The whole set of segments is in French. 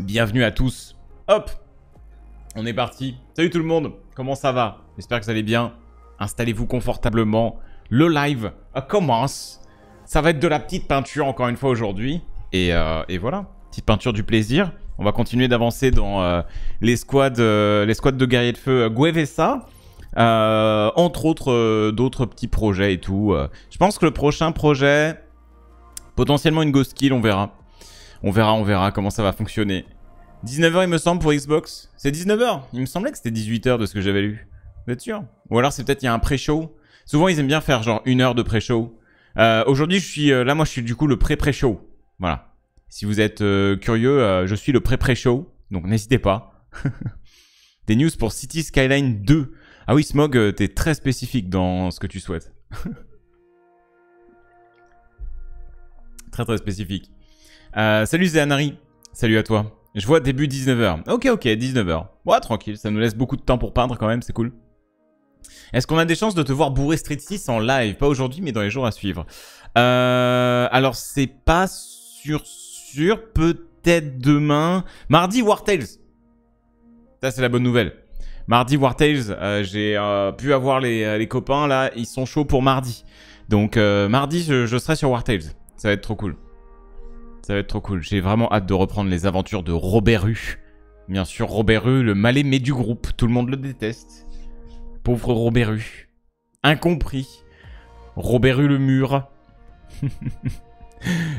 Bienvenue à tous. Hop, on est parti. Salut tout le monde, comment ça va? J'espère que vous allez bien. Installez-vous confortablement. Le live commence. Ça va être de la petite peinture encore une fois aujourd'hui. Et voilà, petite peinture du plaisir. On va continuer d'avancer dans les squads de guerriers de feu Guevesa. Entre autres, d'autres petits projets et tout. Je pense que le prochain projet, potentiellement une Ghost Kill, on verra. On verra comment ça va fonctionner. 19h il me semble pour Xbox. C'est 19h? Il me semblait que c'était 18h de ce que j'avais lu. Vous êtes sûr? Ou alors c'est peut-être il y a un pré-show. Souvent ils aiment bien faire genre une heure de pré-show. Aujourd'hui je suis, là moi je suis du coup le pré-show. Voilà. Si vous êtes curieux, je suis le pré-show. Donc n'hésitez pas. Des news pour City Skyline 2. Ah oui Smog, t'es très spécifique dans ce que tu souhaites. Très spécifique. Salut Zéanari, salut à toi. Je vois début 19h. Ok, 19h. Ouais, tranquille, ça nous laisse beaucoup de temps pour peindre quand même, c'est cool. Est-ce qu'on a des chances de te voir bourrer Street 6 en live? Pas aujourd'hui, mais dans les jours à suivre. Alors, c'est pas sûr, peut-être demain. Mardi, War Tales. Ça, c'est la bonne nouvelle. Mardi, War Tales, j'ai pu avoir les copains, là, ils sont chauds pour mardi. Donc, mardi, je serai sur War Tales. Ça va être trop cool. Ça va être trop cool. J'ai vraiment hâte de reprendre les aventures de Robert Rue. Bien sûr, Robert Rue, le mal aimé du groupe. Tout le monde le déteste. Pauvre Robert Rue. Incompris. Robert Rue le mur.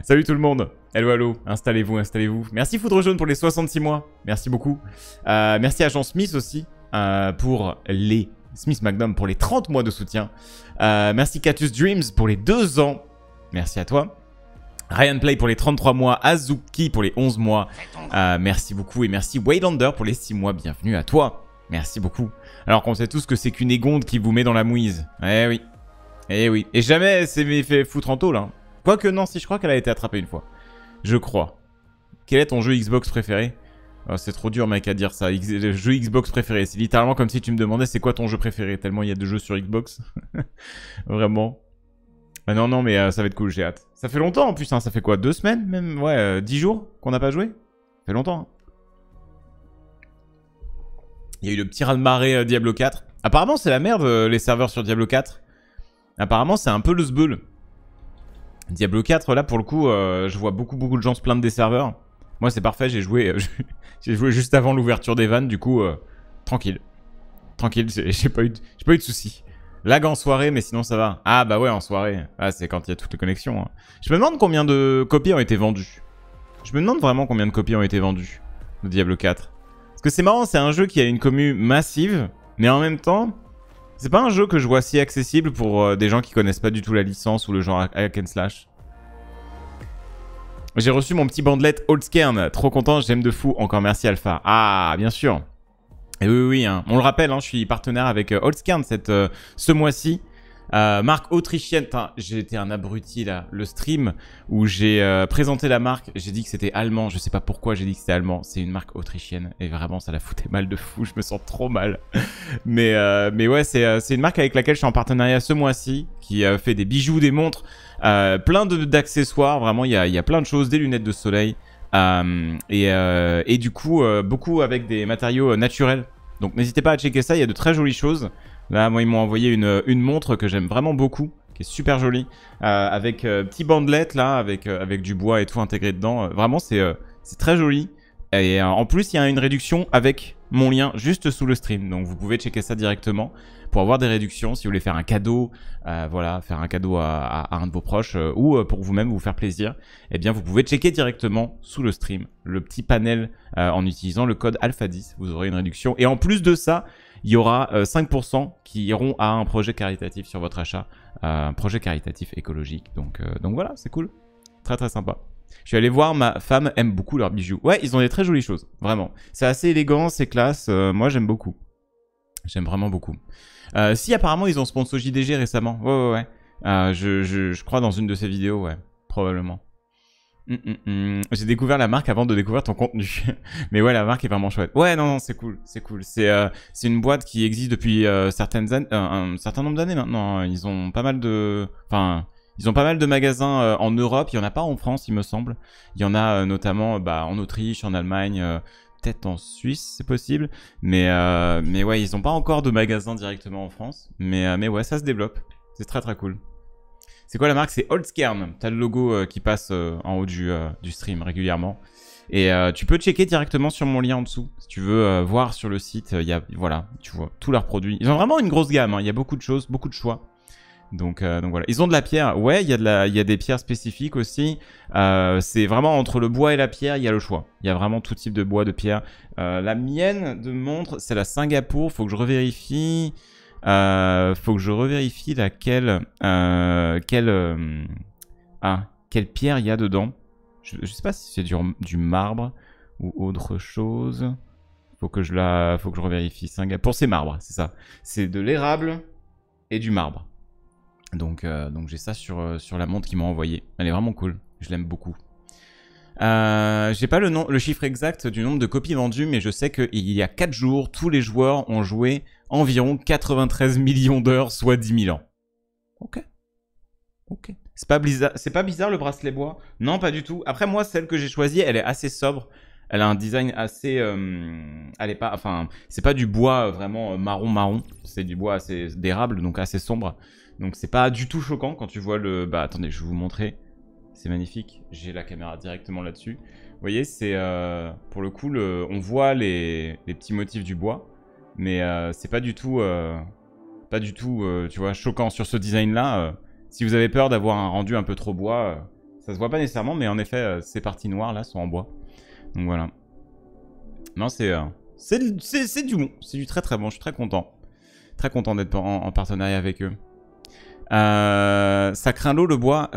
Salut tout le monde. Hello, hello. Installez-vous, installez-vous. Merci Foudre Jaune pour les 66 mois. Merci beaucoup. Merci à Jean Smith aussi pour les... Smith Magnum pour les 30 mois de soutien. Merci Catus Dreams pour les 2 ans. Merci à toi. Ryan Play pour les 33 mois, Azuki pour les 11 mois, merci beaucoup et merci Waylander pour les 6 mois, bienvenue à toi, merci beaucoup. Alors qu'on sait tous que c'est qu'une égonde qui vous met dans la mouise, eh oui, et jamais c'est fait foutre en taux là. Quoique non, si je crois qu'elle a été attrapée une fois, je crois. Quel est ton jeu Xbox préféré? C'est trop dur mec à dire ça, le jeu Xbox préféré, c'est littéralement comme si tu me demandais c'est quoi ton jeu préféré, tellement il y a de jeux sur Xbox, vraiment. Bah non, mais ça va être cool, j'ai hâte. Ça fait longtemps en plus, hein, ça fait quoi, 2 semaines même? Ouais, 10 jours qu'on n'a pas joué? Ça fait longtemps. Il y a eu le petit raz-de-marée Diablo 4. Apparemment, c'est la merde les serveurs sur Diablo 4. Apparemment, c'est un peu le zbeul. Diablo 4, là pour le coup, je vois beaucoup de gens se plaindre des serveurs. Moi, c'est parfait, j'ai joué, joué juste avant l'ouverture des vannes, du coup, tranquille. Tranquille, j'ai pas eu de soucis. Lag en soirée, mais sinon ça va. Ah bah ouais, en soirée. Ah, c'est quand il y a toutes les connexions. Hein. Je me demande combien de copies ont été vendues. Je me demande vraiment combien de copies ont été vendues de Diablo 4. Parce que c'est marrant, c'est un jeu qui a une commu massive, mais en même temps, c'est pas un jeu que je vois si accessible pour des gens qui connaissent pas du tout la licence ou le genre hack and slash. J'ai reçu mon petit bandelet Oldskern. Trop content, j'aime de fou. Encore merci Alpha. Ah, bien sûr. Et oui, hein. On le rappelle, hein, je suis partenaire avec Holtzkern ce mois-ci. Marque autrichienne, j'ai été un abruti là. Le stream où j'ai présenté la marque, j'ai dit que c'était allemand. Je sais pas pourquoi j'ai dit que c'était allemand. C'est une marque autrichienne et vraiment ça la foutait mal de fou. Je me sens trop mal. Mais ouais, c'est une marque avec laquelle je suis en partenariat ce mois-ci qui fait des bijoux, des montres, plein d'accessoires. Vraiment, il y a plein de choses, des lunettes de soleil. Et du coup beaucoup avec des matériaux naturels. Donc n'hésitez pas à checker ça, il y a de très jolies choses. Là moi ils m'ont envoyé une montre que j'aime vraiment beaucoup, qui est super jolie, avec petit bandelette là, avec du bois et tout intégré dedans. Vraiment c'est très joli. Et en plus il y a une réduction avec mon lien juste sous le stream. Donc vous pouvez checker ça directement pour avoir des réductions si vous voulez faire un cadeau, voilà, faire un cadeau à un de vos proches ou pour vous-même vous faire plaisir. Eh bien vous pouvez checker directement sous le stream le petit panel en utilisant le code Alpha10. Vous aurez une réduction et en plus de ça il y aura 5% qui iront à un projet caritatif sur votre achat, un projet caritatif écologique. Donc voilà, c'est cool, très sympa. Je suis allé voir, ma femme aime beaucoup leurs bijoux. Ouais, ils ont des très jolies choses, vraiment. C'est assez élégant, c'est classe, moi j'aime beaucoup. J'aime vraiment beaucoup. Si apparemment ils ont sponsor JDG récemment, ouais. Je crois dans une de ces vidéos, ouais, probablement. J'ai découvert la marque avant de découvrir ton contenu. Mais ouais, la marque est vraiment chouette. Ouais, non, c'est cool, c'est cool. C'est une boîte qui existe depuis un certain nombre d'années maintenant. Ils ont pas mal de... Enfin, Ils ont pas mal de magasins en Europe. Il n'y en a pas en France, il me semble. Il y en a notamment en Autriche, en Allemagne, peut-être en Suisse, c'est possible. Mais ouais, ils n'ont pas encore de magasins directement en France. Mais ouais, ça se développe. C'est très très cool. C'est quoi la marque? C'est Holzkern. T'as le logo qui passe en haut du stream régulièrement. Et tu peux checker directement sur mon lien en dessous. Si tu veux voir sur le site, voilà, tu vois tous leurs produits. Ils ont vraiment une grosse gamme, hein. Il y a beaucoup de choses, beaucoup de choix. Donc voilà. Ils ont de la pierre. Ouais, il y a des pierres spécifiques aussi. C'est vraiment entre le bois et la pierre, il y a le choix. Il y a vraiment tout type de bois, de pierre. La mienne de montre, c'est la Singapour. Faut que je revérifie. Laquelle... quelle pierre il y a dedans. Je sais pas si c'est du marbre ou autre chose. Faut que je revérifie. Singapour, c'est marbre, c'est ça. C'est de l'érable et du marbre. Donc j'ai ça sur la montre qu'ils m'ont envoyée. Elle est vraiment cool. Je l'aime beaucoup. J'ai pas le chiffre exact du nombre de copies vendues, mais je sais qu'il y a 4 jours, tous les joueurs ont joué environ 93 millions d'heures, soit 10 000 ans. Ok. C'est pas bizarre le bracelet bois? Non, pas du tout. Après, moi, celle que j'ai choisie, elle est assez sobre. Elle a un design assez... elle est pas... Enfin, c'est pas du bois vraiment marron. C'est du bois assez d'érable, donc assez sombre. Donc, c'est pas du tout choquant quand tu vois le... Bah, attendez, je vais vous montrer. C'est magnifique, j'ai la caméra directement là-dessus. Vous voyez, c'est pour le coup, on voit les petits motifs du bois, mais c'est pas du tout, tu vois, choquant sur ce design-là. Si vous avez peur d'avoir un rendu un peu trop bois, ça se voit pas nécessairement, mais en effet, ces parties noires là sont en bois. Donc voilà. Non, c'est du bon, c'est du très très bon. Je suis très content d'être en partenariat avec eux. Ça craint l'eau le bois,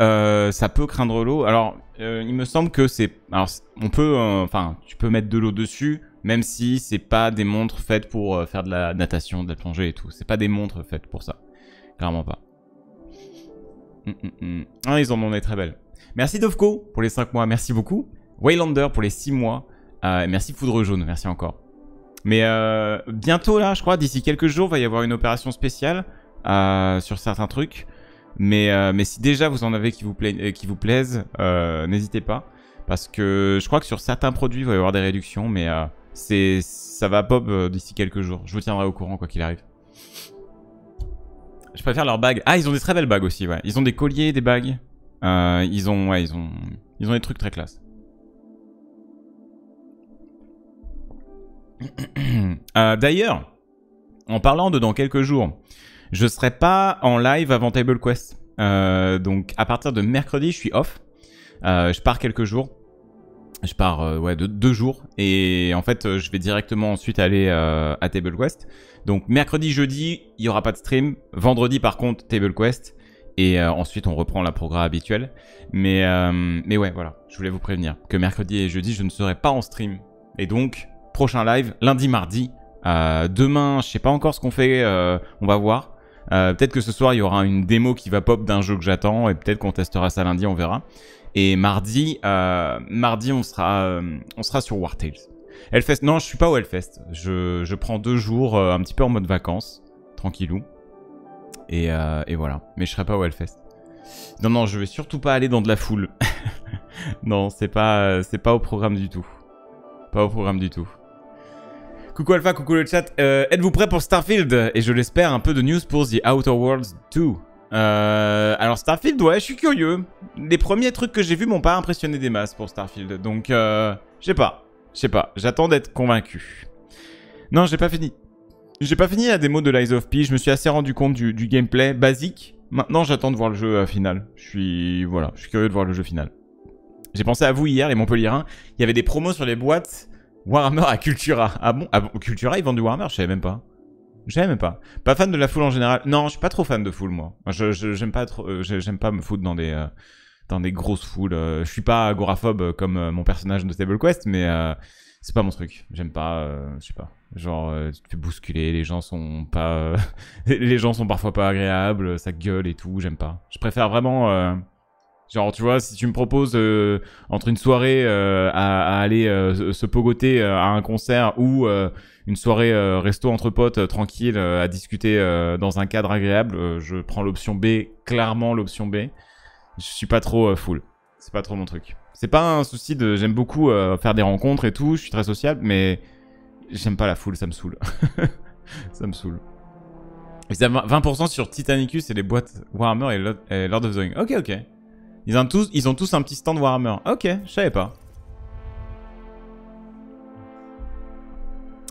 ça peut craindre l'eau. Alors, il me semble que c'est... Alors, on peut... Enfin, tu peux mettre de l'eau dessus, même si c'est pas des montres faites pour faire de la natation, de la plongée et tout. C'est pas des montres faites pour ça. Clairement pas. Ah, ils en ont des très belles. Merci Dovko pour les 5 mois, merci beaucoup. Waylander pour les 6 mois. Merci Foudre Jaune, merci encore. Mais bientôt là, je crois, d'ici quelques jours, va y avoir une opération spéciale. Sur certains trucs, mais si déjà vous en avez qui vous plaisent, n'hésitez pas, parce que je crois que sur certains produits il va y avoir des réductions, mais ça va pop d'ici quelques jours. Je vous tiendrai au courant quoi qu'il arrive. Je préfère leurs bagues. Ah, ils ont des très belles bagues aussi, ouais. Ils ont des colliers, des bagues. Ils ont des trucs très classe. D'ailleurs, en parlant de dans quelques jours. Je serai pas en live avant Table Quest. Donc, à partir de mercredi, je suis off. Je pars quelques jours. Je pars, ouais, de 2 jours. Et en fait, je vais directement ensuite aller à Table Quest. Donc, mercredi, jeudi, il n'y aura pas de stream. Vendredi, par contre, Table Quest. Et ensuite, on reprend la programme habituelle. Mais ouais, voilà. Je voulais vous prévenir que mercredi et jeudi, je ne serai pas en stream. Et donc, prochain live, lundi, mardi. Demain, je sais pas encore ce qu'on fait. On va voir. Peut-être que ce soir il y aura une démo qui va pop d'un jeu que j'attends et peut-être qu'on testera ça lundi, on verra. Et mardi, on sera sur War Tales. Hellfest, non je suis pas au Hellfest, je prends 2 jours un petit peu en mode vacances, tranquillou. Et voilà, mais je serai pas au Hellfest. Non, je vais surtout pas aller dans de la foule. Non, c'est pas au programme du tout. Pas au programme du tout. Coucou Alpha, coucou le chat, êtes-vous prêts pour Starfield? Et je l'espère, un peu de news pour The Outer Worlds 2. Alors Starfield, ouais, je suis curieux. Les premiers trucs que j'ai vus m'ont pas impressionné des masses pour Starfield. Donc, je sais pas, j'attends d'être convaincu. Non, j'ai pas fini. J'ai pas fini la démo de Lies of P, je me suis assez rendu compte du gameplay basique. Maintenant, j'attends de voir le jeu final. Je suis curieux de voir le jeu final. J'ai pensé à vous hier, les Montpellierains. Il y avait des promos sur les boîtes... Warhammer à Cultura. Ah bon, Cultura, ils vendent du Warhammer, je savais même pas. Pas fan de la foule en général. Non, je suis pas trop fan de foule, moi. J'aime pas me foutre dans des grosses foules. Je suis pas agoraphobe comme mon personnage de Table Quest, mais c'est pas mon truc. J'aime pas, je sais pas. Genre, tu te fais bousculer, les gens sont pas... les gens sont parfois pas agréables, ça gueule et tout, j'aime pas. Je préfère vraiment... Genre, tu vois, si tu me proposes entre une soirée à aller se pogoter à un concert ou une soirée resto entre potes tranquille à discuter dans un cadre agréable, je prends l'option B, clairement l'option B. je suis pas trop full. C'est pas trop mon truc. C'est pas un souci de... J'aime beaucoup faire des rencontres et tout, je suis très sociable, mais j'aime pas la foule, ça me saoule. Ça me saoule. Ils avaient 20% sur Titanicus et les boîtes Warhammer et Lord of the Rings. Ok, ok. Ils ont tous un petit stand Warhammer. Ok, je savais pas.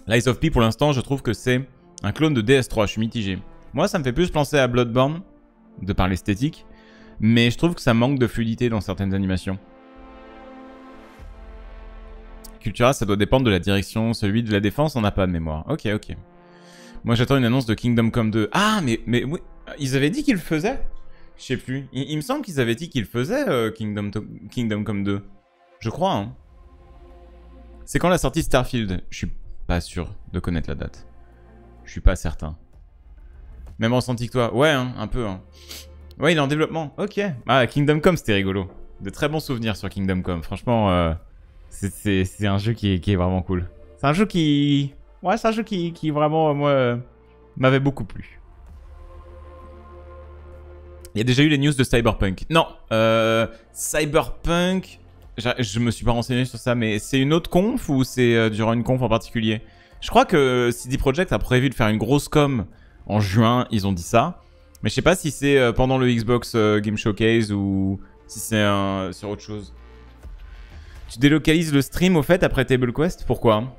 Lies of P, pour l'instant, je trouve que c'est un clone de DS3. Je suis mitigé. Moi, ça me fait plus penser à Bloodborne, de par l'esthétique. Mais je trouve que ça manque de fluidité dans certaines animations. Cultura, ça doit dépendre de la direction. Celui de la défense, on n'a pas de mémoire. Ok, ok. Moi, j'attends une annonce de Kingdom Come 2. Ah, mais oui. Ils avaient dit qu'ils le faisaient. Je sais plus. Il me semble qu'ils avaient dit qu'ils faisaient Kingdom Come 2. Je crois, hein. C'est quand la sortie Starfield? Je suis pas sûr de connaître la date. Je suis pas certain. Même ressenti que toi. Ouais, hein, un peu, hein. Ouais, il est en développement. Ok. Ah, Kingdom Come, c'était rigolo. De très bons souvenirs sur Kingdom Come. Franchement, c'est un jeu qui est vraiment cool. C'est un jeu qui... Ouais, c'est un jeu qui vraiment, moi, m'avait beaucoup plu. Il y a déjà eu les news de Cyberpunk. Non, Cyberpunk, je me suis pas renseigné sur ça, mais c'est une autre conf ou c'est durant une conf en particulier? Je crois que CD Projekt a prévu de faire une grosse com en juin, ils ont dit ça. Mais je sais pas si c'est pendant le Xbox Game Showcase ou si c'est sur autre chose. Tu délocalises le stream au fait après Table Quest? Pourquoi?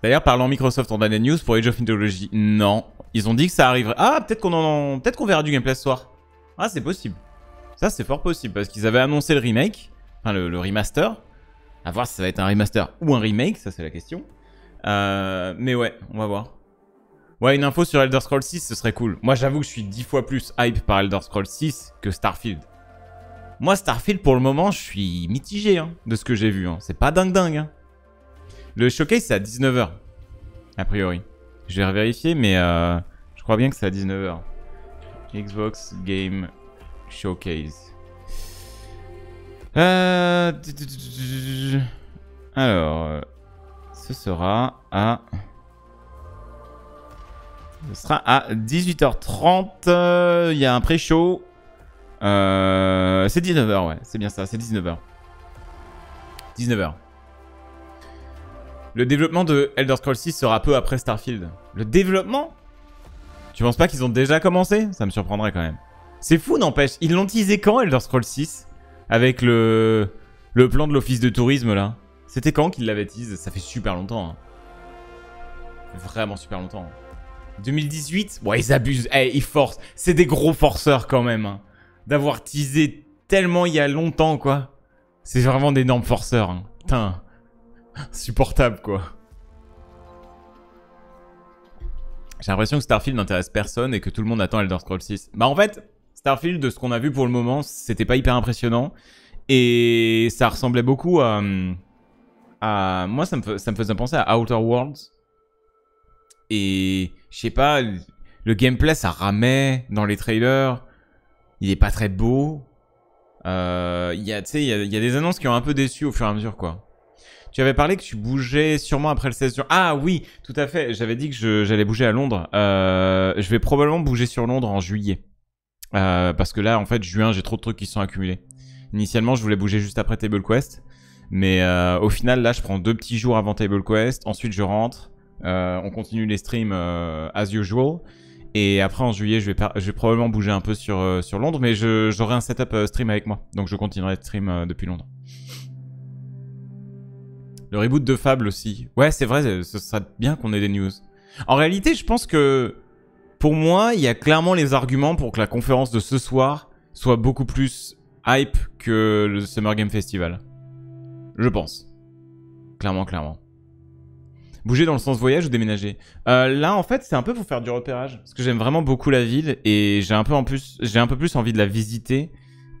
D'ailleurs, parlant Microsoft, on a des news pour Age of Mythology. Non, ils ont dit que ça arriverait. Ah, peut-être qu'on verra du gameplay ce soir. Ah, c'est possible. Ça, c'est fort possible parce qu'ils avaient annoncé le remake, enfin le remaster. À voir si ça va être un remaster ou un remake, ça c'est la question. Mais ouais, on va voir. Ouais, une info sur Elder Scrolls 6, ce serait cool. Moi, j'avoue que je suis 10 fois plus hype par Elder Scrolls 6 que Starfield. Moi, Starfield, pour le moment, je suis mitigé hein, de ce que j'ai vu. Hein. C'est pas dingue. Hein. Le showcase, c'est à 19 h, a priori. Je vais revérifier, mais je crois bien que c'est à 19 h. Xbox Game Showcase. Alors, ce sera à 18 h 30. Il y a un pré-show. C'est 19 h, ouais. C'est bien ça, c'est 19 h. 19 h. Le développement de Elder Scrolls 6 sera peu après Starfield. Le développement? Tu penses pas qu'ils ont déjà commencé? Ça me surprendrait quand même. C'est fou, n'empêche. Ils l'ont teasé quand, Elder Scrolls 6? Avec le plan de l'office de tourisme, là. C'était quand qu'ils l'avaient teasé? Ça fait super longtemps. Hein. Vraiment super longtemps. Hein. 2018? Ouais, ils abusent. Hey, ils forcent. C'est des gros forceurs, quand même. Hein. D'avoir teasé tellement il y a longtemps, quoi. C'est vraiment d'énormes forceurs. Hein. Putain. Supportable quoi. J'ai l'impression que Starfield n'intéresse personne et que tout le monde attend Elder Scrolls 6. Bah en fait, Starfield, de ce qu'on a vu pour le moment, c'était pas hyper impressionnant. Et ça ressemblait beaucoup à... Moi, ça me faisait penser à Outer Worlds. Et je sais pas, le gameplay, ça ramait dans les trailers. Il est pas très beau. Il y a des annonces qui ont un peu déçu au fur et à mesure quoi. Tu avais parlé que tu bougeais sûrement après le 16 juin. Ah oui, tout à fait. J'avais dit que j'allais bouger à Londres. Je vais probablement bouger sur Londres en juillet. Parce que là, en fait, juin, j'ai trop de trucs qui sont accumulés. Initialement, je voulais bouger juste après Table Quest. Mais au final, là, je prends 2 petits jours avant Table Quest. Ensuite, je rentre. On continue les streams as usual. Et après, en juillet, je vais probablement bouger un peu sur Londres. Mais j'aurai un setup stream avec moi. Donc, je continuerai de stream depuis Londres. Le reboot de Fable aussi. Ouais, c'est vrai, ce serait bien qu'on ait des news. En réalité, je pense que pour moi, il y a clairement les arguments pour que la conférence de ce soir soit beaucoup plus hype que le Summer Game Festival. Je pense. Clairement, clairement. Bouger dans le sens voyage ou déménager? Là, en fait, c'est un peu pour faire du repérage. Parce que j'aime vraiment beaucoup la ville et j'ai un peu plus envie de la visiter.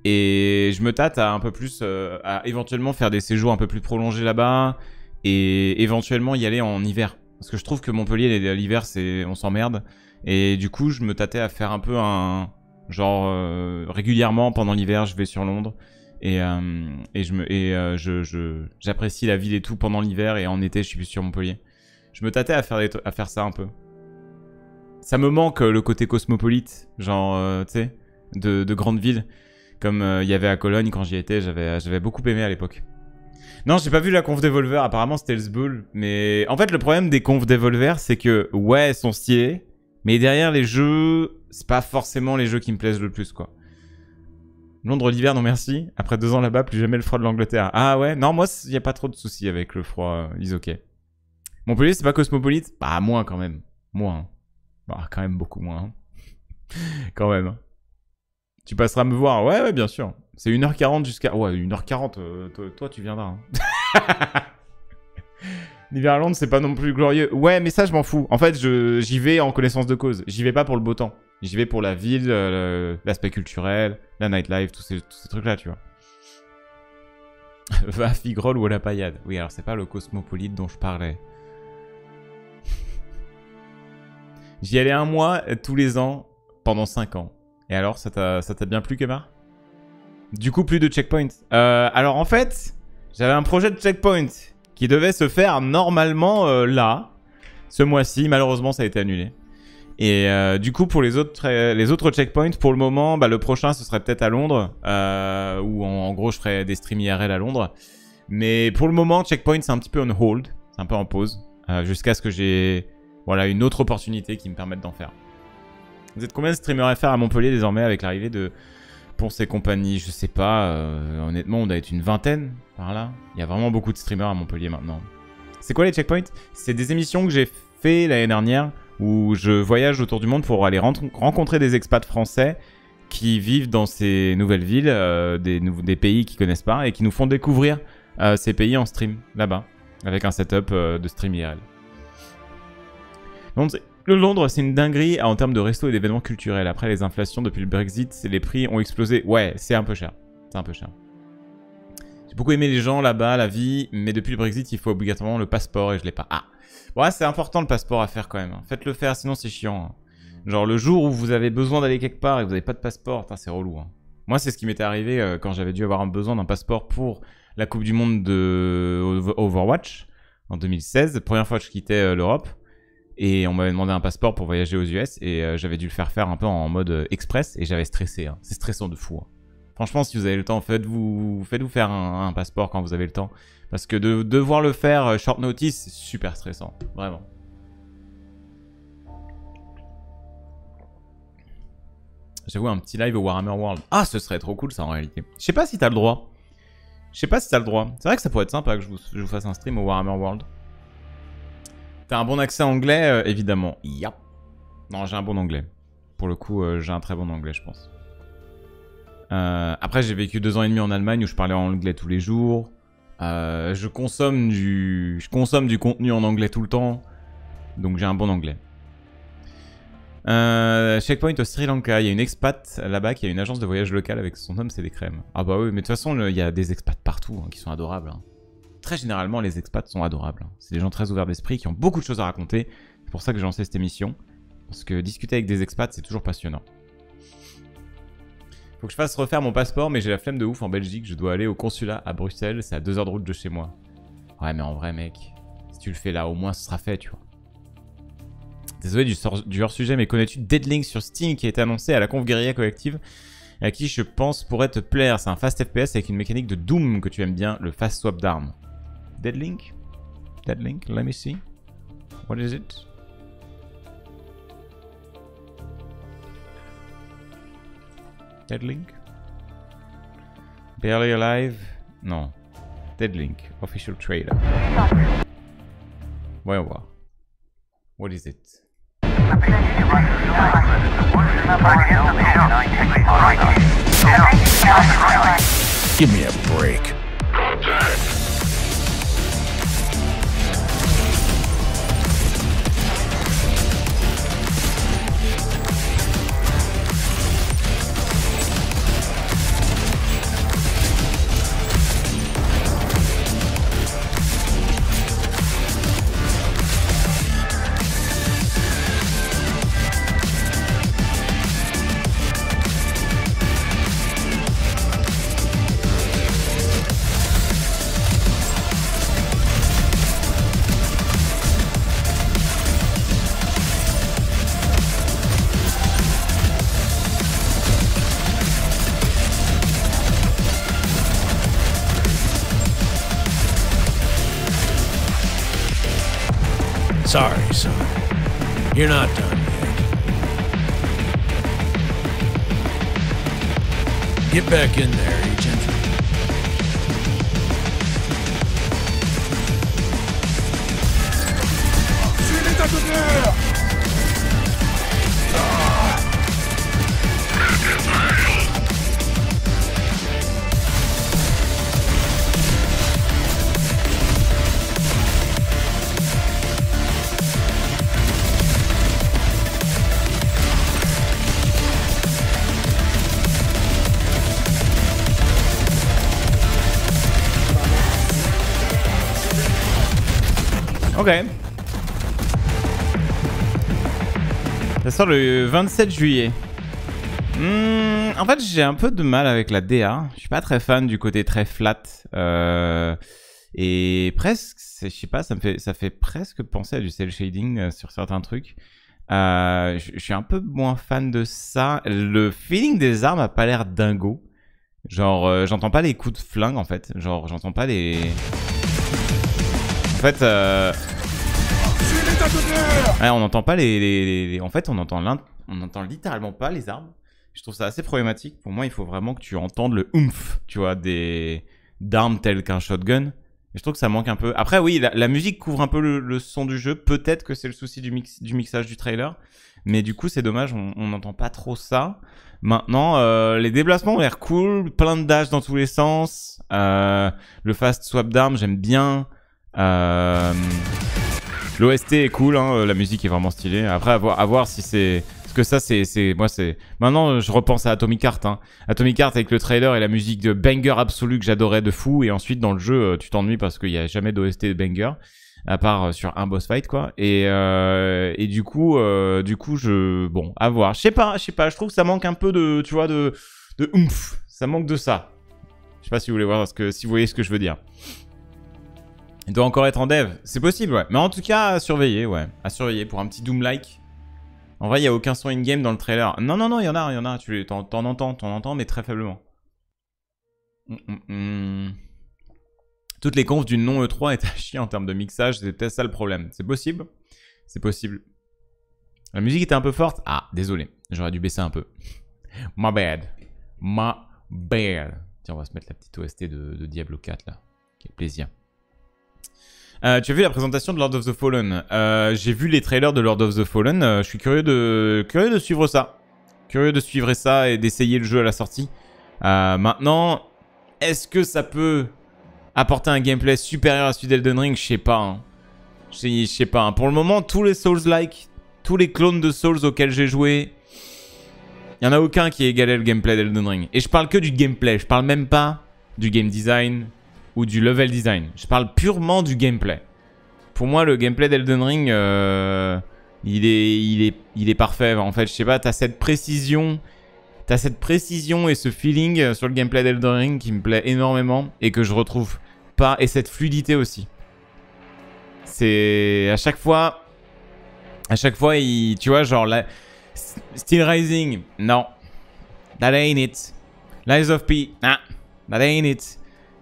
Et je me tâte à un peu plus, à éventuellement faire des séjours un peu plus prolongés là-bas et éventuellement y aller en hiver. Parce que je trouve que Montpellier, l'hiver, on s'emmerde. Et du coup, je me tâtais à faire un peu un... Genre, régulièrement, pendant l'hiver, je vais sur Londres et j'apprécie la ville et tout pendant l'hiver et en été, je suis plus sur Montpellier. Je me tâtais à faire ça un peu. Ça me manque le côté cosmopolite, genre, tu sais. de grandes villes, comme il y avait à Cologne quand j'y étais, j'avais beaucoup aimé à l'époque. Non, j'ai pas vu la conf Devolver, apparemment c'était le Zboul, mais en fait le problème des confs Devolver, c'est que, ouais, elles sont stylées, mais derrière les jeux, c'est pas forcément les jeux qui me plaisent le plus, quoi. Londres l'hiver, non merci, après 2 ans là-bas, plus jamais le froid de l'Angleterre. Ah ouais, non, moi, il n'y a pas trop de soucis avec le froid, ils ok. Montpellier, c'est pas cosmopolite? Bah, moins quand même. Moins. Bah, quand même beaucoup moins. Quand même. Tu passeras me voir? Ouais, ouais, bien sûr. C'est 1h40 jusqu'à... Ouais, 1h40, toi, tu viendras. Hein. L'hiver à Londres, c'est pas non plus glorieux. Ouais, mais ça, je m'en fous. En fait, j'y vais en connaissance de cause. J'y vais pas pour le beau temps. J'y vais pour la ville, l'aspect culturel, la nightlife, tous ces trucs-là, tu vois. Va à Figueroles ou à la Paillade. Oui, alors c'est pas le cosmopolite dont je parlais. J'y allais 1 mois tous les ans pendant 5 ans. Et alors, ça t'a bien plu, Kemar? Du coup, plus de checkpoint. Alors en fait, j'avais un projet de checkpoint qui devait se faire normalement là, ce mois-ci. Malheureusement, ça a été annulé. Et du coup, pour les autres checkpoints, pour le moment, bah, le prochain, ce serait peut-être à Londres, où en gros, je ferais des streams IRL à Londres. Mais pour le moment, checkpoint, c'est un petit peu on hold, c'est un peu en pause, jusqu'à ce que j'ai voilà, une autre opportunité qui me permette d'en faire. Vous êtes combien de streamers FR à Montpellier désormais avec l'arrivée de Ponce et compagnie? Je sais pas, honnêtement, on doit être une vingtaine par là. Il y a vraiment beaucoup de streamers à Montpellier maintenant. C'est quoi les checkpoints? C'est des émissions que j'ai fait l'année dernière, où je voyage autour du monde pour aller rencontrer des expats français qui vivent dans ces nouvelles villes, des pays qu'ils connaissent pas, et qui nous font découvrir ces pays en stream, là-bas, avec un setup de stream IRL. Londres, c'est une dinguerie en termes de resto et d'événements culturels. Après les inflations depuis le Brexit, les prix ont explosé. Ouais, c'est un peu cher. C'est un peu cher. J'ai beaucoup aimé les gens là-bas, la vie, mais depuis le Brexit, il faut obligatoirement le passeport et je l'ai pas. Ah. Ouais, c'est important le passeport à faire quand même. Faites-le faire, sinon c'est chiant. Genre le jour où vous avez besoin d'aller quelque part et que vous n'avez pas de passeport, c'est relou. Moi, c'est ce qui m'était arrivé quand j'avais dû avoir besoin d'un passeport pour la Coupe du Monde de Overwatch en 2016. Première fois que je quittais l'Europe. Et on m'avait demandé un passeport pour voyager aux US et j'avais dû le faire faire un peu en mode express et j'avais stressé. Hein. C'est stressant de fou. Hein. Franchement, si vous avez le temps, faites-vous faire un passeport quand vous avez le temps. Parce que de devoir le faire short notice, c'est super stressant. Vraiment. J'avoue, un petit live au Warhammer World. Ah, ce serait trop cool ça en réalité. Je sais pas si t'as le droit. Je sais pas si t'as le droit. C'est vrai que ça pourrait être sympa que je vous fasse un stream au Warhammer World. T'as un bon accès anglais, évidemment. Yep. Non, j'ai un bon anglais. Pour le coup, j'ai un très bon anglais, je pense. Après, j'ai vécu 2 ans et demi en Allemagne où je parlais en anglais tous les jours. Je consomme du contenu en anglais tout le temps. Donc, j'ai un bon anglais. Checkpoint au Sri Lanka. Il y a une expat là-bas qui a une agence de voyage locale avec son homme, c'est des crèmes. Ah bah oui, mais de toute façon, il y a des expats partout hein, qui sont adorables. Hein. Très généralement, les expats sont adorables. C'est des gens très ouverts d'esprit qui ont beaucoup de choses à raconter. C'est pour ça que j'ai lancé cette émission. Parce que discuter avec des expats, c'est toujours passionnant. Faut que je fasse refaire mon passeport, mais j'ai la flemme de ouf en Belgique. Je dois aller au consulat à Bruxelles. C'est à 2 heures de route de chez moi. Ouais, mais en vrai, mec, si tu le fais là, au moins, ce sera fait, tu vois. Désolé du hors-sujet, mais connais-tu Deadlink sur Steam qui a été annoncé à la conf guérilla collective ? À qui je pense pourrait te plaire. C'est un fast FPS avec une mécanique de Doom que tu aimes bien, le fast swap d'armes. Deadlink? Deadlink? Let me see. What is it? Deadlink? Barely Alive? Non. Deadlink. Official trailer. Voyons voir. What is it? Give me a break. Contact. Sorry, son. You're not done yet. Get back in there, Agent. Suis l'état d'honneur! Okay. Ça sort le 27 juillet. En fait, j'ai un peu de mal avec la DA. Je suis pas très fan du côté très flat. Et presque, je sais pas, ça fait presque penser à du cel shading sur certains trucs. Je suis un peu moins fan de ça. Le feeling des armes a pas l'air dingo. Genre, j'entends pas les coups de flingue en fait. Genre, j'entends pas les... En fait, ouais, on n'entend pas les... En fait, on entend littéralement pas les armes. Je trouve ça assez problématique. Pour moi, il faut vraiment que tu entendes le oomph, tu vois, d'armes telles qu'un shotgun. Et je trouve que ça manque un peu. Après, oui, la musique couvre un peu le son du jeu. Peut-être que c'est le souci du mixage du trailer. Mais du coup, c'est dommage, on n'entend pas trop ça. Maintenant, les déplacements ont l'air cool. Plein de dash dans tous les sens. Le fast swap d'armes, j'aime bien. L'OST est cool, hein, la musique est vraiment stylée. Après, à voir si c'est... Parce que ça, c'est... Moi, c'est... Maintenant, je repense à Atomic Heart. Hein. Atomic Heart avec le trailer et la musique de banger absolue que j'adorais de fou. Et ensuite, dans le jeu, tu t'ennuies parce qu'il n'y a jamais d'OST de banger. À part sur un boss fight, quoi. Et du coup, je... Bon, à voir. Je sais pas, je trouve que ça manque un peu de... Tu vois, de oomph. Ça manque de ça. Je sais pas si vous voulez voir, si vous voyez ce que je veux dire. Il doit encore être en dev, c'est possible, ouais. Mais en tout cas, à surveiller, ouais. À surveiller pour un petit Doom-like. En vrai, il n'y a aucun son in-game dans le trailer. Non, il y en a. T'en entends, mais très faiblement. Toutes les confs du non-E3 est à chier en termes de mixage, c'est peut-être ça le problème. C'est possible. C'est possible. La musique était un peu forte. Ah, désolé, j'aurais dû baisser un peu. My bad. Tiens, on va se mettre la petite OST de Diablo 4, là. Quel plaisir. Tu as vu la présentation de Lord of the Fallen? J'ai vu les trailers de Lord of the Fallen. Je suis curieux de suivre ça. Curieux de suivre ça et d'essayer le jeu à la sortie. Maintenant, est-ce que ça peut apporter un gameplay supérieur à celui d'Elden Ring? Je sais pas. Hein. Je sais pas. Hein. Pour le moment, tous les Souls-like, tous les clones de Souls auxquels j'ai joué, il n'y en a aucun qui ait égalé le gameplay d'Elden Ring. Et je parle que du gameplay. Je parle même pas du game design. Ou du level design. Je parle purement du gameplay. Pour moi, le gameplay d'Elden Ring, il est parfait. En fait, je sais pas, t'as cette précision et ce feeling sur le gameplay d'Elden Ring qui me plaît énormément et que je retrouve pas. Et cette fluidité aussi. C'est à chaque fois, tu vois, genre la... Steel Rising, non, that ain't it. Lies of P, ah, that ain't it.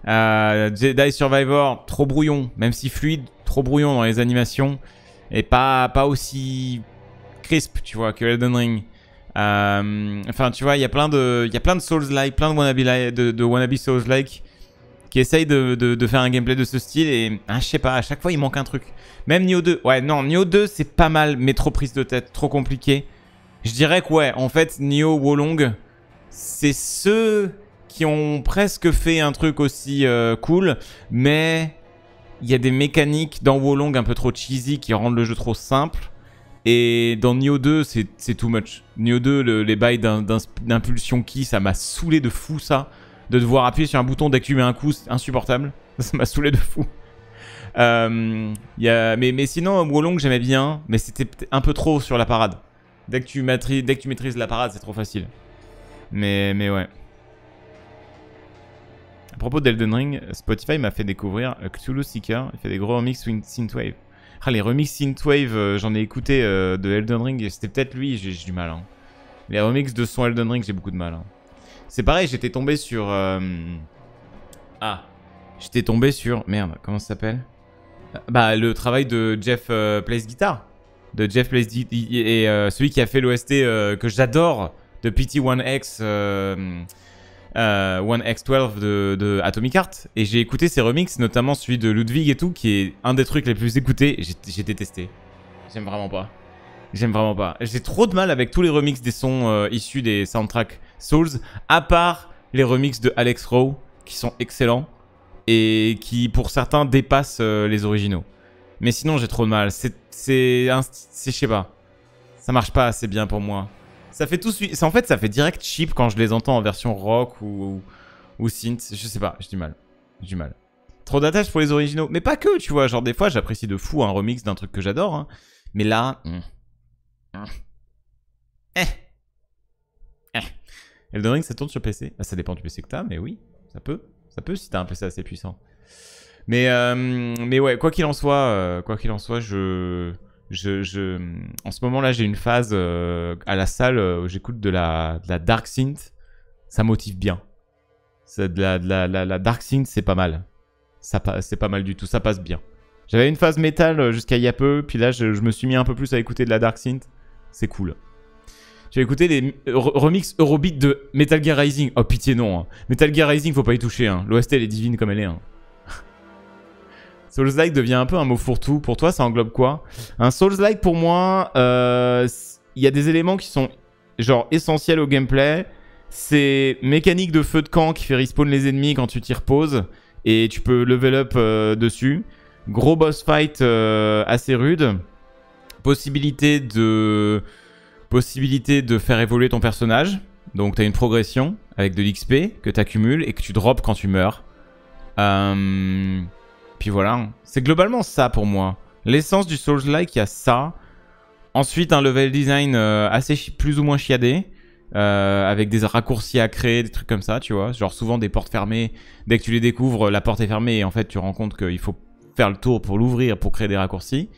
Jedi Survivor, trop brouillon, même si fluide, trop brouillon dans les animations et pas aussi crisp, tu vois, que Elden Ring. Enfin, tu vois, il y a plein de Souls-like, plein de wannabe Souls-like qui essayent de faire un gameplay de ce style et je sais pas, à chaque fois il manque un truc. Même Nioh 2, ouais, non, Nioh 2 c'est pas mal, mais trop prise de tête, trop compliqué. Je dirais que ouais, en fait, Nioh Wolong, c'est ce... qui ont presque fait un truc aussi cool, mais il y a des mécaniques dans Wolong un peu trop cheesy qui rendent le jeu trop simple. Et dans Nioh 2, c'est too much. Nioh 2, les bails d'impulsion ki, ça m'a saoulé de fou ça. De devoir appuyer sur un bouton dès que tu mets un coup, c'est insupportable. Ça m'a saoulé de fou. Mais sinon, Wolong, j'aimais bien, mais c'était un peu trop sur la parade. Dès que tu maîtrises la parade, c'est trop facile. Mais ouais. À propos d'Elden Ring, Spotify m'a fait découvrir Cthulhu Seeker. Il fait des gros remix synthwave. Ah, les remix synthwave, j'en ai écouté de Elden Ring. C'était peut-être lui, j'ai du mal. Hein. Les remix de son Elden Ring, j'ai beaucoup de mal. Hein. C'est pareil, j'étais tombé sur... Merde, comment ça s'appelle? Bah, le travail de Jeff Plays Guitar. De Jeff Plays et celui qui a fait l'OST que j'adore de PT1X 1X12 de Atomic Heart. Et j'ai écouté ses remixes, notamment celui de Ludwig et tout, qui est un des trucs les plus écoutés. J'ai détesté. J'aime vraiment pas. J'aime vraiment pas. J'ai trop de mal avec tous les remixes des sons issus des soundtracks Souls, à part les remixes de Alex Rowe, qui sont excellents et qui, pour certains, dépassent les originaux. Mais sinon, j'ai trop de mal. Je sais pas. Ça marche pas assez bien pour moi. Ça fait tout... En fait, ça fait direct cheap quand je les entends en version rock ou synth. Je sais pas, j'ai du mal. J'ai du mal. Trop d'attache pour les originaux. Mais pas que, tu vois. Genre, des fois, j'apprécie de fou un remix d'un truc que j'adore. Hein. Mais là... Elden Ring, ça tourne sur PC. Ah, ça dépend du PC que t'as, mais oui, ça peut. Ça peut si t'as un PC assez puissant. Mais ouais, quoi qu'il en soit, en ce moment là, j'ai une phase à la salle où j'écoute de la dark synth. Ça motive bien. La dark synth, c'est pas mal. C'est pas mal du tout. Ça passe bien. J'avais une phase métal jusqu'à il y a peu, puis là je me suis mis un peu plus à écouter de la dark synth. C'est cool. J'ai écouté les remix Eurobeat de Metal Gear Rising. Oh pitié non. Hein. Metal Gear Rising, faut pas y toucher. Hein. L'OST elle est divine comme elle est. Hein. Souls-like devient un peu un mot fourre-tout. Pour toi, ça englobe quoi? Un Souls-like pour moi, il y a des éléments qui sont genre essentiels au gameplay. C'est mécanique de feu de camp qui fait respawn les ennemis quand tu t'y reposes et tu peux level up dessus. Gros boss fight assez rude. Possibilité de faire évoluer ton personnage. Donc tu as une progression avec de l'XP que tu accumules et que tu drops quand tu meurs. Puis voilà, c'est globalement ça pour moi. L'essence du Souls-like, il y a ça. Ensuite, un level design assez plus ou moins chiadé. Avec des raccourcis à créer, des trucs comme ça, tu vois. Genre souvent des portes fermées. Dès que tu les découvres, la porte est fermée et en fait tu te rends compte qu'il faut faire le tour pour l'ouvrir, pour créer des raccourcis.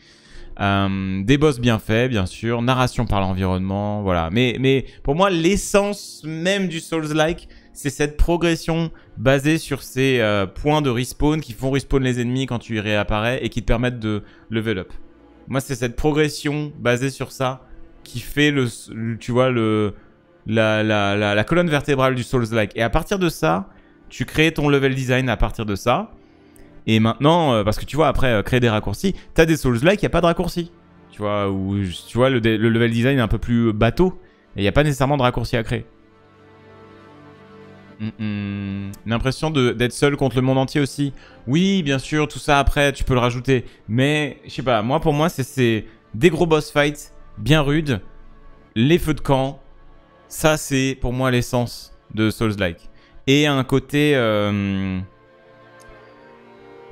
Des boss bien faits, bien sûr. Narration par l'environnement, voilà. Mais pour moi, l'essence même du Souls-like, c'est cette progression basée sur ces points de respawn qui font respawn les ennemis quand tu y réapparais et qui te permettent de level up. Moi, c'est cette progression basée sur ça qui fait, tu vois, la colonne vertébrale du Souls-like. Et à partir de ça, tu crées ton level design à partir de ça. Et maintenant, parce que tu vois, après, créer des raccourcis, t'as des Souls-like, il n'y a pas de raccourcis. Tu vois, où, tu vois le level design est un peu plus bateau, et il n'y a pas nécessairement de raccourcis à créer. L'impression d'être seul contre le monde entier aussi. Oui, bien sûr, tout ça après, tu peux le rajouter. Mais, je sais pas, moi, pour moi, c'est des gros boss fights, bien rudes, les feux de camp. Ça, c'est pour moi l'essence de Souls-like. Et un côté...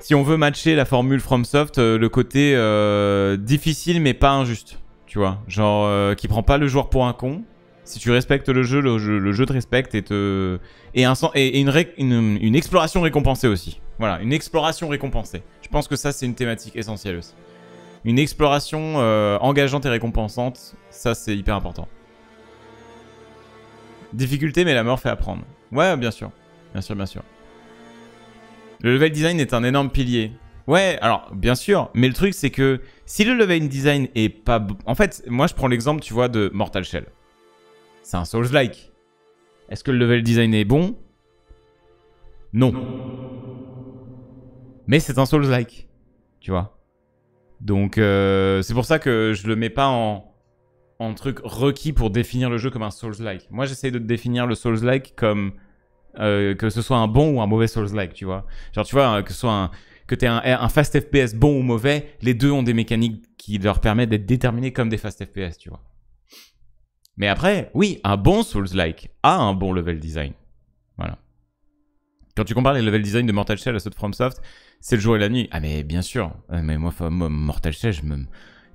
si on veut matcher la formule FromSoft, le côté difficile mais pas injuste, tu vois. Genre qui prend pas le joueur pour un con. Si tu respectes le jeu, le jeu te respecte et te... Et une exploration récompensée aussi. Voilà, une exploration récompensée. Je pense que ça, c'est une thématique essentielle aussi. Une exploration engageante et récompensante, ça, c'est hyper important. Difficulté mais la mort fait apprendre. Ouais, bien sûr. Bien sûr, bien sûr. Le level design est un énorme pilier. Ouais, alors, bien sûr. Mais le truc, c'est que si le level design est pas... En fait, moi, je prends l'exemple, tu vois, de Mortal Shell. C'est un Souls-like. Est-ce que le level design est bon? Non. Mais c'est un Souls-like. Tu vois. Donc, c'est pour ça que je le mets pas en truc requis pour définir le jeu comme un Souls-like. Moi, j'essaye de définir le Souls-like comme... que ce soit un bon ou un mauvais Souls-like, tu vois. Genre, tu vois, que t'aies un fast FPS bon ou mauvais, les deux ont des mécaniques qui leur permettent d'être déterminés comme des fast FPS, tu vois. Mais après, oui, un bon Souls-like a un bon level design. Voilà. Quand tu compares les level design de Mortal Shell à ceux de FromSoft, c'est le jour et la nuit. Ah mais bien sûr. Mais moi Mortal Shell,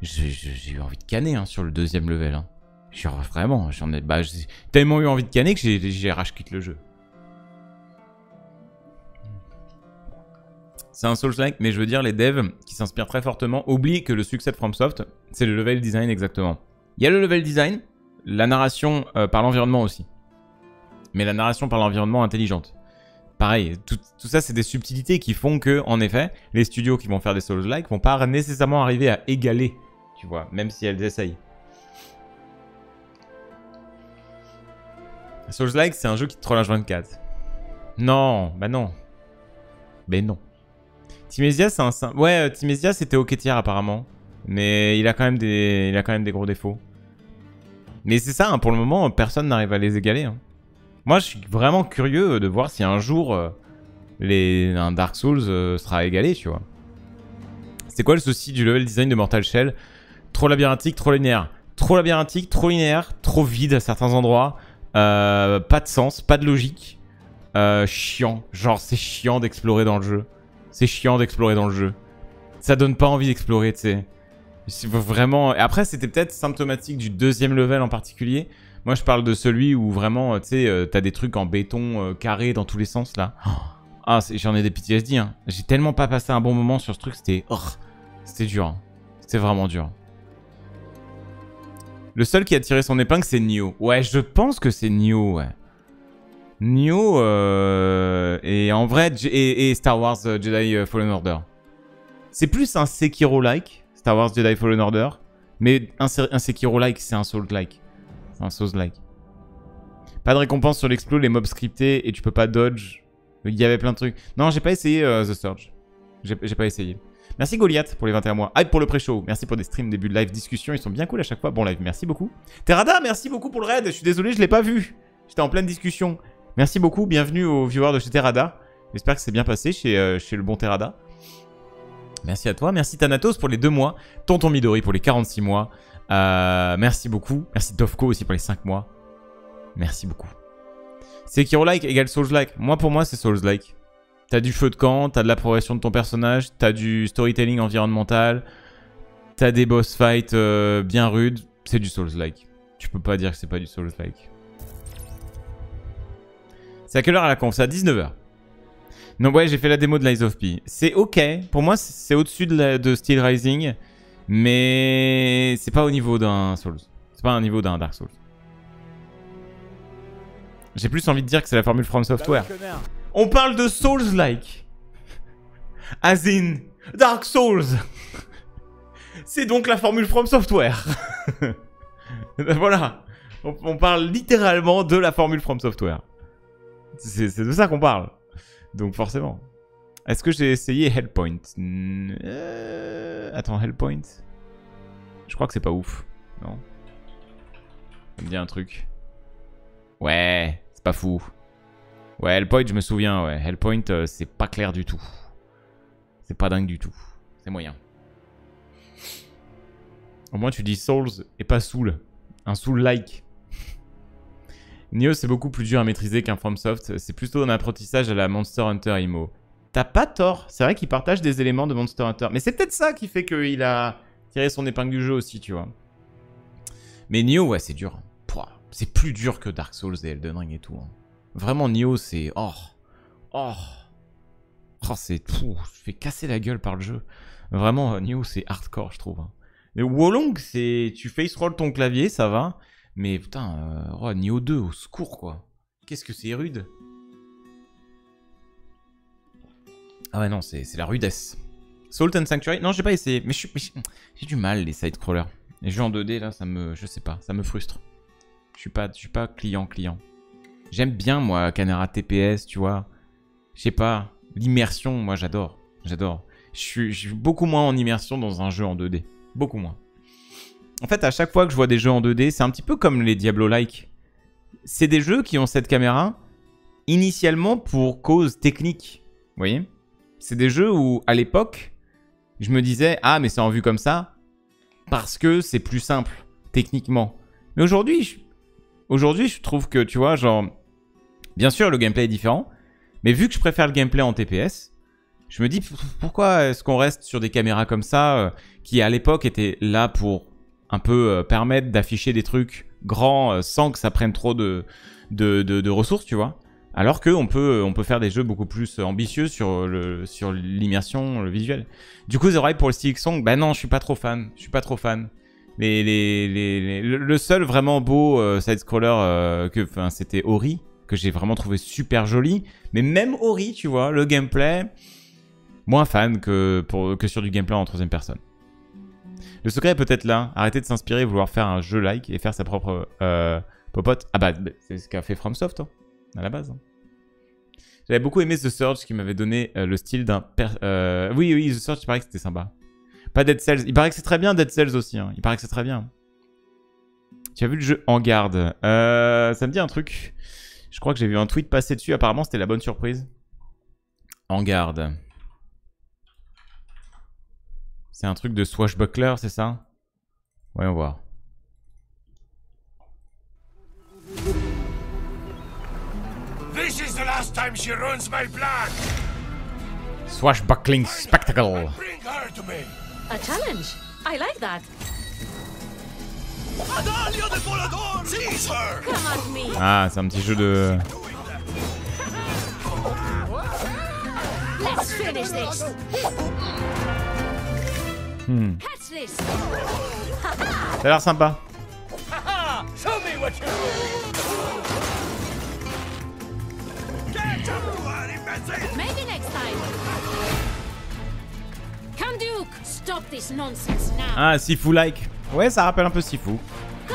j'ai eu envie de canner hein, sur le deuxième level. Hein. Genre vraiment, j'ai tellement eu envie de canner que j'ai rage-quitte le jeu. C'est un Souls-like, mais je veux dire, les devs qui s'inspirent très fortement oublient que le succès de FromSoft, c'est le level design exactement. Il y a le level design, la narration par l'environnement aussi. Mais la narration par l'environnement intelligente. pareil, tout ça c'est des subtilités qui font que, en effet, les studios qui vont faire des Souls-like vont pas nécessairement arriver à égaler, tu vois, même si elles essayent. Souls-like, c'est un jeu qui te relâche 24. Non, bah non. Mais non. Timésia, c'est un... Ouais, Timésia, c'était ok tier apparemment. Mais il a quand même des, gros défauts. Mais c'est ça, hein, pour le moment, personne n'arrive à les égaler. Hein. Moi, je suis vraiment curieux de voir si un jour, un Dark Souls sera égalé, tu vois. C'est quoi le souci du level design de Mortal Shell? Trop labyrinthique, trop linéaire. Trop labyrinthique, trop linéaire, trop vide à certains endroits. Pas de sens, pas de logique. Chiant. Genre, c'est chiant d'explorer dans le jeu. Ça donne pas envie d'explorer, tu sais. Vraiment... Et après, c'était peut-être symptomatique du deuxième level en particulier. Moi, je parle de celui où vraiment, tu sais, t'as des trucs en béton carré dans tous les sens, là. Oh. Ah, j'en ai des PTSD, hein. J'ai tellement pas passé un bon moment sur ce truc, c'était... Oh. C'était dur, hein. C'était vraiment dur. Le seul qui a tiré son épingle, c'est Nioh. Ouais, je pense que c'est Nioh, ouais. Nioh et en vrai et Star Wars Jedi Fallen Order. C'est plus un Sekiro-like, Star Wars Jedi Fallen Order, mais un Sekiro-like, c'est un Souls-like. Pas de récompense sur l'explo, les mobs scriptés et tu peux pas dodge. Il y avait plein de trucs. Non, j'ai pas essayé The Surge. J'ai pas essayé. Merci Goliath pour les 21 mois. Hype pour le pré-show. Merci pour des streams, début de live, discussion. Ils sont bien cool à chaque fois. Bon live, merci beaucoup. Terada, merci beaucoup pour le raid. Je suis désolé, je l'ai pas vu. J'étais en pleine discussion. Merci beaucoup, bienvenue aux viewers de chez Terada. J'espère que c'est bien passé chez le bon Terada. Merci à toi, merci Thanatos pour les 2 mois, Tonton Midori pour les 46 mois. Merci beaucoup, merci Dovko aussi pour les 5 mois. Merci beaucoup. Sekiro-like égale Souls-like. Moi, pour moi, c'est Souls-like. T'as du feu de camp, t'as de la progression de ton personnage, t'as du storytelling environnemental, t'as des boss fights bien rudes. C'est du Souls-like. Tu peux pas dire que c'est pas du Souls-like. C'est à quelle heure à la conf? C'est à 19h. Non, ouais, j'ai fait la démo de Lies of P. C'est ok. Pour moi, c'est au-dessus de Steel Rising. Mais c'est pas au niveau d'un Souls. C'est pas au niveau d'un Dark Souls. J'ai plus envie de dire que c'est la formule From Software. On parle de Souls-like. As in Dark Souls. C'est donc la formule From Software. Voilà. On parle littéralement de la formule From Software. C'est de ça qu'on parle. Donc forcément. Est-ce que j'ai essayé Hellpoint? Attends, Hellpoint? Je crois que c'est pas ouf. Non. Ça me dit un truc. Ouais, c'est pas fou. Ouais, Hellpoint, je me souviens. Ouais, Hellpoint, c'est pas clair du tout. C'est pas dingue du tout. C'est moyen. Au moins, tu dis Souls et pas Soul. Un Soul-like. Nioh, c'est beaucoup plus dur à maîtriser qu'un FromSoft. C'est plutôt un apprentissage à la Monster Hunter Imo. T'as pas tort. C'est vrai qu'il partage des éléments de Monster Hunter. Mais c'est peut-être ça qui fait qu'il a tiré son épingle du jeu aussi, tu vois. Mais Nioh, ouais, c'est dur. C'est plus dur que Dark Souls et Elden Ring et tout. Hein. Vraiment, Nioh, c'est... Oh, c'est... Je me fais casser la gueule par le jeu. Vraiment, Nioh, c'est hardcore, je trouve. Et Wolong, c'est... Tu face roll ton clavier, ça va. Mais putain, oh, Nioh 2, au secours, quoi. Qu'est-ce que c'est rude? Ah ouais, non, c'est la rudesse. Salt and Sanctuary? Non, j'ai pas essayé. Mais j'ai du mal, les side-crawlers. Les jeux en 2D, là, ça me... Je sais pas, ça me frustre. Je suis pas client. J'aime bien, moi, Canara TPS, tu vois. Je sais pas. L'immersion, moi, j'adore. J'adore. Je suis beaucoup moins en immersion dans un jeu en 2D. Beaucoup moins. En fait, à chaque fois que je vois des jeux en 2D, c'est un petit peu comme les Diablo-like. C'est des jeux qui ont cette caméra initialement pour cause technique. Vous voyez? C'est des jeux où, à l'époque, je me disais « Ah, mais c'est en vue comme ça parce que c'est plus simple, techniquement. » Mais aujourd'hui, je trouve que, tu vois, genre... Bien sûr, le gameplay est différent, mais vu que je préfère le gameplay en TPS... Je me dis « Pourquoi est-ce qu'on reste sur des caméras comme ça qui, à l'époque, étaient là pour... » un peu permettre d'afficher des trucs grands sans que ça prenne trop de ressources, tu vois. Alors qu'on peut, faire des jeux beaucoup plus ambitieux sur l'immersion, le visuel. Du coup, The Ride pour le Stick Song, bah non, je suis pas trop fan. Le seul vraiment beau side-scroller, c'était Ori, que que j'ai vraiment trouvé super joli. Mais même Ori, tu vois, le gameplay, moins fan que sur du gameplay en troisième personne. Le secret est peut-être là. Arrêter de s'inspirer, vouloir faire un jeu like et faire sa propre popote. Ah bah, c'est ce qu'a fait FromSoft, hein, à la base. J'avais beaucoup aimé The Surge qui m'avait donné le style d'un... Oui, The Surge, il paraît que c'était sympa. Pas Dead Cells. Il paraît que c'est très bien, Dead Cells aussi. Hein. Il paraît que c'est très bien. Tu as vu le jeu En Garde? Ça me dit un truc. Je crois que j'ai vu un tweet passer dessus. Apparemment, c'était la bonne surprise. En Garde. C'est un truc de Swashbuckler, c'est ça? Voyons voir. This is the last time she ruins my plan. Swashbuckling spectacle. Bring her to me. A challenge. I like that. Ah, c'est un petit jeu de... Ça a l'air sympa. Ah, Sifu like. Ouais, ça rappelle un peu Sifu. Il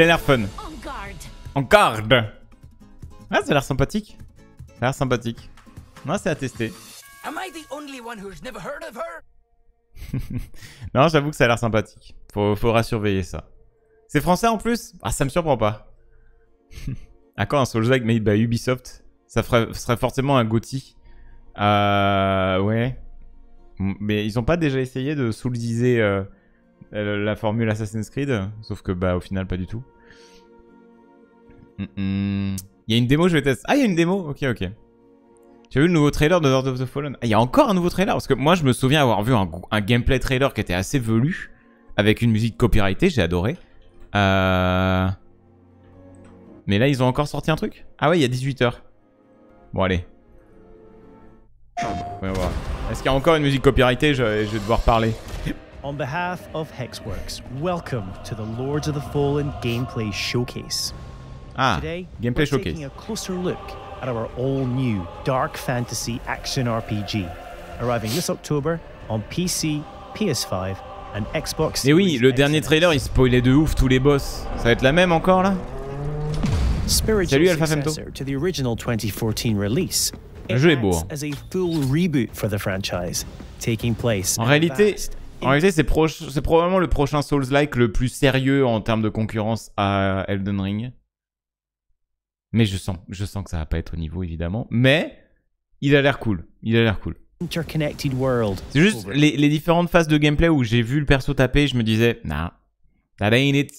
a l'air fun. En garde. Ah, ça a l'air sympathique. Ça a l'air sympathique. Non, c'est à tester. Non, j'avoue que ça a l'air sympathique. Faudra surveiller ça. C'est français en plus? Ah, ça me surprend pas. À quand un Souls-like made by Ubisoft? Ça serait forcément un GOTY. Ouais. Mais ils ont pas déjà essayé de soulsiser la formule Assassin's Creed? Sauf que, bah, au final, pas du tout. Il y a une démo, je vais tester. Ah, il y a une démo? Ok. Tu as vu le nouveau trailer de Lord of the Fallen? Ah, il y a encore un nouveau trailer? Parce que moi, je me souviens avoir vu un gameplay trailer qui était assez velu. Avec une musique copyrightée, j'ai adoré. Mais là, ils ont encore sorti un truc? Ah ouais, il y a 18 h. Bon, allez. On va voir. Est-ce qu'il y a encore une musique copyrightée? Je vais devoir parler. On behalf of Hexworks, welcome to the Lords of the Fallen Gameplay Showcase. Ah, Gameplay Showcase. Today, we're taking a closer look at our all-new Dark Fantasy Action RPG, arriving this October on PC, PS5 and Xbox. Et oui, le dernier trailer, il spoilait de ouf tous les boss. Ça va être la même encore, là? Salut Alpha Femto. Le jeu est beau. En réalité, c'est probablement le prochain Souls-like le plus sérieux en termes de concurrence à Elden Ring. Mais je sens que ça va pas être au niveau, évidemment. Mais il a l'air cool. C'est juste les différentes phases de gameplay où j'ai vu le perso taper, je me disais, nah, that ain't it,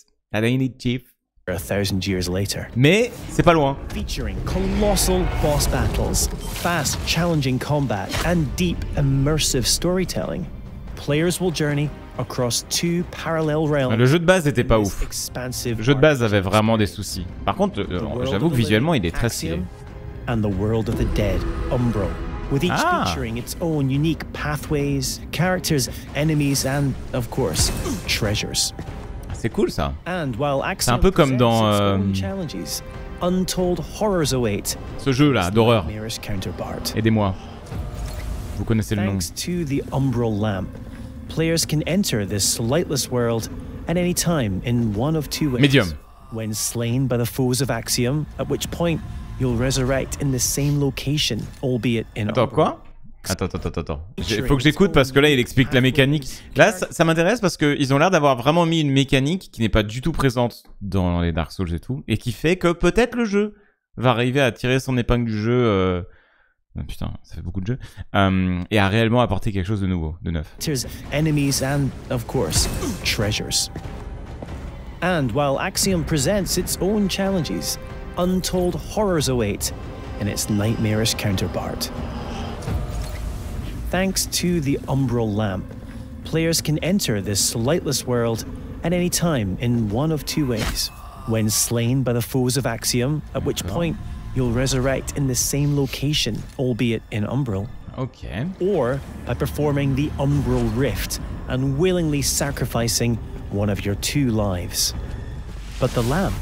chief. Mais c'est pas loin. Le jeu de base n'était pas ouf. Le jeu de base avait vraiment des soucis. Par contre, j'avoue que visuellement, il est très stylé. Ah. C'est cool ça. C'est un peu comme dans ce jeu là d'horreur. Aidez-moi. Vous connaissez le nom. Medium. Attends, quoi? Attends. Faut que j'écoute parce que là, il explique la mécanique. Là, ça m'intéresse parce qu'ils ont l'air d'avoir vraiment mis une mécanique qui n'est pas du tout présente dans les Dark Souls et tout. Et qui fait que peut-être le jeu va arriver à tirer son épingle du jeu. Oh, putain, ça fait beaucoup de jeux. Et à réellement apporter quelque chose de nouveau, de neuf. Axiom presents its own challenges, untold horrors await in its nightmarish counterpart. Thanks to the Umbral Lamp, players can enter this lightless world at any time in one of two ways. When slain by the foes of Axiom, at which point you'll resurrect in the same location, albeit in Umbral. Okay. Or by performing the Umbral Rift and willingly sacrificing one of your two lives. But the lamb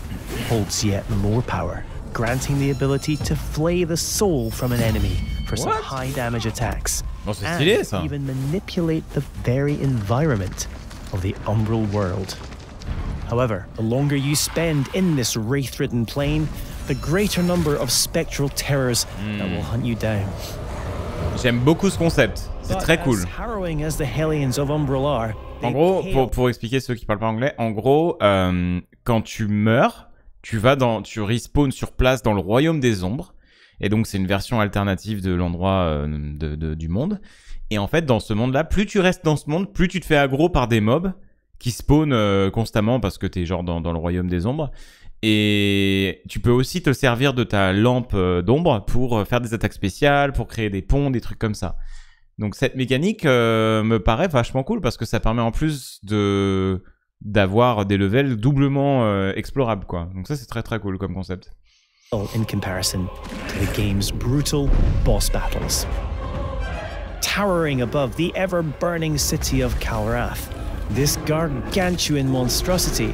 holds yet more power, granting the ability to flay the soul from an enemy for some high damage attacks. And even manipulate the very environment of the Umbral world. However, the longer you spend in this wraith-ridden plane, the greater number of spectral terrors that will hunt you down. J'aime beaucoup ce concept, c'est très cool. En gros, pour expliquer ceux qui parlent pas anglais, en gros, quand tu meurs, tu respawns sur place dans le royaume des ombres. Et donc, c'est une version alternative de l'endroit du monde. Et en fait, dans ce monde-là, plus tu restes dans ce monde, plus tu te fais aggro par des mobs qui spawnent constamment parce que t'es genre dans le royaume des ombres. Et tu peux aussi te servir de ta lampe d'ombre pour faire des attaques spéciales, pour créer des ponts, des trucs comme ça. Donc, cette mécanique me paraît vachement cool parce que ça permet en plus d'avoir des levels doublement explorables, quoi. Donc ça, c'est très très cool comme concept. In comparison to the game's brutal boss battles. Towering above the ever-burning city of Kal'Rath, this gargantuan monstrosity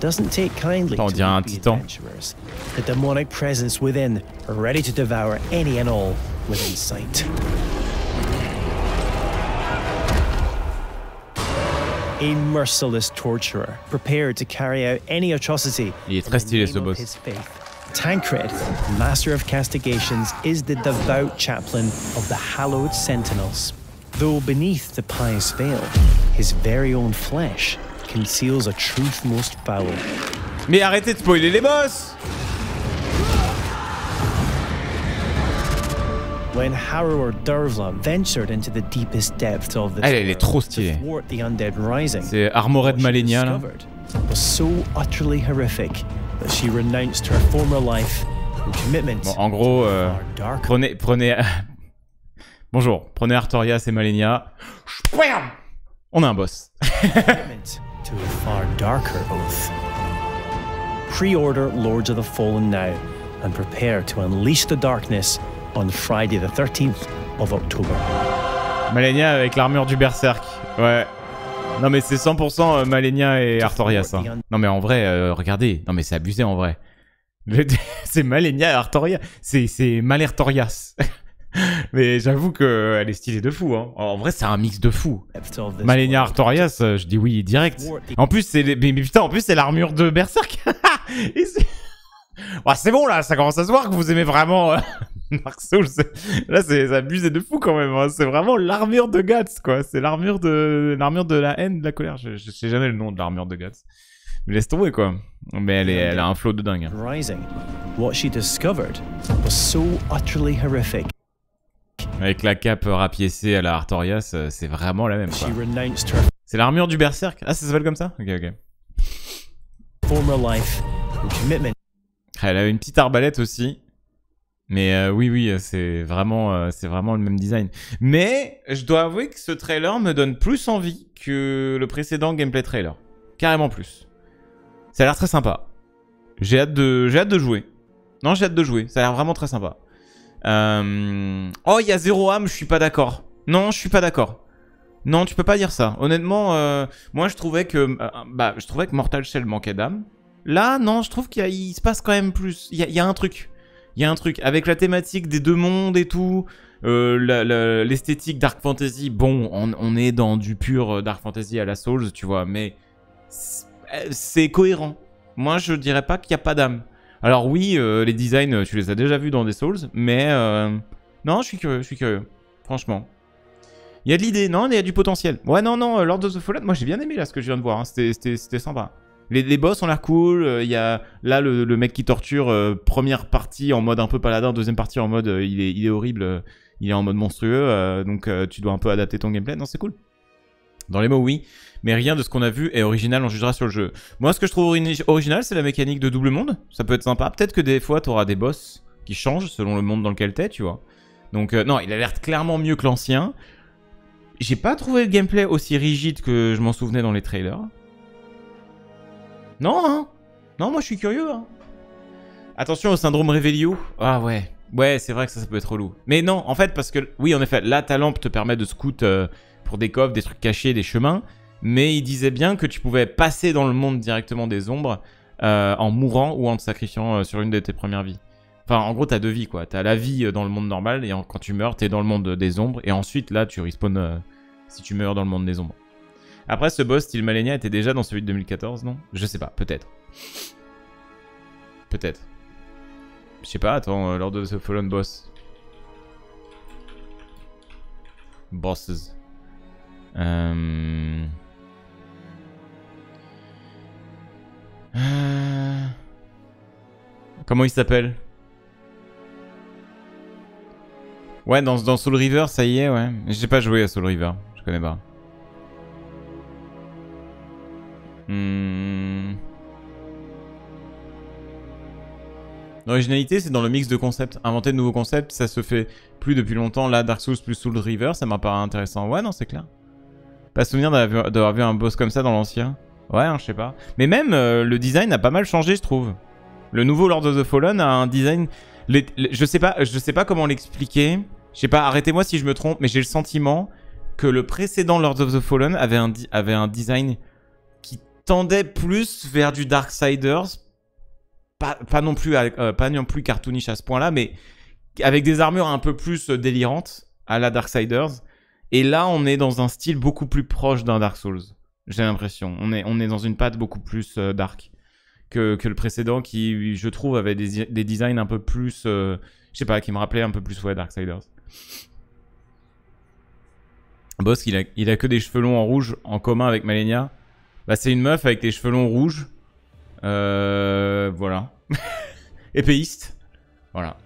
doesn't take kindly to the adventurers. The demonic presence within, ready to devour any and all within sight. A merciless torturer, prepared to carry out any atrocity in the name of his faith. Tancred, Master of Castigations, is the devout chaplain of the Hallowed Sentinels. Though beneath the pious veil, his very own flesh conceals a truth most foul. Mais arrêtez de spoiler les boss! When Harrower Durvla ventured into the deepest depths of the to thwart the undead rising, c'est Armored Malenia, là. Was so utterly horrific. She renounced her former life and commitment. Bon, en gros, prenez bonjour, prenez Artorias et Malenia. On a un boss. To a far darker oath. Pre-order Lords of the Fallen now and prepare to unleash the darkness on Friday the 13th of October. Malenia avec l'armure du berserk. Ouais. Non mais c'est 100% Malenia et Artorias. Hein. Non mais en vrai, regardez, non mais c'est abusé en vrai. C'est Malenia et Artorias, c'est Malertorias. Mais j'avoue qu'elle est stylée de fou. Hein. En vrai, c'est un mix de fou. Malenia Artorias, je dis oui direct. En plus, c'est mais putain, en plus c'est l'armure de Berserk. C'est bon là, ça commence à se voir que vous aimez vraiment Dark Souls. Là, c'est abusé de fou quand même. Hein. C'est vraiment l'armure de Guts, quoi. C'est l'armure de la haine, de la colère. Je sais jamais le nom de l'armure de Guts. Mais laisse tomber, quoi. Mais elle a un flow de dingue. Avec la cape rapiécée à la Artorias, c'est vraiment la même, quoi. C'est l'armure du Berserk. Ah, ça s'appelle comme ça? Ok, ok. Elle a une petite arbalète aussi. Mais oui, oui, c'est vraiment le même design. Mais je dois avouer que ce trailer me donne plus envie que le précédent gameplay trailer. Carrément plus. Ça a l'air très sympa. J'ai hâte de jouer. Non, j'ai hâte de jouer. Ça a l'air vraiment très sympa. Oh, il y a zéro âme, je suis pas d'accord. Non, je suis pas d'accord. Non, tu peux pas dire ça. Honnêtement, moi, je trouvais que Mortal Shell manquait d'âme. Là, non, je trouve qu'il se passe quand même plus. Il y a un truc. Il y a un truc, avec la thématique des deux mondes et tout, l'esthétique Dark Fantasy, bon, on est dans du pur Dark Fantasy à la Souls, tu vois, mais c'est cohérent. Moi, je dirais pas qu'il n'y a pas d'âme. Alors oui, les designs, tu les as déjà vus dans des Souls, mais non, je suis curieux, franchement. Il y a de l'idée, non, il y a du potentiel. Ouais, non, Lord of the Fallen, moi j'ai bien aimé là ce que je viens de voir, hein. C'était sympa. Les boss ont l'air cool, il y a là le mec qui torture, première partie en mode un peu paladin, deuxième partie en mode il est horrible, il est en mode monstrueux, donc tu dois un peu adapter ton gameplay, non c'est cool. Dans les mots oui, mais rien de ce qu'on a vu est original, on jugera sur le jeu. Moi ce que je trouve original c'est la mécanique de double monde, ça peut être sympa, peut-être que des fois tu auras des boss qui changent selon le monde dans lequel t'es, tu vois. Donc non, il a l'air clairement mieux que l'ancien, j'ai pas trouvé le gameplay aussi rigide que je m'en souvenais dans les trailers. Non, hein. Non, moi je suis curieux, hein. Attention au syndrome Revelio. Ah ouais. Ouais, c'est vrai que ça, ça peut être relou. Mais non, en fait, parce que... Oui, en effet, là, ta lampe te permet de scout pour des coffres, des trucs cachés, des chemins. Mais il disait bien que tu pouvais passer dans le monde directement des ombres en mourant ou en te sacrifiant sur une de tes premières vies. Enfin, en gros, t'as deux vies, quoi. T'as la vie dans le monde normal et quand tu meurs, t'es dans le monde des ombres. Et ensuite, là, tu respawns si tu meurs dans le monde des ombres. Après, ce boss, style Malenia, était déjà dans celui de 2014, non? Je sais pas, peut-être. Peut-être. Je sais pas, attends, lors de ce Fallen Boss. Bosses. Comment il s'appelle? Ouais, dans Soul River, ça y est, ouais. J'ai pas joué à Soul River, je connais pas. L'originalité, c'est dans le mix de concepts. Inventer de nouveaux concepts, ça se fait plus depuis longtemps. Là, Dark Souls plus Soul River, ça m'a paru intéressant. Ouais, non, c'est clair. Pas souvenir d'avoir vu un boss comme ça dans l'ancien. Ouais, hein, je sais pas. Mais même, le design a pas mal changé, je trouve. Le nouveau Lord of the Fallen a un design... Je sais pas comment l'expliquer. Je sais pas, arrêtez-moi si je me trompe, mais j'ai le sentiment que le précédent Lord of the Fallen avait un design qui tendait plus vers du Darksiders. Pas non plus cartoonish à ce point-là, mais avec des armures un peu plus délirantes à la Darksiders. Et là, on est dans un style beaucoup plus proche d'un Dark Souls. J'ai l'impression. On est dans une patte beaucoup plus dark que le précédent qui, je trouve, avait des designs un peu plus... je sais pas, qui me rappelait un peu plus ouais, Darksiders. Boss, il a que des cheveux longs en rouge en commun avec Malenia. Bah, c'est une meuf avec des cheveux longs rouges. Voilà. Épéiste. Voilà.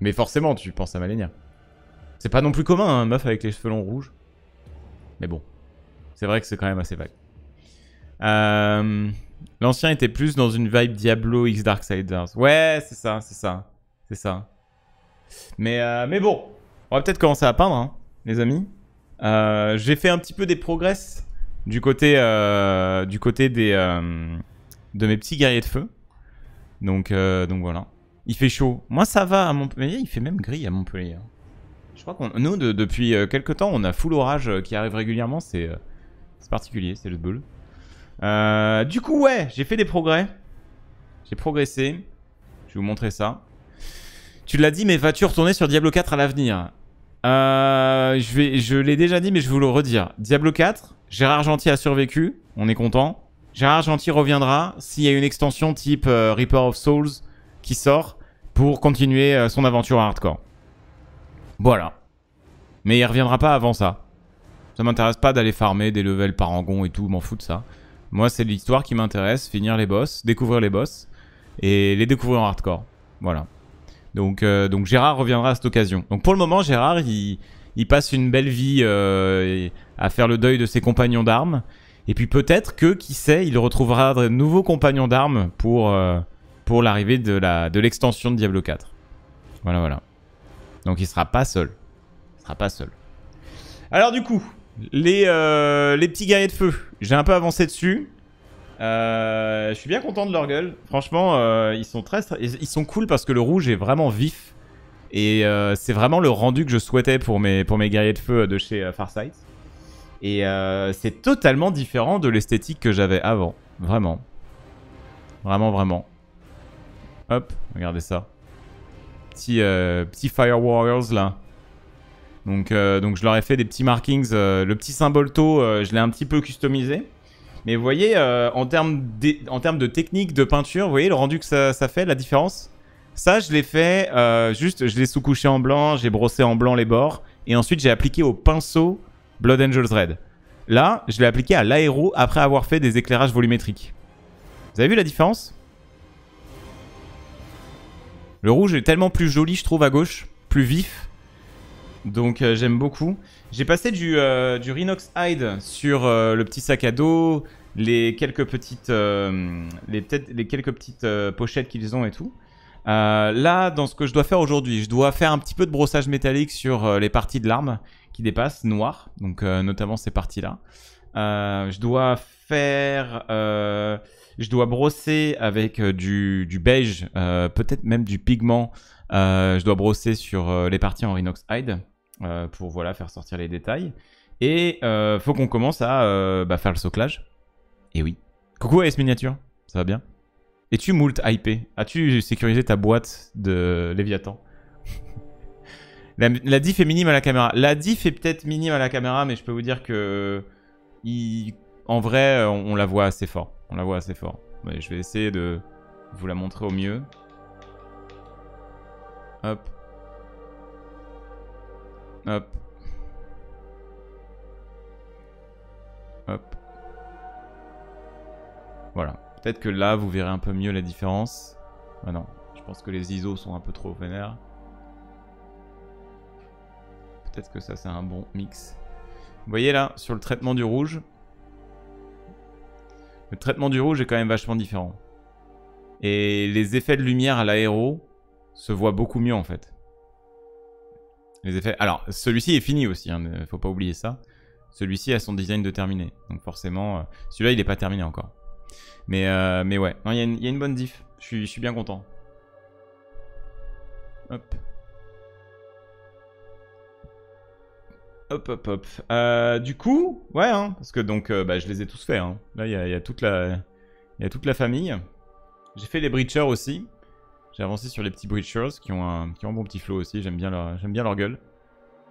Mais forcément, tu penses à Malenia. C'est pas non plus commun, hein, meuf avec les cheveux longs rouges. Mais bon. C'est vrai que c'est quand même assez vague. L'ancien était plus dans une vibe Diablo x Darksiders. Ouais, c'est ça, c'est ça. C'est ça. Mais bon. On va peut-être commencer à peindre, hein, les amis. J'ai fait un petit peu des progrès du côté de mes petits guerriers de feu. Donc voilà. Il fait chaud. Moi, ça va à Montpellier. Il fait même gris à Montpellier. Je crois qu'on... Nous, depuis quelques temps, on a full orage qui arrive régulièrement. C'est particulier, c'est le bull. Du coup, ouais, j'ai fait des progrès. J'ai progressé. Je vais vous montrer ça. Tu l'as dit, mais vas-tu retourner sur Diablo 4 à l'avenir? Je l'ai déjà dit, mais je vais vous le redire. Diablo 4, Gérard Gentil a survécu. On est content. Gérard Gentil reviendra s'il y a une extension type Reaper of Souls qui sort pour continuer son aventure hardcore. Voilà. Mais il reviendra pas avant ça. Ça m'intéresse pas d'aller farmer des levels parangon et tout, m'en fous de ça. Moi, c'est l'histoire qui m'intéresse, finir les boss, découvrir les boss et les découvrir en hardcore. Voilà. Donc Gérard reviendra à cette occasion. Donc pour le moment, Gérard, il passe une belle vie à faire le deuil de ses compagnons d'armes. Et puis peut-être que, qui sait, il retrouvera de nouveaux compagnons d'armes pour l'arrivée de l'extension de Diablo 4. Voilà, voilà. Donc il sera pas seul. Il sera pas seul. Alors du coup, les petits guerriers de feu, j'ai un peu avancé dessus. Je suis bien content de leur gueule. Franchement, ils sont cool parce que le rouge est vraiment vif. Et c'est vraiment le rendu que je souhaitais pour mes guerriers de feu de chez Farsight. Et c'est totalement différent de l'esthétique que j'avais avant. Vraiment. Vraiment, vraiment. Hop, regardez ça. Petit Fire Warriors là. Donc je leur ai fait des petits markings. Le petit symbole tôt, je l'ai un petit peu customisé. Mais vous voyez, en termes de technique, de peinture, vous voyez le rendu que ça fait, la différence. Ça, je l'ai fait, je l'ai sous-couché en blanc, j'ai brossé en blanc les bords. Et ensuite, j'ai appliqué au pinceau Blood Angels Red. Là, je l'ai appliqué à l'aéro après avoir fait des éclairages volumétriques. Vous avez vu la différence? Le rouge est tellement plus joli, je trouve, à gauche. Plus vif. Donc, j'aime beaucoup. J'ai passé du Rhinox Hide sur le petit sac à dos, les quelques petites pochettes qu'ils ont et tout. Là, dans ce que je dois faire aujourd'hui, je dois faire un petit peu de brossage métallique sur les parties de l'arme qui dépassent, noires. Donc, notamment ces parties-là. Je dois faire... Je dois brosser avec du beige, peut-être même du pigment. Je dois brosser sur les parties en Rhinox Hide pour voilà, faire sortir les détails. Et faut qu'on commence à faire le soclage. Et oui. Coucou AS Miniature, ça va bien? Es-tu moult hypé? As-tu sécurisé ta boîte de Léviathan? la diff est minime à la caméra. La diff est peut-être minime à la caméra, mais je peux vous dire que... En vrai, on la voit assez fort. On la voit assez fort. Mais je vais essayer de vous la montrer au mieux. Hop. Hop. Hop. Voilà. Peut-être que là, vous verrez un peu mieux la différence. Ah non. Je pense que les ISO sont un peu trop vénères. Peut-être que ça, c'est un bon mix. Vous voyez là, sur le traitement du rouge... Le traitement du rouge est quand même vachement différent. Et les effets de lumière à l'aéro se voient beaucoup mieux en fait. Les effets... Alors, celui-ci est fini aussi, hein, faut pas oublier ça. Celui-ci a son design de terminé. Donc forcément, celui-là il n'est pas terminé encore. Mais ouais, il y a une bonne diff. Je suis bien content. Hop. Hop, hop, hop. Du coup, ouais, hein, parce que donc, je les ai tous faits. Hein. Là, il y a toute la famille. J'ai fait les breachers aussi. J'ai avancé sur les petits breachers qui ont un bon petit flow aussi. J'aime bien leur gueule.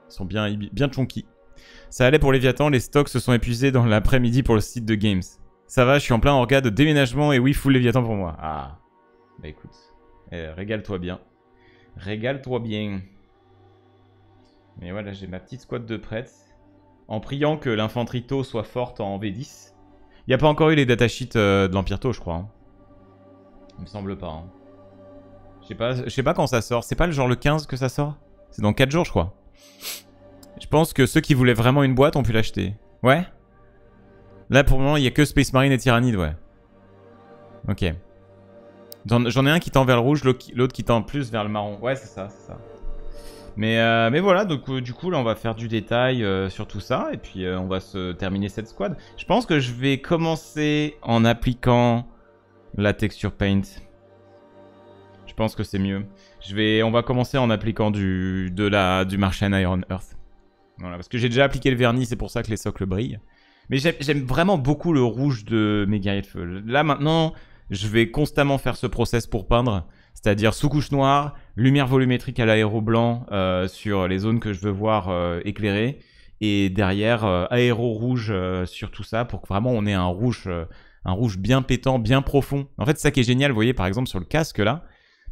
Ils sont bien chonky. Ça allait pour Léviathan. Les stocks se sont épuisés dans l'après-midi pour le site de Games. Ça va, je suis en plein orga de déménagement et oui, full Léviathan pour moi. Ah, bah écoute, régale-toi bien. Régale-toi bien. Mais voilà, j'ai ma petite squad de prête. En priant que l'infanterie tôt soit forte en V10. Il n'y a pas encore eu les datasheets de l'Empire tôt, je crois. Hein. Il me semble pas. Hein. Je sais pas quand ça sort. C'est pas le genre le 15 que ça sort? C'est dans 4 jours, je crois. Je pense que ceux qui voulaient vraiment une boîte ont pu l'acheter. Ouais? Là, pour le moment, il n'y a que Space Marine et Tyrannide, ouais. Ok. J'en ai un qui tend vers le rouge, l'autre qui tend plus vers le marron. Ouais, c'est ça, c'est ça. Mais voilà, donc du coup là on va faire du détail sur tout ça et puis on va se terminer cette squad. Je pense que je vais commencer en appliquant la texture paint. Je pense que c'est mieux. On va commencer en appliquant du Martian Iron Earth. Voilà, parce que j'ai déjà appliqué le vernis, c'est pour ça que les socles brillent. Mais j'aime vraiment beaucoup le rouge de mes guerriers de feu. Là maintenant, je vais constamment faire ce process pour peindre. C'est-à-dire sous-couche noire, lumière volumétrique à l'aéro blanc sur les zones que je veux voir éclairées. Et derrière, aéro rouge sur tout ça pour que vraiment on ait un rouge bien pétant, bien profond. En fait, c'est ça qui est génial. Vous voyez, par exemple, sur le casque là,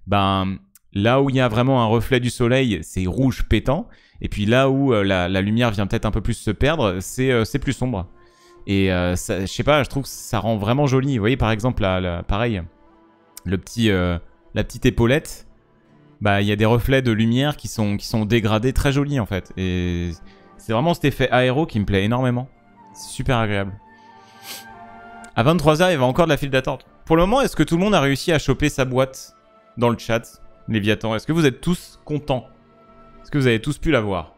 ben, là où il y a vraiment un reflet du soleil, c'est rouge pétant. Et puis là où la lumière vient peut-être un peu plus se perdre, c'est plus sombre. Et ça, je sais pas, je trouve que ça rend vraiment joli. Vous voyez, par exemple, là, pareil, la petite épaulette, bah il y a des reflets de lumière qui sont dégradés très jolis en fait. Et c'est vraiment cet effet aéro qui me plaît énormément. C'est super agréable. À 23h, il y a encore de la file d'attente. Pour le moment, est-ce que tout le monde a réussi à choper sa boîte dans le chat, Léviathan? Est-ce que vous êtes tous contents? Est-ce que vous avez tous pu la voir?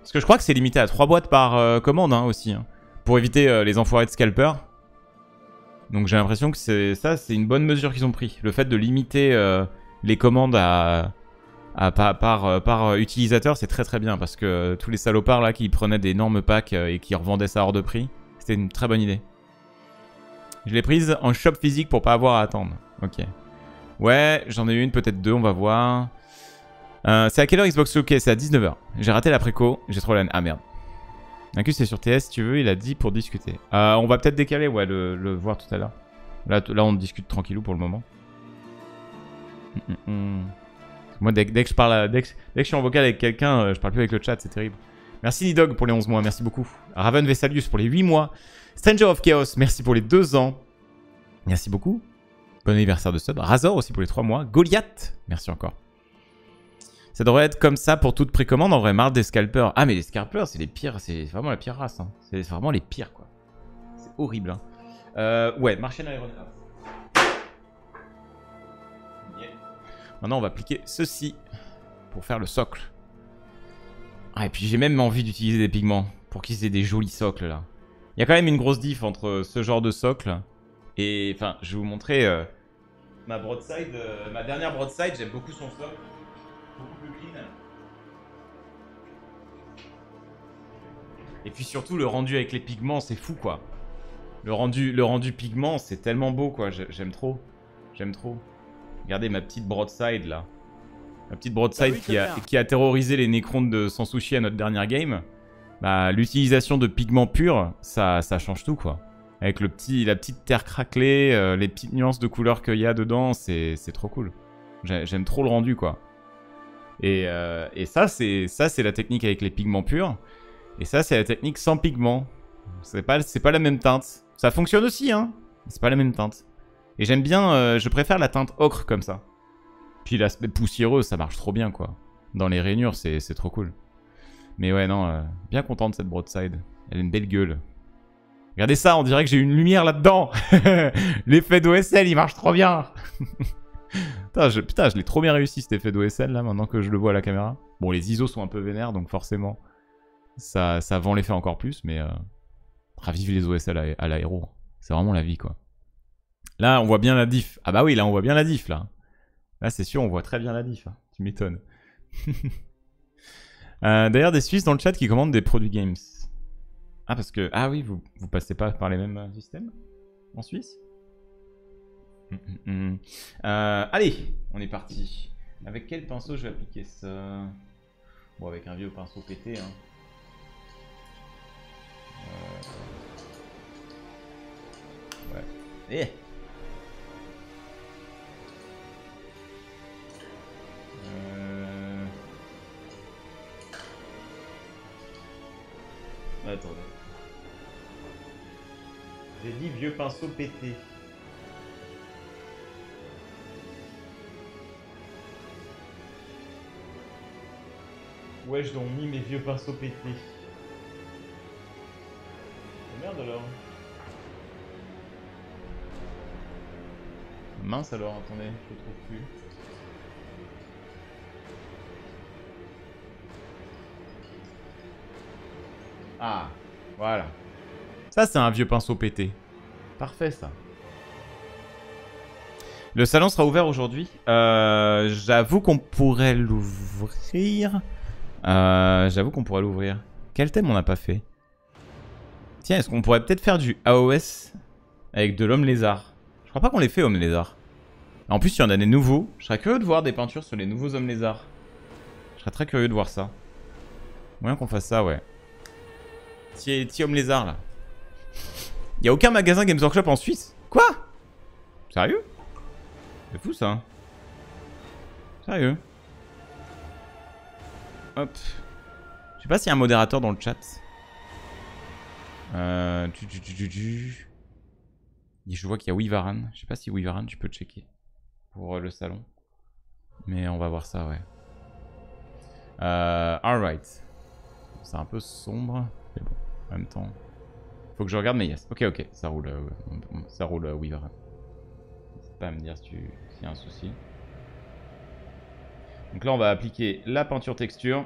Parce que je crois que c'est limité à 3 boîtes par commande hein, aussi. Hein, pour éviter les enfoirés de scalpers. Donc j'ai l'impression que c'est une bonne mesure qu'ils ont pris. Le fait de limiter les commandes par utilisateur, c'est très bien. Parce que tous les salopards là qui prenaient d'énormes packs et qui revendaient ça hors de prix, c'était une très bonne idée. Je l'ai prise en shop physique pour pas avoir à attendre. Ok. Ouais, j'en ai une, peut-être deux, on va voir. C'est à quelle heure Xbox? Ok, c'est à 19h. J'ai raté la préco, j'ai trop la... Ah merde. Incus c'est sur TS si tu veux, il a dit pour discuter. On va peut-être décaler, ouais, le voir tout à l'heure. Là, on discute tranquillou pour le moment. Moi, dès que je suis en vocal avec quelqu'un, je parle plus avec le chat, c'est terrible. Merci Nidog pour les 11 mois, merci beaucoup. Raven Vesalius pour les 8 mois. Stranger of Chaos, merci pour les 2 ans. Merci beaucoup. Bon anniversaire de sub. Razor aussi pour les 3 mois. Goliath, merci encore. Ça devrait être comme ça pour toute précommande, en vrai, marre des scalpers. Ah mais les scalpers, c'est les pires, c'est vraiment la pire race. Hein. C'est vraiment les pires quoi. C'est horrible. Hein. Ouais, Martian Iron Earth. Yeah. Maintenant on va appliquer ceci pour faire le socle. Ah et puis j'ai même envie d'utiliser des pigments pour qu'ils aient des jolis socles là. Il y a quand même une grosse diff entre ce genre de socle Et enfin, je vais vous montrer ma broadside, ma dernière broadside, j'aime beaucoup son stop, beaucoup plus clean. Et puis surtout le rendu avec les pigments, c'est fou quoi. Le rendu pigment, c'est tellement beau quoi, j'aime trop. J'aime trop. Regardez ma petite broadside là. La petite broadside qui a terrorisé les Necrons de Sansushi à notre dernière game. Bah, l'utilisation de pigments purs, ça change tout quoi. Avec la petite terre craquelée, les petites nuances de couleurs qu'il y a dedans, c'est trop cool. J'aime trop le rendu quoi. Et ça c'est la technique avec les pigments purs. Et ça c'est la technique sans pigments. C'est pas la même teinte. Ça fonctionne aussi hein, c'est pas la même teinte. Et j'aime bien, je préfère la teinte ocre comme ça. Puis l'aspect poussiéreux, ça marche trop bien quoi. Dans les rainures, c'est trop cool. Mais ouais, non, bien content de cette broadside. Elle a une belle gueule. Regardez ça, on dirait que j'ai une lumière là-dedans. L'effet d'OSL, il marche trop bien. Putain, je l'ai trop bien réussi cet effet d'OSL là, maintenant que je le vois à la caméra. Bon, les ISO sont un peu vénères, donc forcément, ça vend l'effet encore plus, mais... ravive les OSL à l'aéro. C'est vraiment la vie quoi. Là, on voit bien la diff. Ah bah oui, là, on voit bien la diff là. Là, c'est sûr, on voit très bien la diff. Hein. Tu m'étonnes. D'ailleurs, des Suisses dans le chat qui commandent des produits games. Ah, parce que... Ah oui, vous passez pas par les mêmes systèmes en Suisse? Allez, on est parti. Avec quel pinceau je vais appliquer ça? Bon, avec un vieux pinceau pété. Hein. Ouais. Attendez. J'ai dit vieux pinceau pété. Ouais, je dois mis mes vieux pinceaux pétés. Oh merde alors. Mince alors, attendez, je le trouve plus. Ah, voilà. Ça, c'est un vieux pinceau pété. Parfait, ça. Le salon sera ouvert aujourd'hui. J'avoue qu'on pourrait l'ouvrir. Quel thème on n'a pas fait? Tiens, est-ce qu'on pourrait peut-être faire du AOS avec de l'homme lézard? Je crois pas qu'on les fait, homme lézard. En plus, il y en a des nouveaux. Je serais curieux de voir des peintures sur les nouveaux hommes lézards. Je serais très curieux de voir ça. Moyen qu'on fasse ça, ouais. Petit homme lézard là. Y a aucun magasin Games Workshop en Suisse? Quoi? Sérieux? C'est fou ça. Sérieux. Hop. Je sais pas s'il y a un modérateur dans le chat. Je vois qu'il y a Wivaran. Je sais pas si Wivaran tu peux checker pour le salon. Mais on va voir ça, ouais. Alright. C'est un peu sombre. Mais bon, en même temps, faut que je regarde mes yes. Ok, ça roule Weaver. N'hésite pas à me dire s'il y a un souci. Donc là, on va appliquer la peinture texture.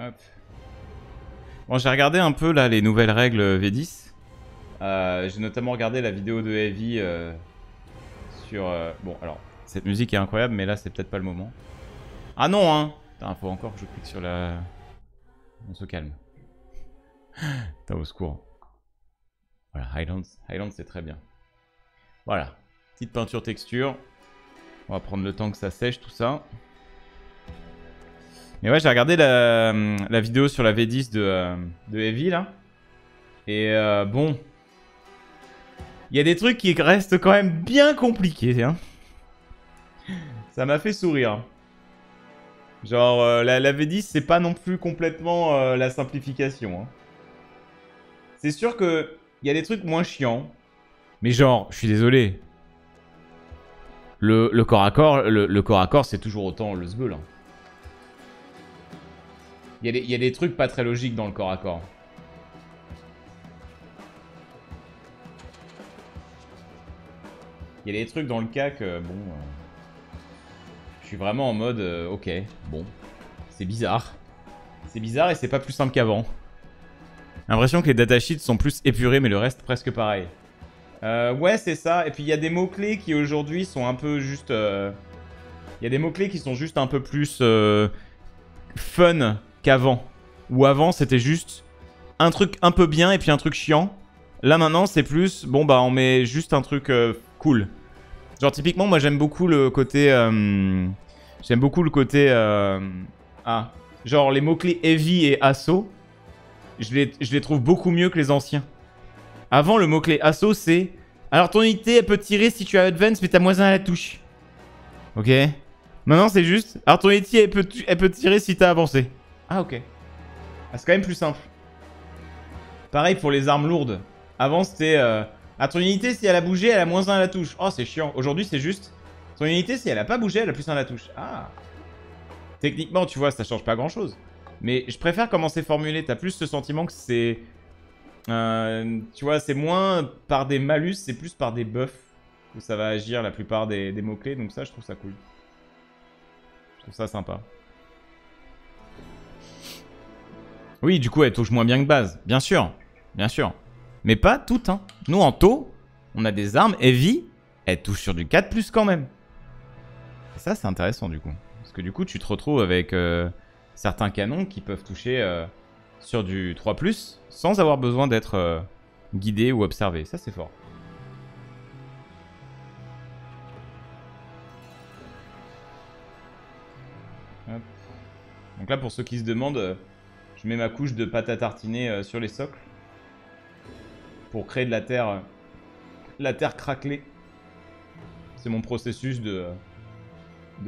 Hop. Bon, j'ai regardé un peu là les nouvelles règles V10. J'ai notamment regardé la vidéo de Heavy sur... bon, alors... Cette musique est incroyable, mais là, c'est peut-être pas le moment. Ah non, hein! Putain, faut encore que je clique sur la... On se calme. Putain, au secours. Voilà, Highlands, c'est très bien. Voilà. Petite peinture texture. On va prendre le temps que ça sèche, tout ça. Mais ouais, j'ai regardé la vidéo sur la V10 de Heavy, là. Et bon... Il y a des trucs qui restent quand même bien compliqués, hein. Ça m'a fait sourire. Genre, la V10, c'est pas non plus complètement la simplification. Hein. C'est sûr que il y a des trucs moins chiants. Mais genre, je suis désolé. Le corps à corps, le corps à corps, c'est toujours autant le zbeul. Hein. Il y a des trucs pas très logiques dans le corps à corps. Il y a des trucs dans le cas que, bon... Je suis vraiment en mode, ok, bon, c'est bizarre. C'est bizarre et c'est pas plus simple qu'avant. J'ai l'impression que les datasheets sont plus épurés, mais le reste presque pareil. Ouais, c'est ça. Et puis il y a des mots-clés qui aujourd'hui sont un peu juste... Il y a des mots-clés qui sont juste un peu plus fun qu'avant. Ou avant, c'était juste un truc un peu bien et puis un truc chiant. Là, maintenant, c'est plus... Bon, bah, on met juste un truc cool. Genre, typiquement, moi, j'aime beaucoup le côté... J'aime beaucoup le côté... Ah, genre, les mots-clés heavy et assaut, je les trouve beaucoup mieux que les anciens. Avant, le mot-clé assaut, c'est... Alors, ton unité, elle peut tirer si tu as advance, mais t'as moins un à la touche. Ok. Maintenant, c'est juste... Alors, ton unité, elle peut tirer si t'as avancé. Ah, ok. Ah, c'est quand même plus simple. Pareil pour les armes lourdes. Avant, c'était... Ah, ton unité, si elle a bougé, elle a moins un à la touche. Oh, c'est chiant. Aujourd'hui, c'est juste... Ton unité, si elle a pas bougé, elle a plus un à la touche. Ah. Techniquement, tu vois, ça change pas grand-chose. Mais je préfère comment c'est formulé. T'as plus ce sentiment que c'est... tu vois, c'est moins par des malus, c'est plus par des buffs où ça va agir la plupart des mots-clés. Donc ça, je trouve ça cool. Je trouve ça sympa. Oui, du coup, elle touche moins bien que base. Bien sûr, bien sûr. Mais pas toutes, hein. Nous, en taux, on a des armes heavy. Elles touchent sur du 4+ quand même. Et ça, c'est intéressant, du coup. Parce que du coup, tu te retrouves avec certains canons qui peuvent toucher... sur du 3+, sans avoir besoin d'être guidé ou observé. Ça, c'est fort. Hop. Donc là, pour ceux qui se demandent, je mets ma couche de pâte à tartiner sur les socles pour créer de la terre craquelée. C'est mon processus de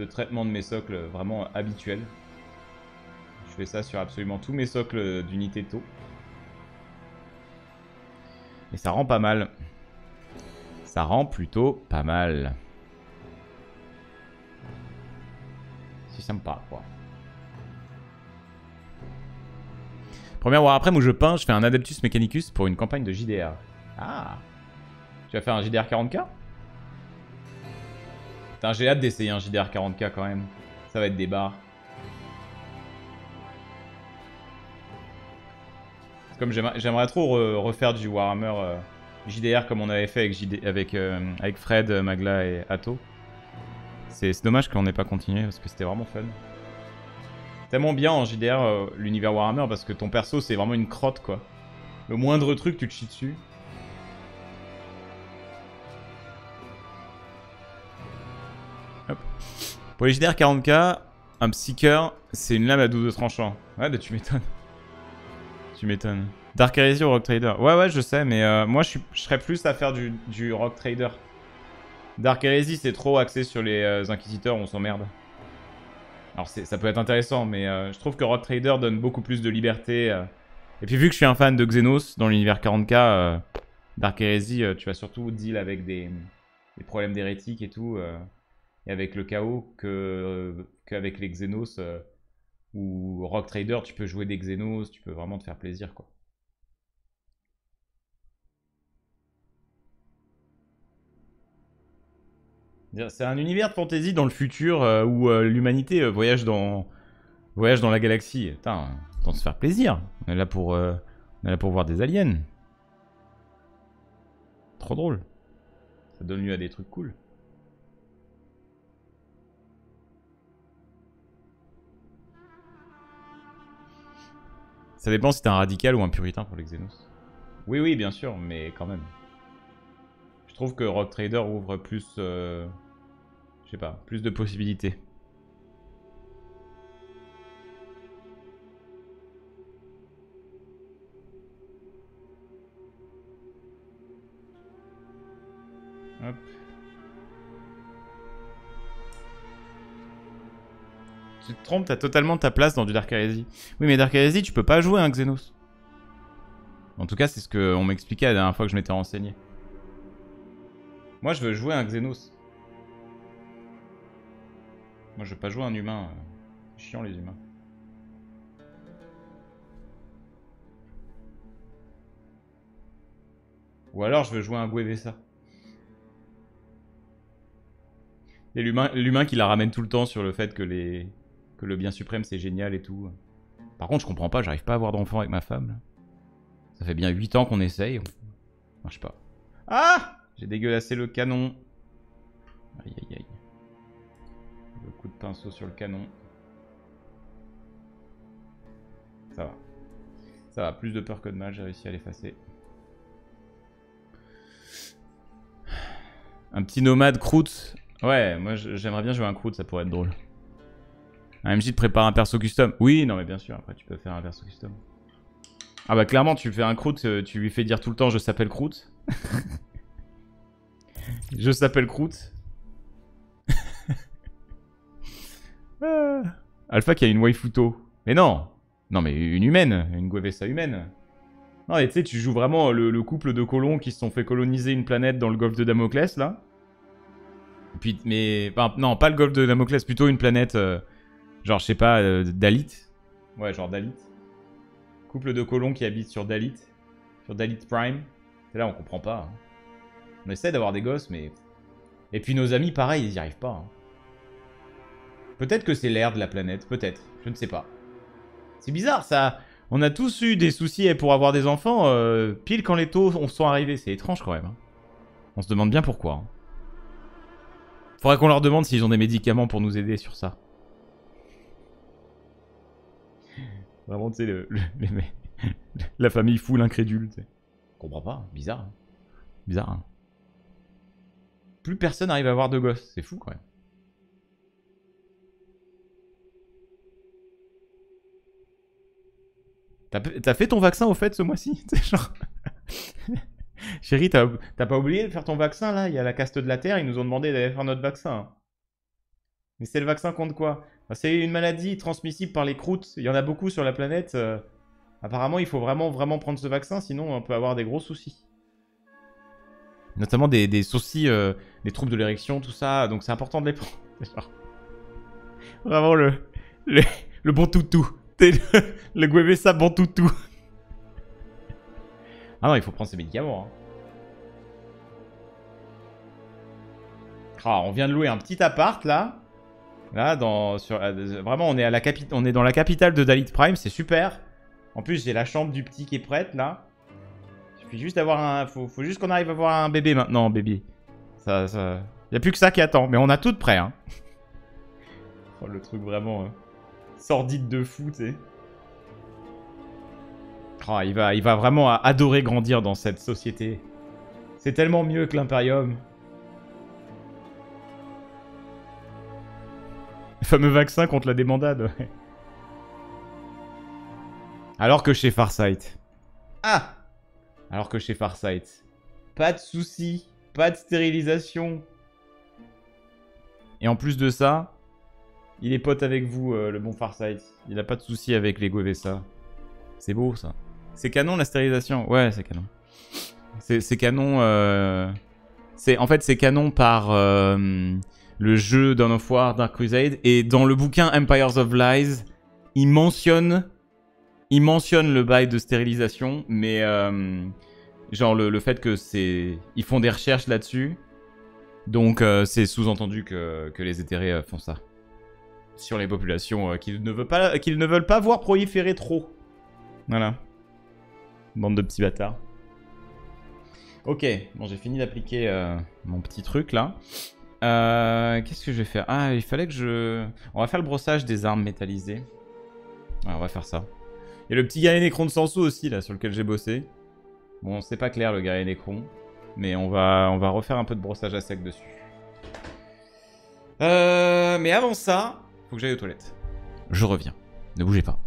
traitement de mes socles vraiment habituel. Je fais ça sur absolument tous mes socles d'unité taux. Et ça rend pas mal. Ça rend plutôt pas mal. C'est sympa, quoi. Première War Après où je peins, je fais un Adeptus Mechanicus pour une campagne de JDR. Ah. Tu vas faire un JDR 40K? Putain, j'ai hâte d'essayer un JDR 40K quand même. Ça va être des barres. Comme j'aimerais trop refaire du Warhammer JDR comme on avait fait avec Fred, Magla et Atto. C'est dommage qu'on n'ait pas continué parce que c'était vraiment fun. Tellement bien en JDR l'univers Warhammer parce que ton perso c'est vraiment une crotte quoi. Le moindre truc tu te chies dessus. Hop. Pour les JDR 40K, un Psyker c'est une lame à double tranchant. Ouais bah tu m'étonnes. Tu m'étonnes. Dark Heresy ou Rogue Trader? Ouais, ouais, je sais, mais moi, je serais plus à faire du Rogue Trader. Dark Heresy, c'est trop axé sur les Inquisiteurs, on s'emmerde. Alors, ça peut être intéressant, mais je trouve que Rogue Trader donne beaucoup plus de liberté. Et puis, vu que je suis un fan de Xenos dans l'univers 40K, Dark Heresy, tu vas surtout deal avec des problèmes d'hérétiques et tout, et avec le chaos qu'avec les Xenos... Ou Rogue Trader, tu peux jouer des Xenos, tu peux vraiment te faire plaisir, quoi. C'est un univers de fantasy dans le futur où l'humanité voyage dans la galaxie. Putain, autant se faire plaisir. On est là pour voir des aliens. Trop drôle. Ça donne lieu à des trucs cool. Ça dépend si t'es un radical ou un puritain pour les Xenos. Oui, oui, bien sûr, mais quand même. Je trouve que Rogue Trader ouvre plus... je sais pas, plus de possibilités. Hop. Tu te trompes, t'as totalement ta place dans du Dark Heresy. Oui, mais Dark Heresy, tu peux pas jouer un Xenos. En tout cas, c'est ce qu'on m'expliquait la dernière fois que je m'étais renseigné. Moi, je veux jouer un Xenos. Moi, je veux pas jouer un humain. Chiant, les humains. Ou alors, je veux jouer un Guevesa. Et l'humain qui la ramène tout le temps sur le fait que le bien suprême c'est génial et tout. Par contre je comprends pas, j'arrive pas à avoir d'enfant avec ma femme. Ça fait bien 8 ans qu'on essaye. Ça marche pas. Ah! J'ai dégueulassé le canon. Aïe aïe aïe. Le coup de pinceau sur le canon. Ça va. Ça va, plus de peur que de mal, j'ai réussi à l'effacer. Un petit nomade croûte. Ouais, moi j'aimerais bien jouer un croûte, ça pourrait être drôle. Un MJ te prépare un perso custom. Oui, non mais bien sûr, après tu peux faire un perso custom. Ah bah clairement, tu fais un croûte, tu lui fais dire tout le temps je s'appelle croûte. Je s'appelle croûte. Alpha qui a une waifuto. Mais non! Non mais une humaine, une Guevesa humaine. Non mais tu sais, tu joues vraiment le couple de colons qui se sont fait coloniser une planète dans le golfe de Damoclès là. Et puis, mais... Enfin, non, pas le golfe de Damoclès, plutôt une planète... genre, je sais pas, Dalit. Ouais, genre Dalit. Couple de colons qui habitent sur Dalit. Sur Dalit Prime. C'est là, on comprend pas. Hein. On essaie d'avoir des gosses, mais... Et puis nos amis, pareil, ils y arrivent pas. Hein. Peut-être que c'est l'air de la planète, peut-être. Je ne sais pas. C'est bizarre, ça. On a tous eu des soucis pour avoir des enfants, pile quand les taux sont arrivés. C'est étrange quand même. Hein. On se demande bien pourquoi. Hein. Faudrait qu'on leur demande s'ils ont des médicaments pour nous aider sur ça. Vraiment, tu sais, la famille foule incrédule. Je comprends pas, bizarre. Hein. Bizarre. Hein. Plus personne n'arrive à avoir de gosses. C'est fou quand même. T'as fait ton vaccin au fait ce mois-ci? Genre... Chérie, t'as pas oublié de faire ton vaccin là? Il y a la caste de la Terre, ils nous ont demandé d'aller faire notre vaccin. Mais c'est le vaccin contre quoi? C'est une maladie transmissible par les croûtes. Il y en a beaucoup sur la planète. Apparemment, il faut vraiment prendre ce vaccin, sinon on peut avoir des gros soucis. Notamment des soucis, des troubles de l'érection, tout ça. Donc c'est important de les prendre. Genre... Vraiment le bon toutou. Le Guevesa bon toutou. Ah non, il faut prendre ses médicaments. Hein. Ah, on vient de louer un petit appart là. Là, vraiment, on est dans la capitale de Dalit Prime, c'est super. En plus, j'ai la chambre du petit qui est prête là. Il suffit juste d'avoir un. Faut juste qu'on arrive à avoir un bébé maintenant, bébé. Ça... Y a plus que ça qui attend, mais on a tout de prêt. Hein. Oh, le truc vraiment. Sordide de fou, tu sais. Oh, il va vraiment adorer grandir dans cette société. C'est tellement mieux que l'Imperium. Le fameux vaccin contre la débandade. Ouais. Alors que chez Farsight. Ah! Alors que chez Farsight. Pas de soucis, pas de stérilisation. Et en plus de ça... Il est pote avec vous, le bon Farsight. Il a pas de soucis avec les Guevesa. C'est beau, ça. C'est canon, la stérilisation. Ouais, c'est canon. C'est canon... En fait, c'est canon par le jeu Dawn of War, Dark Crusade. Et dans le bouquin Empires of Lies, il mentionne le bail de stérilisation. Mais genre le fait que c'est... Ils font des recherches là-dessus. Donc c'est sous-entendu que les éthérés font ça. Sur les populations qu'ils ne veulent pas voir proliférer trop. Voilà. Bande de petits bâtards. Ok, bon j'ai fini d'appliquer mon petit truc là. Qu'est-ce que je vais faire? Ah, il fallait que je... On va faire le brossage des armes métallisées. Ouais, on va faire ça. Il y a le petit guerrier Necron de Sansu aussi là, sur lequel j'ai bossé. Bon, c'est pas clair le guerrier Necron. Mais on va refaire un peu de brossage à sec dessus. Mais avant ça... Faut que j'aille aux toilettes. Je reviens. Ne bougez pas.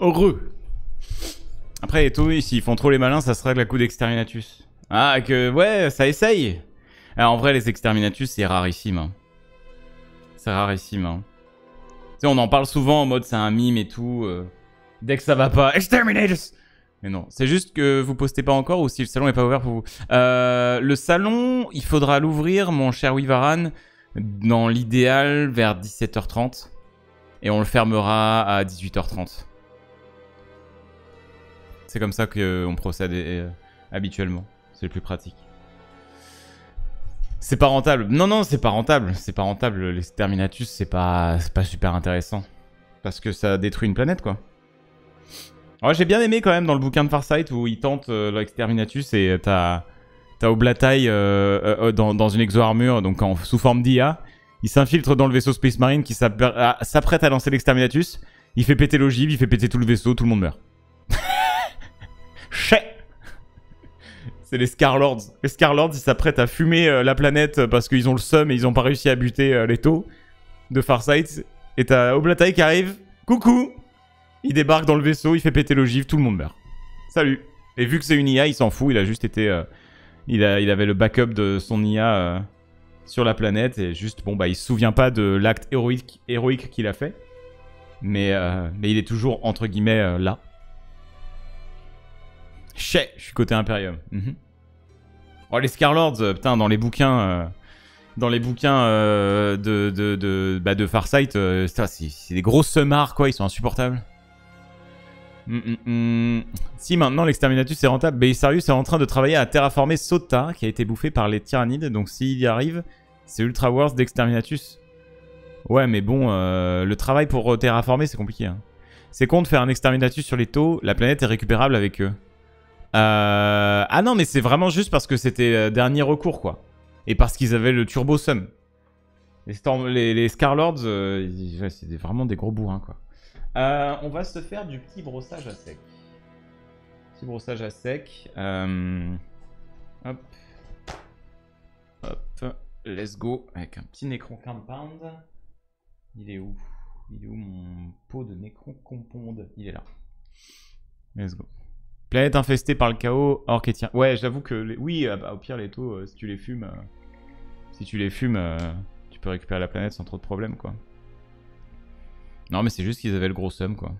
heureux. Après, étonné, s'ils font trop les malins, ça sera que la coup d'exterminatus. Ah, que... Ouais, ça essaye. Alors, en vrai, les exterminatus, c'est rarissime. Hein. C'est rarissime. Hein. Tu sais, on en parle souvent en mode c'est un mime et tout. Dès que ça va pas... Exterminatus. Mais non, c'est juste que vous postez pas encore ou si le salon est pas ouvert pour vous. Le salon, il faudra l'ouvrir, mon cher Wivaran, dans l'idéal vers 17h30. Et on le fermera à 18h30. C'est comme ça qu'on procède habituellement. C'est le plus pratique. C'est pas rentable. Non, non, c'est pas rentable. C'est pas rentable. L'exterminatus, c'est pas super intéressant. Parce que ça détruit une planète, quoi. Ouais, j'ai bien aimé quand même dans le bouquin de Farsight où il tente l'exterminatus et t'as Oblatai dans une exo-armure, donc sous forme d'IA. Il s'infiltre dans le vaisseau Space Marine qui s'apprête à lancer l'exterminatus. Il fait péter l'ogive, il fait péter tout le vaisseau, tout le monde meurt. C'est les Scarlords. Les Scarlords, ils s'apprêtent à fumer la planète parce qu'ils ont le seum et ils n'ont pas réussi à buter les taux de Farsight. Et t'as Oblatai qui arrive. Coucou! Il débarque dans le vaisseau, il fait péter l'ogive, tout le monde meurt. Salut. Et vu que c'est une IA, il s'en fout, il a juste été... il avait le backup de son IA sur la planète, et juste, bon, bah, il se souvient pas de l'acte héroïque qu'il a fait. Mais il est toujours, entre guillemets, là. Chais, je suis côté Imperium. Oh, les Scarlords, putain, dans les bouquins... de Farsight, c'est des gros semards, quoi, ils sont insupportables. Si maintenant l'exterminatus est rentable, Belisarius est en train de travailler à terraformer Sota, qui a été bouffé par les tyrannides, donc s'il y arrive, c'est ultra worth d'exterminatus. Ouais, mais bon, le travail pour terraformer, c'est compliqué. Hein. C'est con de faire un exterminatus sur les taux, la planète est récupérable avec eux. Ah non, mais c'est vraiment juste parce que c'était dernier recours, quoi. Et parce qu'ils avaient le turbo sum. Les Scarlords, c'était vraiment des gros bourrins, quoi. On va se faire du petit brossage à sec. Petit brossage à sec. Hop. Hop. Let's go. Avec un petit Necron Compound. Il est où? Il est où mon pot de Necron Compound? Il est là. Let's go. Planète infestée par le chaos, or qu'étien. Ouais, j'avoue que... Oui, bah, au pire, les taux, si tu les fumes... tu peux récupérer la planète sans trop de problèmes, quoi. Non, mais c'est juste qu'ils avaient le gros somme, quoi.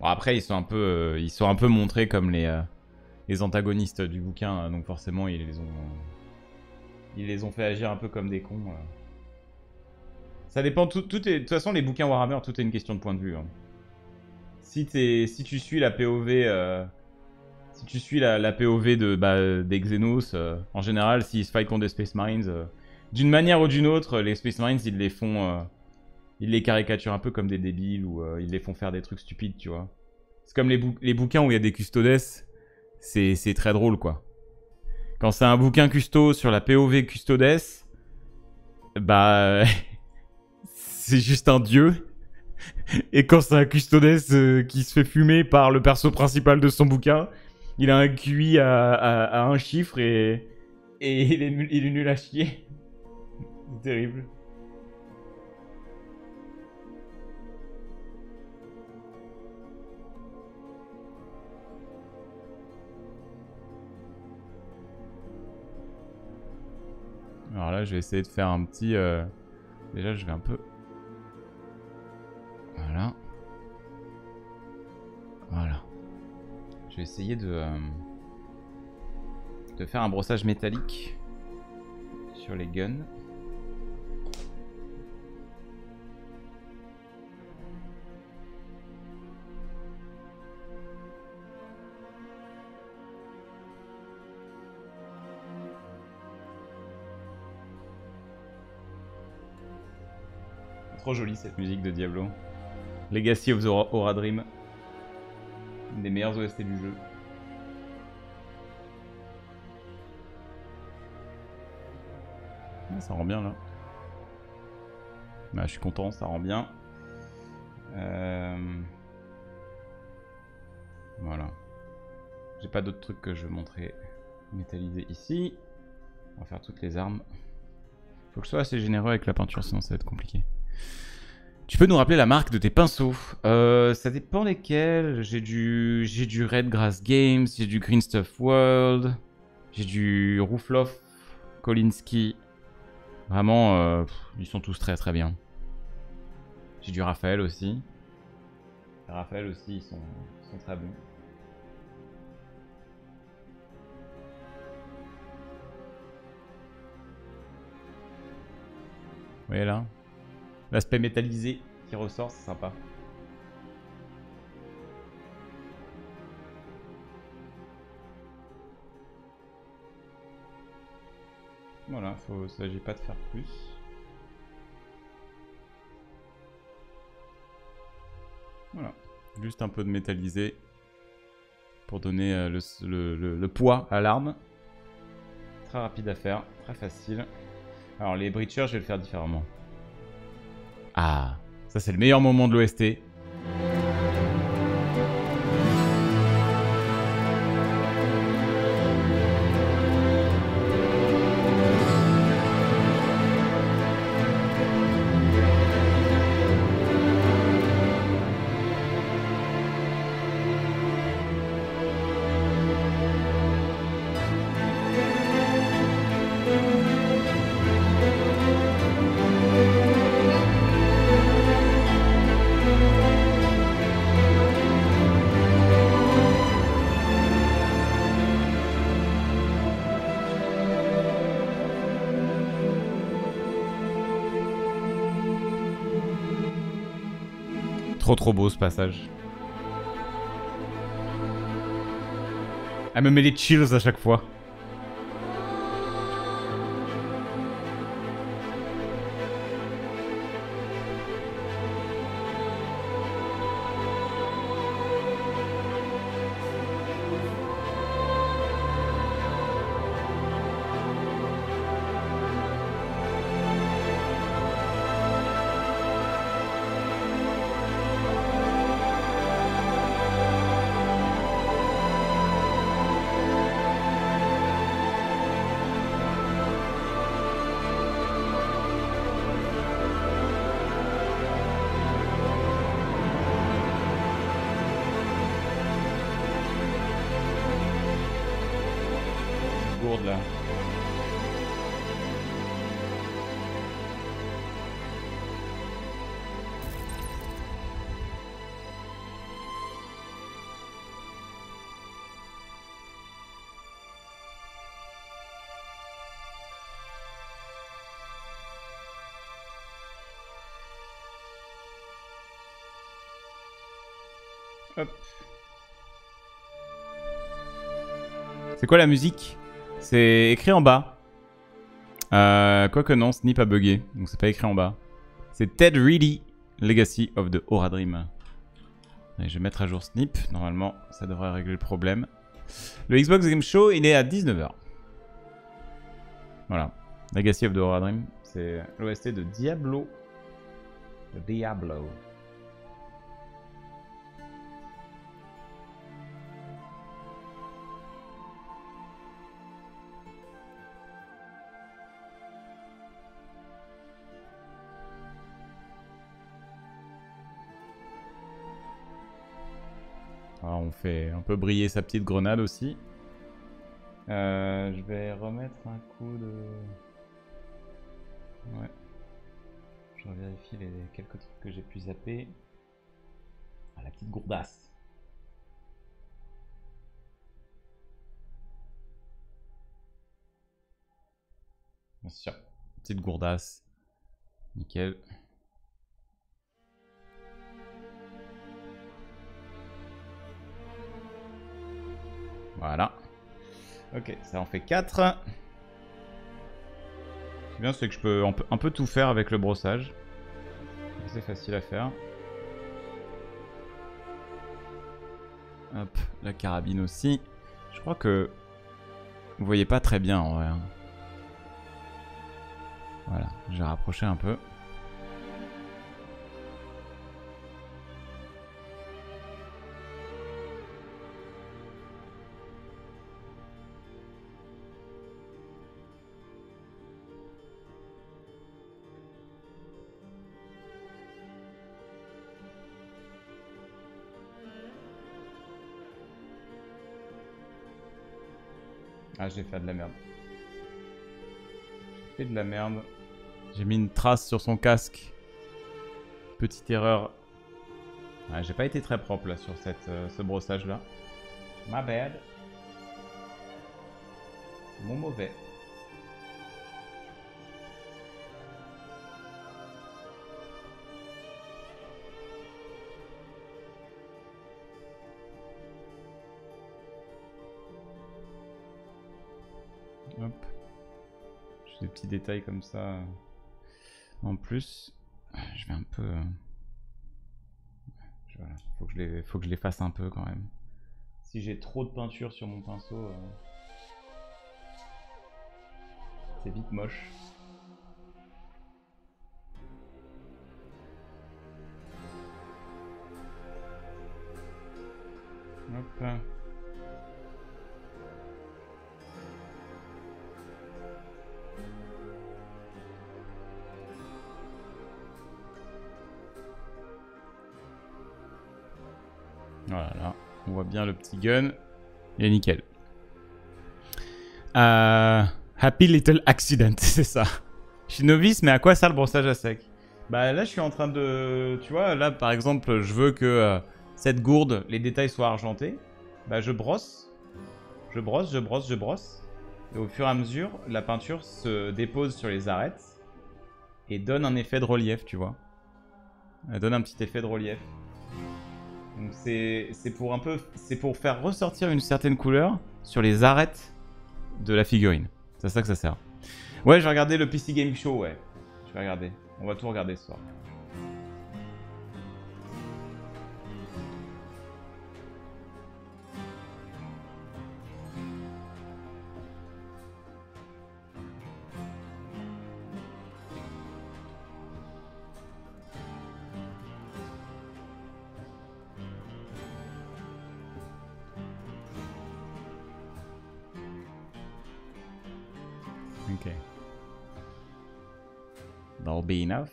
Bon, après, ils sont un peu montrés comme les antagonistes du bouquin, hein, donc forcément, ils les ont fait agir un peu comme des cons. Ça dépend, de toute façon, les bouquins Warhammer, tout est une question de point de vue. Hein. Si tu suis la POV... Si tu suis la POV des Xenos, en général, s'ils se fight contre des Space Marines, d'une manière ou d'une autre, les Space Marines, ils les font... ils les caricaturent un peu comme des débiles, ou ils les font faire des trucs stupides, tu vois. C'est comme les bouquins où il y a des custodes, c'est très drôle, quoi. Quand c'est un bouquin custo sur la POV custodes, bah... c'est juste un dieu. Et quand c'est un custodes qui se fait fumer par le perso principal de son bouquin, il a un QI à un chiffre et il est nul à chier. C'est terrible. Alors là, je vais essayer de faire un petit... Déjà, je vais un peu... Voilà. Voilà. Je vais essayer de faire un brossage métallique sur les guns. Trop jolie cette musique de Diablo. Legacy of the Aura Dream. Une des meilleures OST du jeu. Ça rend bien là. Bah, je suis content, ça rend bien. Voilà. J'ai pas d'autres trucs que je veux montrer métallisés ici. On va faire toutes les armes. Faut que je sois assez généreux avec la peinture, sinon ça va être compliqué. Tu peux nous rappeler la marque de tes pinceaux? Ça dépend lesquels. J'ai du Redgrass Games, j'ai du Green Stuff World, j'ai du Roofloff, Kolinski. Vraiment, ils sont tous très très bien. J'ai du Raphaël aussi. Les Raphaël aussi, ils sont très bons. Vous voyez là, l'aspect métallisé qui ressort, c'est sympa. Voilà, il ne s'agit pas de faire plus. Voilà, juste un peu de métallisé pour donner le poids à l'arme. Très rapide à faire, très facile. Alors les breachers, je vais le faire différemment. Ah, ça c'est le meilleur moment de l'OST. Trop beau ce passage. Elle me met les chills à chaque fois. Là. Hop. C'est quoi la musique? C'est écrit en bas. Quoique non, ce n'est pas buggé. Donc c'est pas écrit en bas. C'est Ted Reedy, Legacy of the Aura Dream. Allez, je vais mettre à jour Snip. Normalement, ça devrait régler le problème. Le Xbox Game Show, il est à 19 h. Voilà. Legacy of the Aura Dream. C'est l'OST de Diablo. Diablo. Alors on fait un peu briller sa petite grenade aussi. Je vais remettre un coup de... Ouais. Je revérifie les quelques trucs que j'ai pu zapper. Ah, la petite gourdasse. Bien sûr. Petite gourdasse. Nickel. Voilà. Ok, ça en fait 4. Ce qui est bien, c'est que je peux un peu tout faire avec le brossage. C'est facile à faire. Hop, la carabine aussi. Je crois que vous voyez pas très bien en vrai. Voilà, j'ai rapproché un peu. Ah, j'ai fait de la merde. J'ai fait de la merde. J'ai mis une trace sur son casque. Petite erreur. Ah, j'ai pas été très propre là sur cette, ce brossage là. My bad. Mon mauvais. Hop. J'ai des petits détails comme ça. En plus, je vais un peu... Voilà. Faut que je les fasse un peu quand même. Si j'ai trop de peinture sur mon pinceau, c'est vite moche. Hop. Voilà, là, on voit bien le petit gun. Il est nickel. Happy little accident, c'est ça. Je suis novice, mais à quoi ça le brossage à sec? Bah là, je suis en train de... Tu vois, là, par exemple, je veux que cette gourde, les détails soient argentés. Bah, je brosse. Je brosse, je brosse, je brosse. Et au fur et à mesure, la peinture se dépose sur les arêtes et donne un effet de relief, tu vois. Elle donne un petit effet de relief. Donc c'est pour un peu, c'est pour faire ressortir une certaine couleur sur les arêtes de la figurine. C'est à ça que ça sert. Ouais, je vais regarder le PC Gaming Show, ouais. Je vais regarder. On va tout regarder ce soir. Okay. That'll be enough.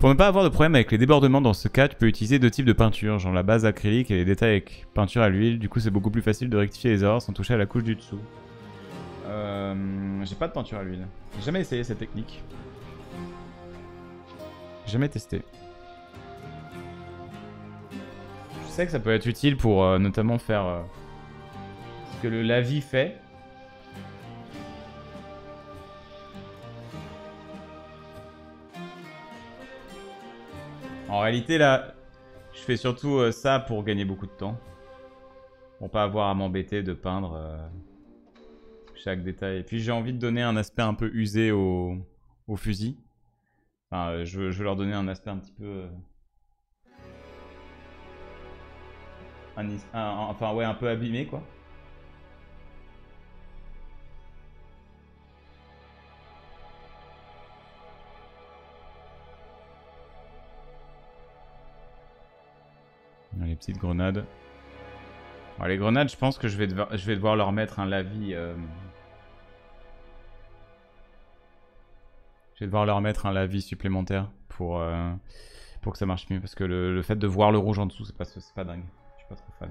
Pour ne pas avoir de problème avec les débordements dans ce cas, tu peux utiliser deux types de peinture, genre la base acrylique et les détails avec peinture à l'huile. Du coup, c'est beaucoup plus facile de rectifier les erreurs sans toucher à la couche du dessous. J'ai pas de peinture à l'huile. J'ai jamais essayé cette technique. J'ai jamais testé. Que ça peut être utile pour notamment faire ce que le lavis fait. En réalité là, je fais surtout ça pour gagner beaucoup de temps. Pour pas avoir à m'embêter de peindre chaque détail. Et puis j'ai envie de donner un aspect un peu usé au fusil. Enfin, je veux leur donner un aspect un petit peu... Enfin ouais, un peu abîmé quoi. Les petites grenades. Alors, les grenades, je pense que je vais devoir leur mettre un lavis. Je vais devoir leur mettre un lavis supplémentaire pour que ça marche mieux. Parce que le fait de voir le rouge en dessous, c'est pas dingue. Pas trop fan.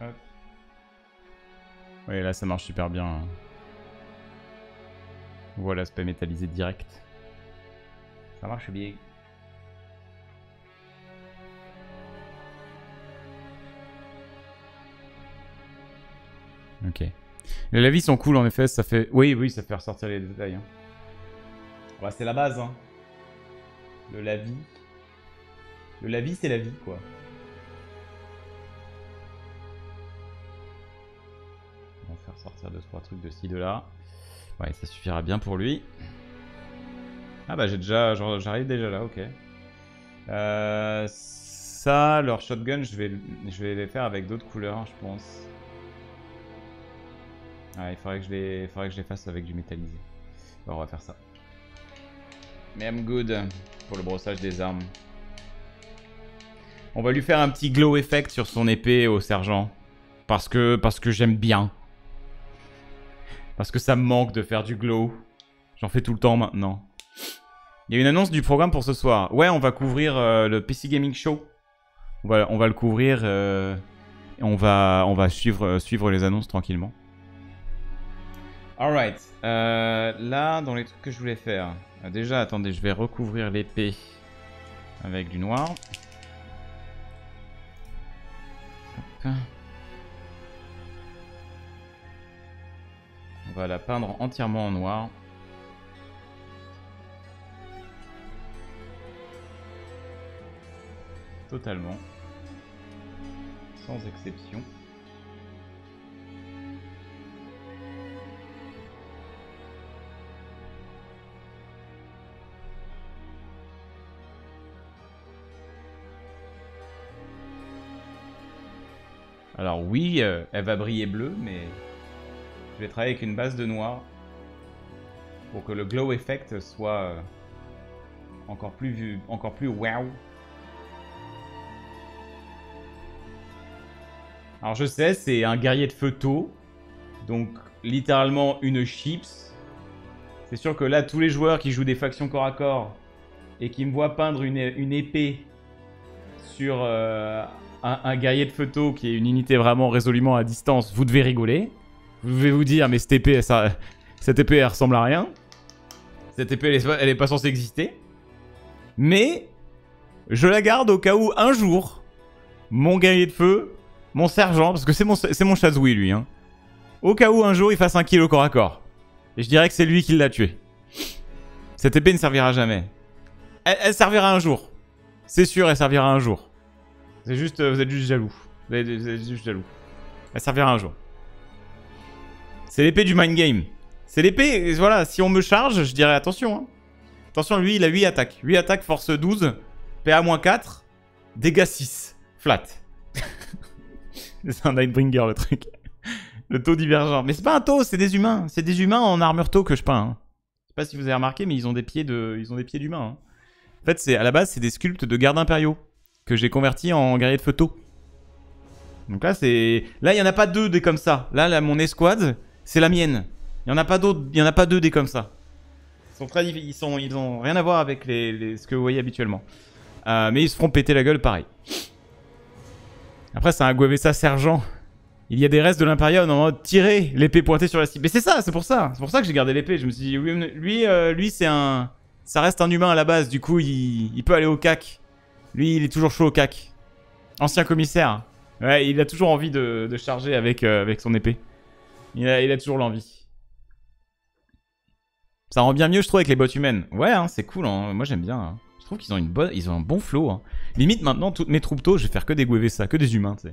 Hop. Oui, là ça marche super bien. On voit l'aspect métallisé direct. Ça marche bien. Ok. Les lavis sont cool en effet, ça fait... Oui, ça fait ressortir les détails. Hein. Bah, c'est la base. Hein. Le lavis. Le lavis, c'est la vie, quoi. On va faire sortir 2-3 trucs de ci, de là. Ouais, ça suffira bien pour lui. Ah bah j'ai déjà... J'arrive déjà là, ok. Ça, leur shotgun, je vais les faire avec d'autres couleurs, je pense. Ah, il faudrait que je les fasse avec du métallisé. Bon, on va faire ça. mais I'm good pour le brossage des armes. On va lui faire un petit glow effect sur son épée au sergent. Parce que j'aime bien. Parce que ça me manque de faire du glow. J'en fais tout le temps maintenant. Il y a une annonce du programme pour ce soir. Ouais, on va couvrir le PC Gaming Show. On va le couvrir. On va suivre les annonces tranquillement. Alright. Là, dans les trucs que je voulais faire. Déjà, attendez, je vais recouvrir l'épée avec du noir. On va la peindre entièrement en noir. Totalement. Sans exception. Alors oui, elle va briller bleu, mais je vais travailler avec une base de noir pour que le glow effect soit encore plus vu, encore plus wow. Alors je sais, c'est un guerrier de feuteau, donc littéralement une chips. C'est sûr que là, tous les joueurs qui jouent des factions corps à corps et qui me voient peindre une épée sur... Un guerrier de feuteau qui est une unité vraiment résolument à distance, vous devez rigoler. Vous devez vous dire, mais cette épée, cette épée, elle ressemble à rien. Cette épée, elle n'est pas censée exister. Mais je la garde au cas où un jour, mon guerrier de feu, mon sergent, parce que c'est mon Chazouille lui, hein, au cas où un jour il fasse un kill au corps à corps. Et je dirais que c'est lui qui l'a tué. Cette épée ne servira jamais. Elle servira un jour. C'est sûr, elle servira un jour. Vous êtes juste jaloux. Vous êtes juste jaloux. Elle servira un jour. C'est l'épée du mind game. C'est l'épée, voilà, si on me charge, je dirais attention. Hein. Attention, lui, il a 8 attaques. 8 attaques, force 12, PA-4, dégâts 6, flat. C'est un Nightbringer, le truc. Le taux divergent. Mais c'est pas un taux, c'est des humains. C'est des humains en armure taux que je peins. Hein. Je sais pas si vous avez remarqué, mais ils ont des pieds d'humains. Hein. En fait, à la base, c'est des sculptes de gardes impériaux que j'ai converti en guerrier de feuteau. Donc là, c'est... Là, il n'y en a pas deux des comme ça. Là mon escouade, c'est la mienne. Il n'y en a pas d'autres, il n'y en a pas deux des comme ça. Ils sont très... Ils ont rien à voir avec ce que vous voyez habituellement. Mais ils se feront péter la gueule, pareil. Après, c'est un Guevesa sergent. Il y a des restes de l'Imperium en mode tirer l'épée pointée sur la cible. Mais c'est ça, c'est pour ça. C'est pour ça que j'ai gardé l'épée. Je me suis dit, lui c'est un... Ça reste un humain à la base, du coup, il peut aller au cac. Lui, il est toujours chaud au cac. Ancien commissaire. Ouais, il a toujours envie de charger avec son épée. Il a toujours l'envie. Ça rend bien mieux, je trouve, avec les bottes humaines. Ouais, hein, c'est cool. Hein. Moi, j'aime bien. Hein. Je trouve qu'ils ont un bon flow. Hein. Limite, maintenant, toutes mes troupes tôt, je vais faire que des Guevesa, que des humains. Tu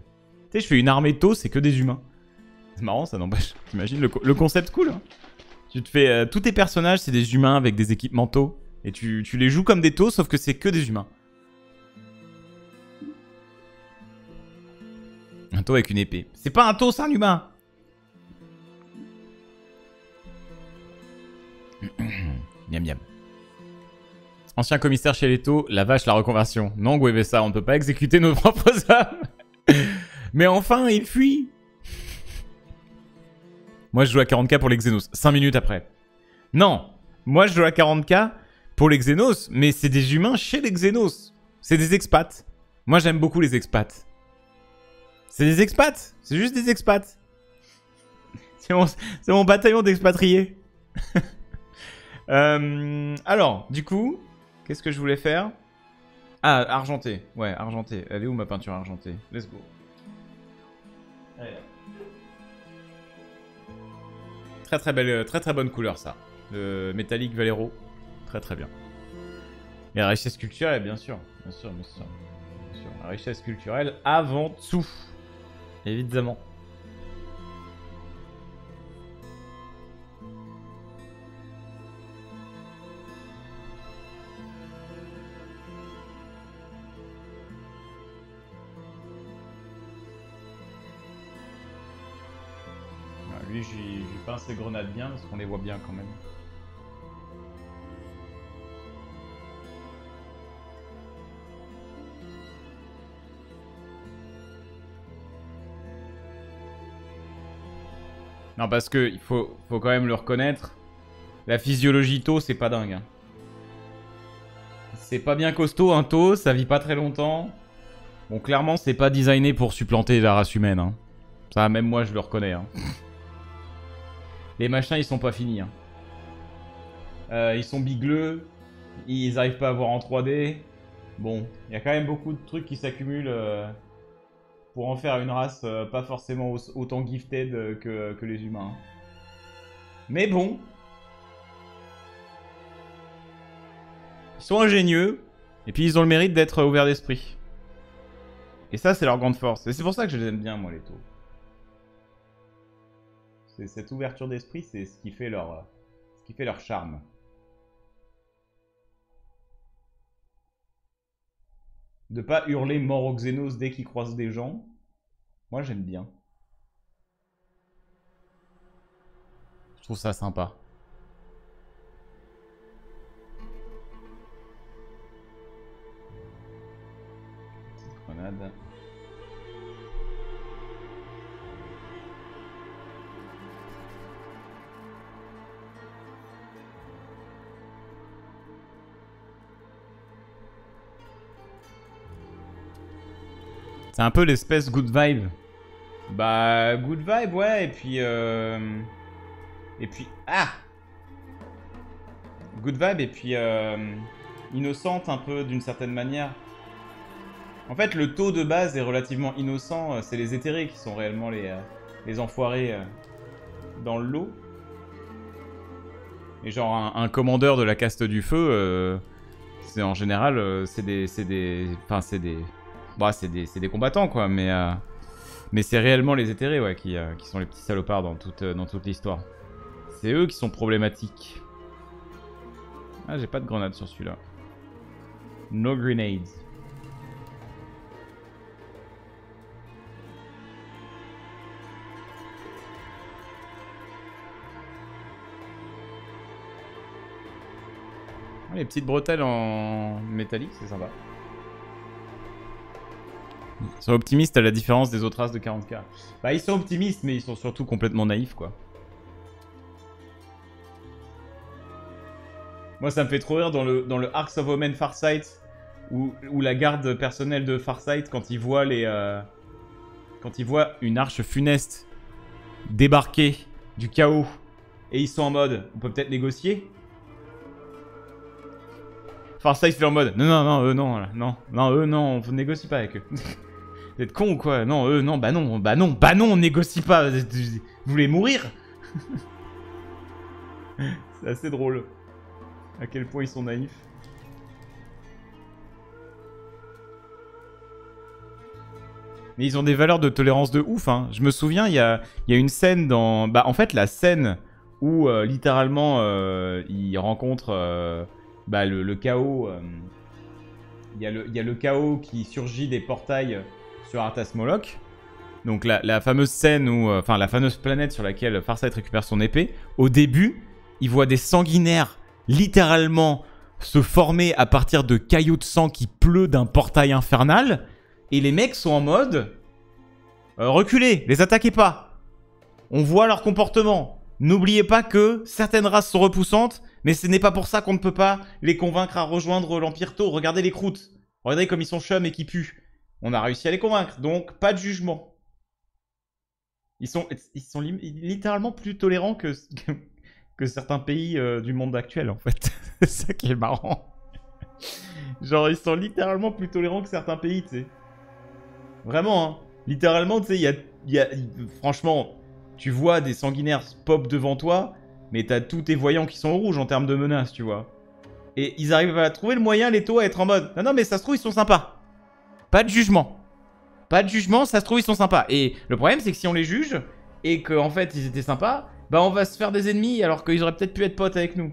sais, je fais une armée tôt, c'est que des humains. C'est marrant, ça n'empêche. T'imagines le concept cool. Hein. Tu te fais... tous tes personnages, c'est des humains avec des équipements tôt. Et tu les joues comme des taux, sauf que c'est que des humains. Un taux avec une épée. C'est pas un taux, c'est un humain. Miam miam. Ancien commissaire chez les taux, la vache, la reconversion. Non, Guevesa, on ne peut pas exécuter nos propres âmes. Mais enfin, il fuit. Moi, je joue à 40k pour les Xenos. 5 minutes après. Non, moi, je joue à 40k pour les Xenos, mais c'est des humains chez les Xenos. C'est des expats. Moi, j'aime beaucoup les expats. C'est des expats, c'est juste des expats. C'est mon bataillon d'expatriés. Alors, du coup, qu'est-ce que je voulais faire? Ah, argenté. Ouais, argenté. Elle est où ma peinture argentée? Let's go. Allez. Très très belle, très très bonne couleur ça. Le métallique Valero. Très très bien. Et la richesse culturelle, bien sûr. Bien sûr, bien sûr. Bien sûr. La richesse culturelle avant tout. Évidemment. Alors lui, j'y peins ses grenades bien parce qu'on les voit bien quand même. Non, parce que il faut quand même le reconnaître. La physiologie tôt, c'est pas dingue. Hein. C'est pas bien costaud, un tôt, ça vit pas très longtemps. Bon, clairement, c'est pas designé pour supplanter la race humaine. Hein. Ça, même moi, je le reconnais. Hein. Les machins, ils sont pas finis. Hein. Ils sont bigleux. Ils arrivent pas à voir en 3D. Bon, il y a quand même beaucoup de trucs qui s'accumulent pour en faire une race pas forcément autant gifted que les humains. Mais bon. Ils sont ingénieux. Et puis ils ont le mérite d'être ouverts d'esprit. Et ça, c'est leur grande force. Et c'est pour ça que je les aime bien, moi, les taux. Cette ouverture d'esprit, c'est ce qui fait leur charme. De pas hurler mort aux Xénos dès qu'ils croisent des gens. Moi, j'aime bien. Je trouve ça sympa. Petite grenade. C'est un peu l'espèce good vibe. Bah, good vibe, ouais, et puis, ah! Good vibe, et puis, innocente un peu, d'une certaine manière. En fait, le taux de base est relativement innocent, c'est les éthérés qui sont réellement les enfoirés dans le lot. Et genre, un commandeur de la caste du feu, c'est en général, c'est des combattants, quoi, mais c'est réellement les éthérés, ouais, qui sont les petits salopards dans toute l'histoire. C'est eux qui sont problématiques. Ah, j'ai pas de grenade sur celui-là. No grenades. Oh, les petites bretelles en métallique, c'est sympa. Ils sont optimistes à la différence des autres races de 40K. Bah, ils sont optimistes, mais ils sont surtout complètement naïfs, quoi. Moi, ça me fait trop rire dans le Arcs of Omen Farsight, où la garde personnelle de Farsight, quand ils voient une arche funeste débarquer du chaos, et ils sont en mode, on peut peut-être négocier. Farsight, c'est en mode, non, eux non, on négocie pas avec eux. Vous êtes cons ou quoi? Non, eux, non, bah non, on négocie pas. Vous voulez mourir? C'est assez drôle. À quel point ils sont naïfs. Mais ils ont des valeurs de tolérance de ouf, hein. Je me souviens, il y a une scène dans... Bah, en fait, la scène où, littéralement, ils rencontrent... Bah, le chaos. Il y a le chaos qui surgit des portails sur Arthas Moloch. Donc la fameuse scène où, enfin la fameuse planète sur laquelle Farsight récupère son épée. Au début, il voit des sanguinaires littéralement se former à partir de cailloux de sang qui pleut d'un portail infernal. Et les mecs sont en mode reculez, les attaquez pas. On voit leur comportement. N'oubliez pas que certaines races sont repoussantes, mais ce n'est pas pour ça qu'on ne peut pas les convaincre à rejoindre l'Empire tôt. Regardez les croûtes. Regardez comme ils sont chums et qui puent. On a réussi à les convaincre, donc pas de jugement. Ils sont littéralement plus tolérants que certains pays du monde actuel, en fait. C'est ça qui est marrant. Genre, ils sont littéralement plus tolérants que certains pays, tu sais. Vraiment, hein. Littéralement, tu sais, franchement... Tu vois des sanguinaires pop devant toi, mais t'as tous tes voyants qui sont au rouge en termes de menaces, tu vois. Et ils arrivent à trouver le moyen, les taux, à être en mode « Non, non, mais ça se trouve, ils sont sympas. Pas de jugement. Pas de jugement, ça se trouve, ils sont sympas. » Et le problème, c'est que si on les juge, et qu'en fait, ils étaient sympas, bah on va se faire des ennemis, alors qu'ils auraient peut-être pu être potes avec nous.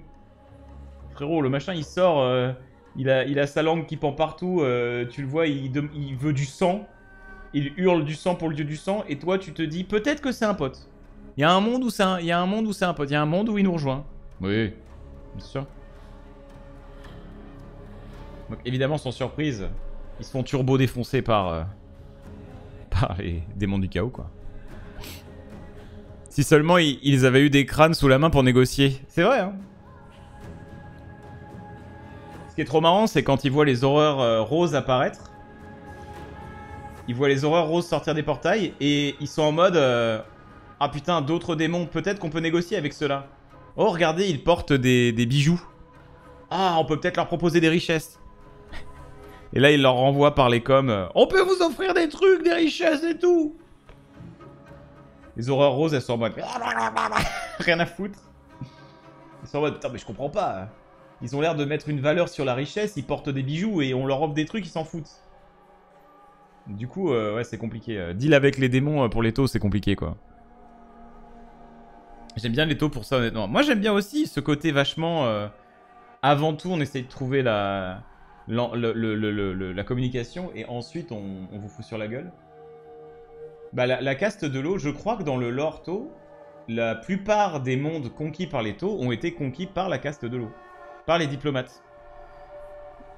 Frérot, le machin, il sort, il a sa langue qui pend partout, tu le vois, il veut du sang. Il hurle du sang pour le dieu du sang, et toi, tu te dis « Peut-être que c'est un pote. » Il y a un monde où c'est un pote, il y a un monde où il nous rejoint. Oui, bien sûr. Donc évidemment, sans surprise, ils se font turbo défoncer par les démons du chaos, quoi. Si seulement ils avaient eu des crânes sous la main pour négocier. C'est vrai, hein. Ce qui est trop marrant, c'est quand ils voient les horreurs roses apparaître. Ils voient les horreurs roses sortir des portails et ils sont en mode... ah putain, d'autres démons, peut-être qu'on peut négocier avec ceux-là. Oh, regardez, ils portent des bijoux. Ah, on peut peut-être leur proposer des richesses. Et là, ils leur renvoient par les coms. On peut vous offrir des trucs, des richesses et tout. Les horreurs roses, elles sont en mode... Rien à foutre. Ils sont en mode... Putain, mais je comprends pas. Ils ont l'air de mettre une valeur sur la richesse, ils portent des bijoux et on leur offre des trucs, ils s'en foutent. Du coup, ouais, c'est compliqué. Deal avec les démons pour les taux, c'est compliqué, quoi. J'aime bien les taux pour ça, honnêtement. Moi, j'aime bien aussi ce côté vachement... avant tout, on essaye de trouver la communication et ensuite, on vous fout sur la gueule. Bah, la caste de l'eau, je crois que dans le lore taux, la plupart des mondes conquis par les taux ont été conquis par la caste de l'eau, par les diplomates.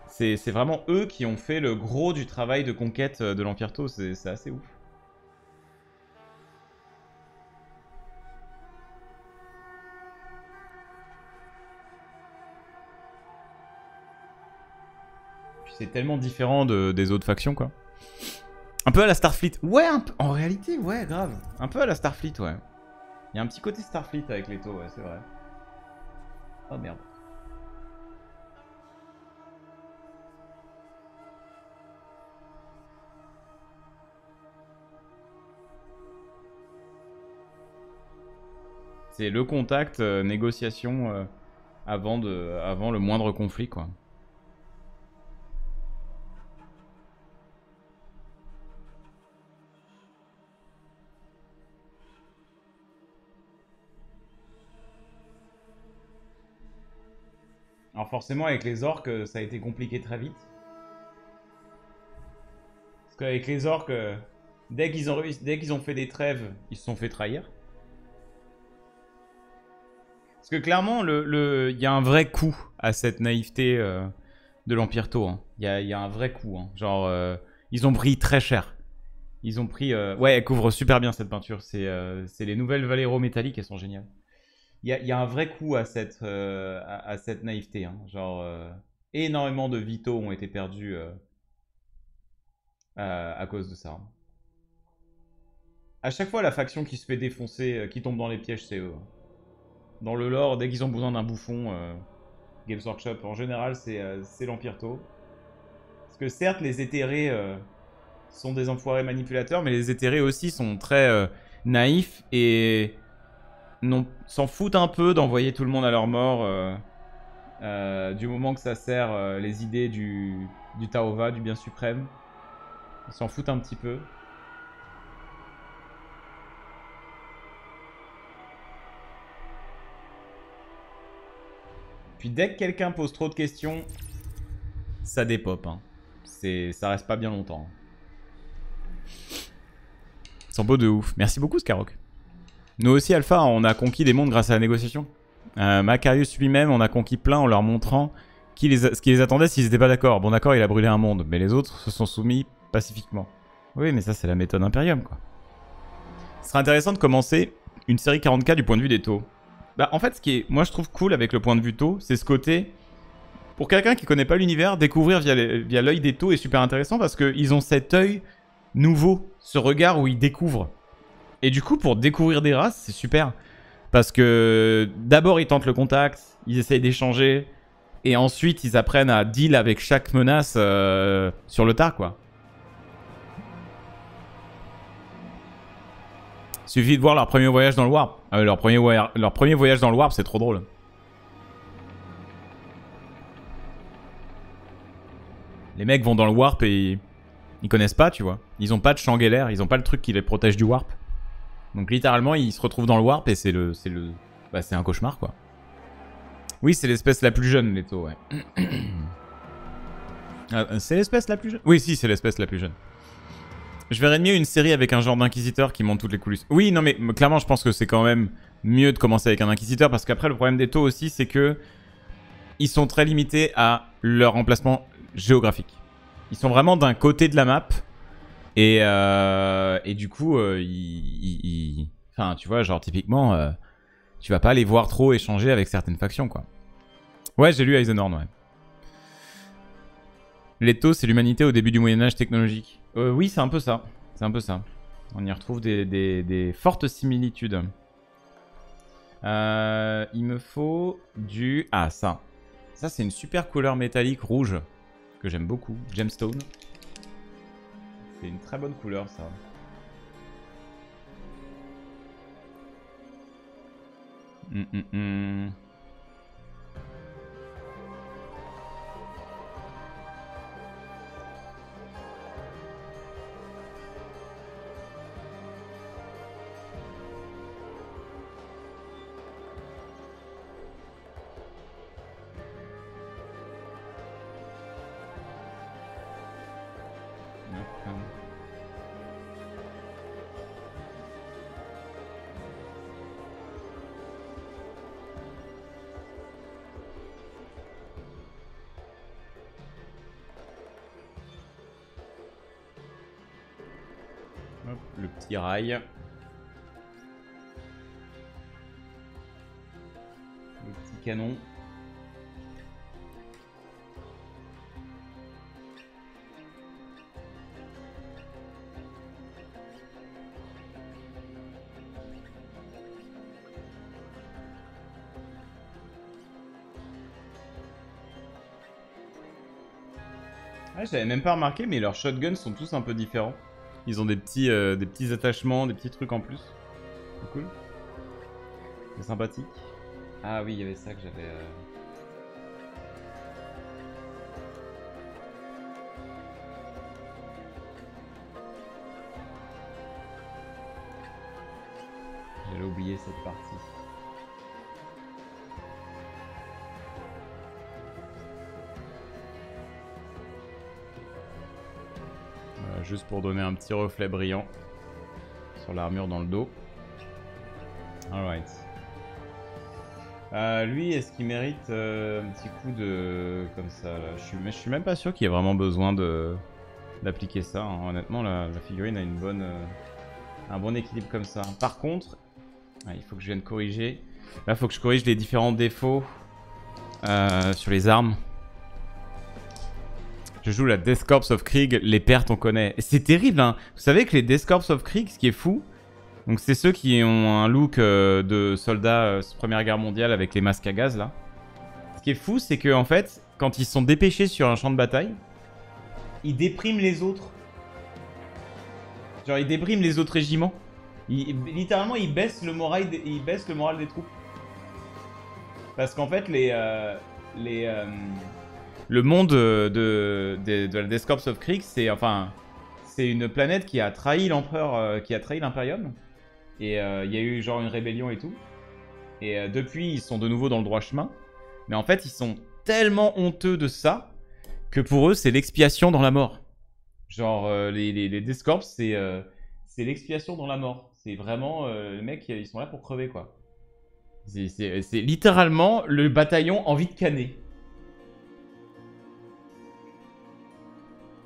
C'est vraiment eux qui ont fait le gros du travail de conquête de l'Empire Tau, c'est assez ouf. C'est tellement différent des autres factions, quoi. Un peu à la Starfleet. Ouais, un peu, en réalité, ouais, grave. Un peu à la Starfleet, ouais. Il y a un petit côté Starfleet avec les taux, ouais, c'est vrai. Oh merde. C'est le contact, négociation avant le moindre conflit, quoi. Alors forcément avec les orques ça a été compliqué très vite. Parce qu'avec les orques, dès qu'ils ont fait des trêves, ils se sont fait trahir. Parce que clairement, y a un vrai coup à cette naïveté de l'Empire Tau. Hein. Y a un vrai coup. Hein. Genre, ils ont pris très cher. Ils ont pris... Ouais, elle couvre super bien cette peinture. C'est les nouvelles Valero métalliques, elles sont géniales. Y a un vrai coup à cette naïveté. Hein. Genre, énormément de vitaux ont été perdus à cause de ça. Hein. À chaque fois, la faction qui se fait défoncer, qui tombe dans les pièges, c'est eux. Hein. Dans le lore, dès qu'ils ont besoin d'un bouffon, Games Workshop, en général, c'est l'Empire Tau. Parce que certes, les éthérés sont des enfoirés manipulateurs, mais les éthérés aussi sont très naïfs et s'en foutent un peu d'envoyer tout le monde à leur mort du moment que ça sert les idées du Taova, du bien suprême. Ils s'en foutent un petit peu. Puis dès que quelqu'un pose trop de questions, ça dépop. Hein. Ça reste pas bien longtemps. Ils sont beaux de ouf. Merci beaucoup, Scarrock. Nous aussi, Alpha, on a conquis des mondes grâce à la négociation. Macarius lui-même, on a conquis plein en leur montrant ce qui les attendait s'ils n'étaient pas d'accord. Bon, d'accord, il a brûlé un monde, mais les autres se sont soumis pacifiquement. Oui, mais ça, c'est la méthode Imperium, quoi. Ce serait intéressant de commencer une série 40K du point de vue des taux. Bah, en fait, ce qui est, moi je trouve cool avec le point de vue taux, c'est ce côté, pour quelqu'un qui connaît pas l'univers, découvrir via l'œil des taux est super intéressant parce qu'ils ont cet œil nouveau, ce regard où ils découvrent. Et du coup, pour découvrir des races, c'est super. Parce que d'abord, ils tentent le contact, ils essayent d'échanger, et ensuite, ils apprennent à deal avec chaque menace sur le tard, quoi. Suffit de voir leur premier voyage dans le Warp. Leur premier voyage dans le Warp, c'est trop drôle. Les mecs vont dans le Warp et ils connaissent pas, tu vois. Ils ont pas de champ Geller, ils ont pas le truc qui les protège du Warp. Donc littéralement, ils se retrouvent dans le Warp et bah, c'est un cauchemar, quoi. Oui, c'est l'espèce la plus jeune, les taux, ouais. C'est l'espèce la plus jeune. Oui, si, c'est l'espèce la plus jeune. Je verrais mieux une série avec un genre d'inquisiteur qui monte toutes les coulisses. Oui, non mais clairement je pense que c'est quand même mieux de commencer avec un inquisiteur parce qu'après le problème des taux aussi c'est que ils sont très limités à leur emplacement géographique. Ils sont vraiment d'un côté de la map et du coup Enfin, tu vois, genre typiquement, tu vas pas les voir trop échanger avec certaines factions, quoi. Ouais, j'ai lu Eisenhorn, ouais. L'éthos, c'est l'humanité au début du Moyen-Âge technologique. Oui, c'est un peu ça. C'est un peu ça. On y retrouve des fortes similitudes. Il me faut du... Ah, ça. Ça, c'est une super couleur métallique rouge que j'aime beaucoup. Gemstone. C'est une très bonne couleur, ça. Le petit rail. Le petit canon. Ah, j'avais même pas remarqué, mais leurs shotguns sont tous un peu différents. Ils ont des petits attachements, des petits trucs en plus. C'est cool. C'est sympathique. Ah oui, il y avait ça que j'avais... J'allais oublier cette partie. Juste pour donner un petit reflet brillant sur l'armure dans le dos. Alright. Lui, est-ce qu'il mérite un petit coup de... comme ça là. Je suis même pas sûr qu'il y ait vraiment besoin d'appliquer ça. Hein. Honnêtement, la figurine a une bonne, un bon équilibre comme ça. Par contre, il faut que je vienne corriger. Là, il faut que je corrige les différents défauts sur les armes. Je joue la Death Corps of Krieg, les pertes on connaît. C'est terrible, hein. Vous savez que les Death Corps of Krieg, ce qui est fou, donc c'est ceux qui ont un look de soldats Première Guerre mondiale avec les masques à gaz là. Ce qui est fou, c'est que en fait, quand ils sont dépêchés sur un champ de bataille, ils dépriment les autres. Genre ils dépriment les autres régiments. Littéralement, ils baissent le moral, des troupes. Parce qu'en fait, le monde de la Death Corps of Krieg, c'est enfin, une planète qui a trahi l'empereur, qui a trahi l'Imperium. Et il y a eu genre une rébellion et tout. Et depuis, ils sont de nouveau dans le droit chemin. Mais en fait, ils sont tellement honteux de ça que pour eux, c'est l'expiation dans la mort. Genre, les Death Corps, c'est l'expiation dans la mort. C'est vraiment, les mecs, ils sont là pour crever, quoi. C'est littéralement le bataillon envie de canner.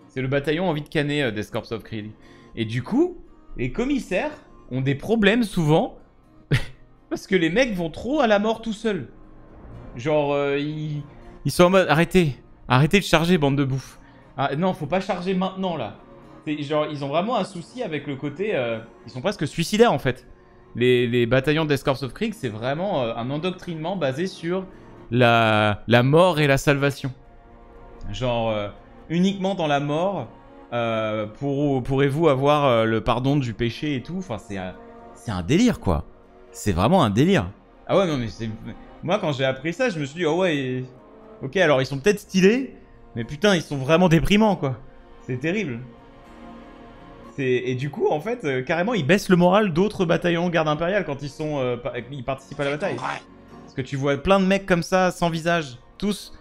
C'est le bataillon envie de canner des Corps of Krieg. Et du coup, les commissaires ont des problèmes souvent parce que les mecs vont trop à la mort tout seuls. Genre, ils sont en mode arrêtez, arrêtez de charger, bande de bouffe. Ah, non, faut pas charger maintenant là. Genre, ils ont vraiment un souci avec le côté. Ils sont presque suicidaires en fait. Les bataillons des Corps of Krieg, c'est vraiment un endoctrinement basé sur la mort et la salvation. Genre. Uniquement dans la mort, pourrez-vous avoir le pardon du péché et tout. Enfin, c'est un délire, quoi. C'est vraiment un délire. Ah ouais, non, mais c'est... Moi, quand j'ai appris ça, je me suis dit, oh ouais, ok, alors ils sont peut-être stylés, mais putain, ils sont vraiment déprimants, quoi. C'est terrible. Et du coup, en fait, carrément, ils baissent le moral d'autres bataillons garde impériale quand ils sont, ils participent à la bataille. Parce que tu vois plein de mecs comme ça, sans visage, tous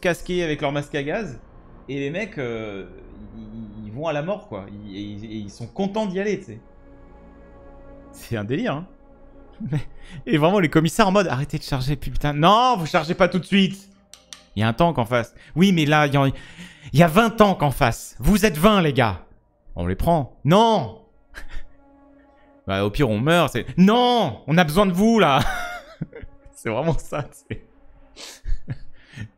casqués avec leur masque à gaz. Et les mecs, ils vont à la mort, quoi. Ils sont contents d'y aller, tu sais. C'est un délire, hein. Et vraiment, les commissaires en mode, arrêtez de charger, putain. Non, vous chargez pas tout de suite. Il y a un tank en face. Oui, mais là, il y a 20 tanks en face. Vous êtes 20, les gars. On les prend. Non. Bah, au pire, on meurt. C'est non, on a besoin de vous là. C'est vraiment ça.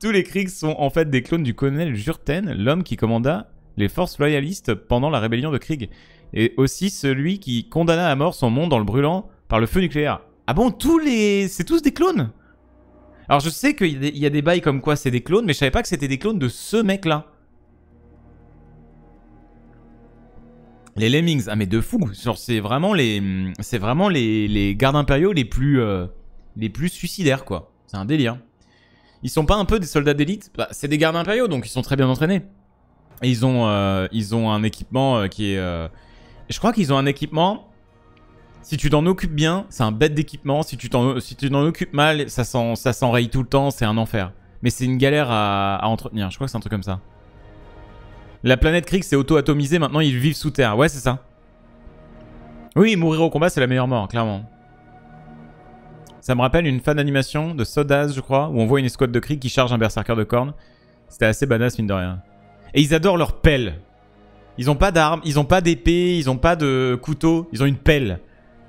Tous les Kriegs sont en fait des clones du colonel Jurten, l'homme qui commanda les forces loyalistes pendant la rébellion de Krieg, et aussi celui qui condamna à mort son monde en le brûlant par le feu nucléaire. Ah bon, tous les, c'est tous des clones. Alors je sais qu'il y a des bails comme quoi c'est des clones, mais je savais pas que c'était des clones de ce mec-là. Les Lemmings, ah mais de fou, c'est vraiment les, les gardes impériaux les plus suicidaires quoi. C'est un délire. Ils sont pas un peu des soldats d'élite? Bah, c'est des gardes impériaux, donc ils sont très bien entraînés. Et ils ont un équipement qui est... Je crois qu'ils ont un équipement... Si tu t'en occupes bien, c'est un bête d'équipement. Si tu t'en occupes mal, ça s'enraye tout le temps, c'est un enfer. Mais c'est une galère à entretenir, je crois que c'est un truc comme ça. La planète Krieg s'est auto-atomisée, maintenant ils vivent sous terre. Ouais, c'est ça. Oui, mourir au combat, c'est la meilleure mort, clairement. Ça me rappelle une fan d'animation de Sodaz, je crois, où on voit une escouade de Krieg qui charge un berserker de corne. C'était assez badass, mine de rien. Et ils adorent leur pelle. Ils ont pas d'armes, ils ont pas d'épée, ils ont pas de couteau, ils ont une pelle.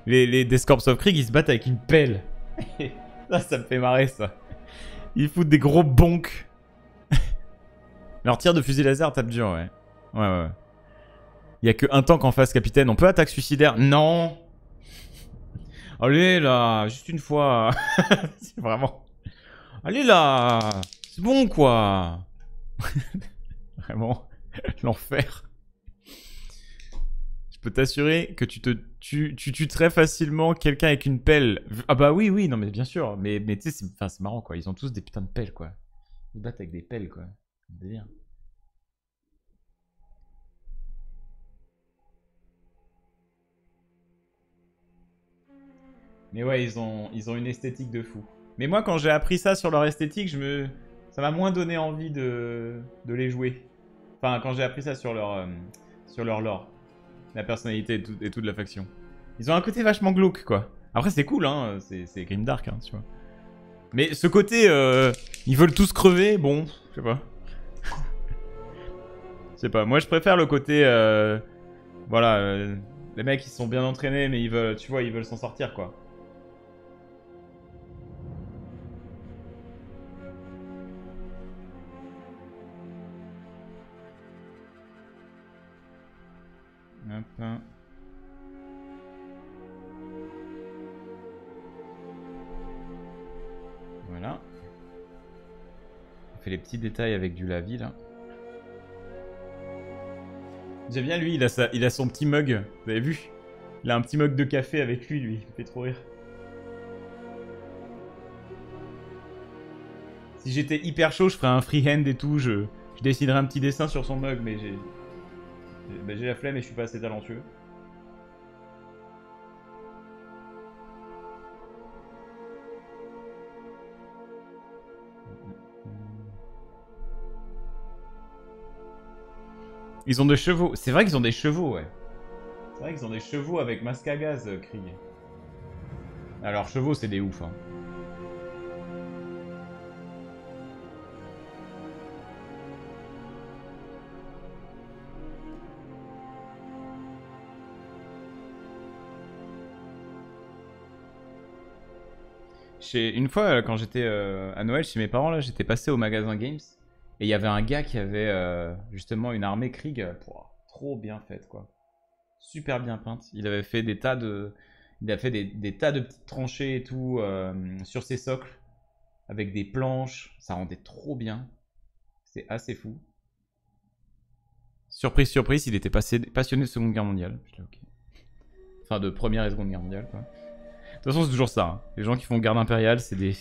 Les Death Corps of Krieg, ils se battent avec une pelle. Ça, ça me fait marrer, ça. Ils foutent des gros bonks. Leur tir de fusil laser tape dur, ouais. Ouais, ouais, ouais. Il y a que un tank en face, capitaine. On peut attaque suicidaire? Non! Allez là, juste une fois. C'est vraiment... Allez là, c'est bon quoi. Vraiment, l'enfer. Je peux t'assurer que tu te tues très facilement quelqu'un avec une pelle. Ah bah oui, oui, non mais bien sûr. Mais tu sais, c'est marrant quoi, ils ont tous des putains de pelles quoi. Ils battent avec des pelles quoi. Délire. Mais ouais, ils ont une esthétique de fou. Mais moi, quand j'ai appris ça sur leur esthétique, ça m'a moins donné envie de les jouer. Enfin, quand j'ai appris ça sur leur lore, la personnalité et tout de la faction. Ils ont un côté vachement glauque, quoi. Après, c'est cool, hein, c'est Grimdark, hein, tu vois. Mais ce côté, ils veulent tous crever, bon, je sais pas. Je sais pas, moi je préfère le côté, voilà, les mecs ils sont bien entraînés, mais ils veulent, tu vois, ils veulent s'en sortir, quoi. Hop. Voilà. On fait les petits détails avec du lavis là. J'aime bien lui, il a son petit mug, vous avez vu? Il a un petit mug de café avec lui, il fait trop rire. Si j'étais hyper chaud, je ferais un freehand et tout, je dessinerais un petit dessin sur son mug, mais j'ai... Ben, j'ai la flemme et je suis pas assez talentueux. Ils ont des chevaux. C'est vrai qu'ils ont des chevaux, ouais. C'est vrai qu'ils ont des chevaux avec masque à gaz, Krieg. Alors, chevaux, c'est des ouf, hein. Une fois, quand j'étais à Noël chez mes parents, là, j'étais passé au magasin Games et il y avait un gars qui avait justement une armée Krieg, trop bien faite quoi, super bien peinte. Il avait fait des tas de, il a fait des tas de petites tranchées et tout sur ses socles avec des planches, ça rendait trop bien. C'est assez fou. Surprise, surprise, il était passionné de Seconde Guerre mondiale. Okay. Enfin, de Première et Seconde Guerre mondiale quoi. De toute façon, c'est toujours ça. Hein. Les gens qui font garde impériale, c'est des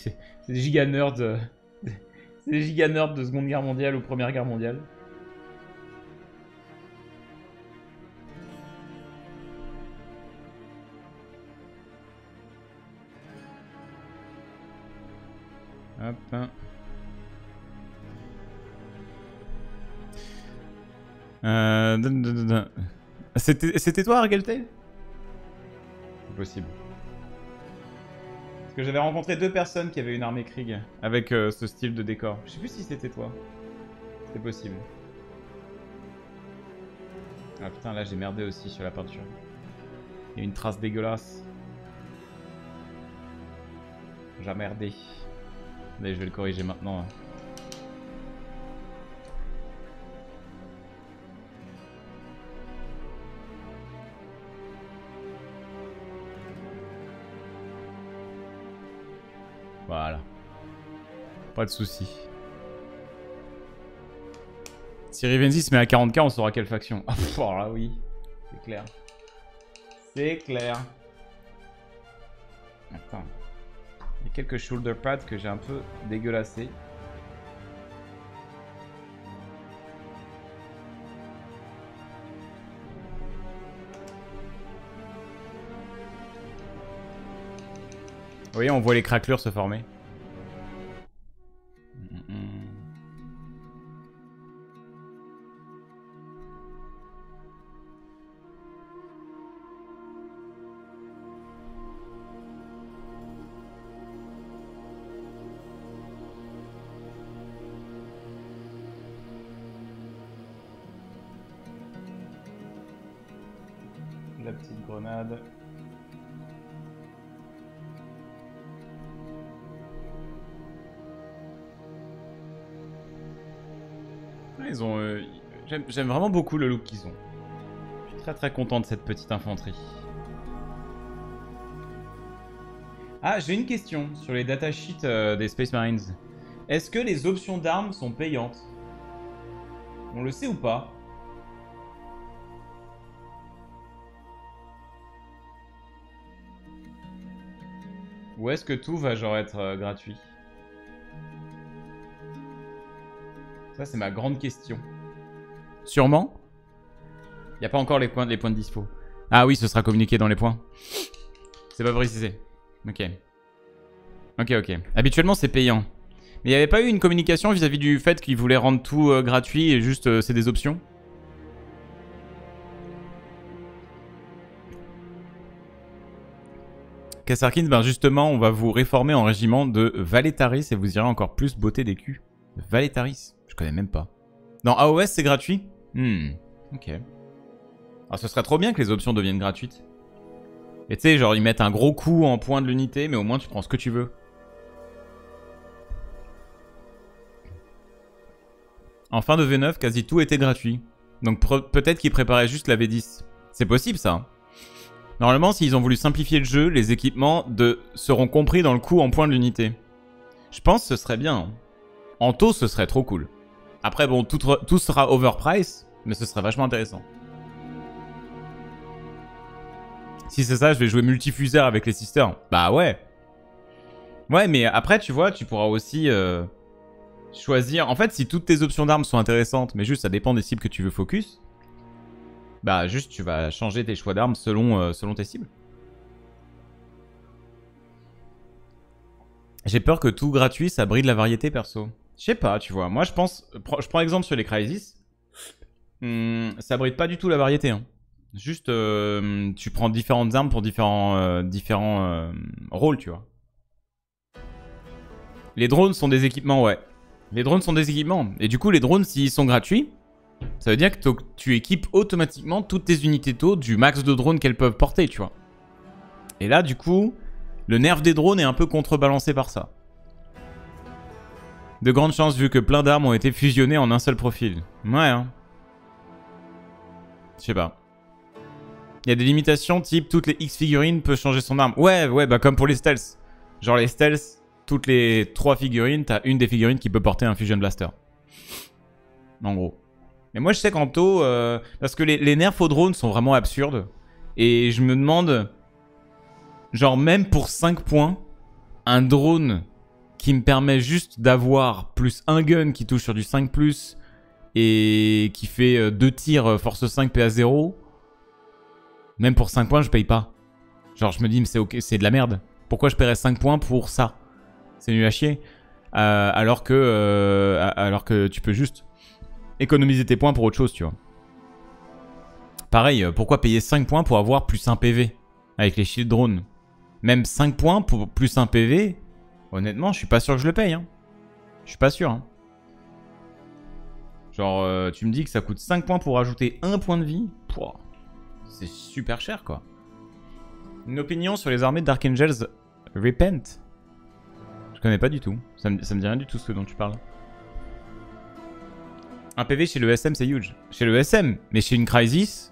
giga nerds. C'est des giga nerds de Seconde Guerre mondiale ou Première Guerre mondiale. Hop. Hein. C'était toi, Argelté? C'est possible. Parce que j'avais rencontré deux personnes qui avaient une armée Krieg avec ce style de décor. Je sais plus si c'était toi. C'est possible. Ah putain, là j'ai merdé aussi sur la peinture. Il y a une trace dégueulasse. J'ai merdé. Mais je vais le corriger maintenant. Voilà. Pas de soucis. Si Rivenzi se met à 40K, on saura quelle faction. Ah, oh là oui. C'est clair. C'est clair. Attends. Il y a quelques shoulder pads que j'ai un peu dégueulassé. Vous voyez, on voit les craquelures se former. La petite grenade. Ils ont. J'aime vraiment beaucoup le look qu'ils ont. Je suis très très content de cette petite infanterie. Ah, j'ai une question sur les datasheets des Space Marines. Est-ce que les options d'armes sont payantes? On le sait ou pas? Ou est-ce que tout va genre être gratuit? Ça c'est ma grande question. Sûrement. Il n'y a pas encore les points de dispo. Ah oui, ce sera communiqué dans les points. C'est pas précisé. Ok. Ok, ok. Habituellement c'est payant. Mais il n'y avait pas eu une communication vis-à-vis du fait qu'ils voulaient rendre tout gratuit et juste c'est des options? Kassarkin, ben justement, on va vous réformer en régiment de Valetaris et vous irez encore plus botter des culs. Valetaris, je connais même pas. Dans AOS, c'est gratuit? Ok. Ah, ce serait trop bien que les options deviennent gratuites. Et tu sais, genre, ils mettent un gros coup en point de l'unité, mais au moins, tu prends ce que tu veux. En fin de V9, quasi tout était gratuit. Donc peut-être qu'ils préparaient juste la V10. C'est possible, ça. Normalement, s'ils ont voulu simplifier le jeu, les équipements seront compris dans le coût en points de l'unité. Je pense que ce serait bien. En taux, ce serait trop cool. Après, bon, tout sera overpriced, mais ce serait vachement intéressant. Si c'est ça, je vais jouer multifusaire avec les sisters. Bah ouais. Ouais, mais après, tu vois, tu pourras aussi choisir... En fait, si toutes tes options d'armes sont intéressantes, mais juste ça dépend des cibles que tu veux focus... Bah juste tu vas changer tes choix d'armes selon tes cibles. J'ai peur que tout gratuit ça bride la variété perso. Je sais pas, tu vois, moi je pense, je prends exemple sur les Crysis, ça bride pas du tout la variété. Hein. Juste tu prends différentes armes pour différents rôles, tu vois. Les drones sont des équipements, ouais. Les drones sont des équipements, et du coup les drones s'ils sont gratuits, ça veut dire que tu équipes automatiquement toutes tes unités taux du max de drones qu'elles peuvent porter, tu vois. Et là, du coup, le nerf des drones est un peu contrebalancé par ça. De grandes chances vu que plein d'armes ont été fusionnées en un seul profil. Ouais, hein. Je sais pas. Il y a des limitations type toutes les X figurines peuvent changer son arme. Ouais, ouais, bah comme pour les stealth. Genre les stealth, toutes les 3 figurines, t'as une des figurines qui peut porter un fusion blaster. En gros. Mais moi je sais qu'en taux, parce que les nerfs aux drones sont vraiment absurdes. Et je me demande, genre même pour 5 points, un drone qui me permet juste d'avoir plus un gun qui touche sur du 5+, et qui fait 2 tirs force 5 PA0, même pour 5 points je paye pas. Genre je me dis mais c'est ok, c'est de la merde. Pourquoi je paierais 5 points pour ça? C'est nul à chier. Alors que tu peux juste... économiser tes points pour autre chose, tu vois. Pareil, pourquoi payer 5 points pour avoir plus 1 PV avec les shield drones? Même 5 points pour plus 1 PV, honnêtement, je suis pas sûr que je le paye. Hein. Je suis pas sûr. Hein. Genre, tu me dis que ça coûte 5 points pour ajouter 1 point de vie. C'est super cher, quoi. Une opinion sur les armées d'Archangels Repent? Je connais pas du tout. Ça me dit rien du tout ce dont tu parles. Un PV chez le SM, c'est huge. Chez le SM, mais chez une Crisis,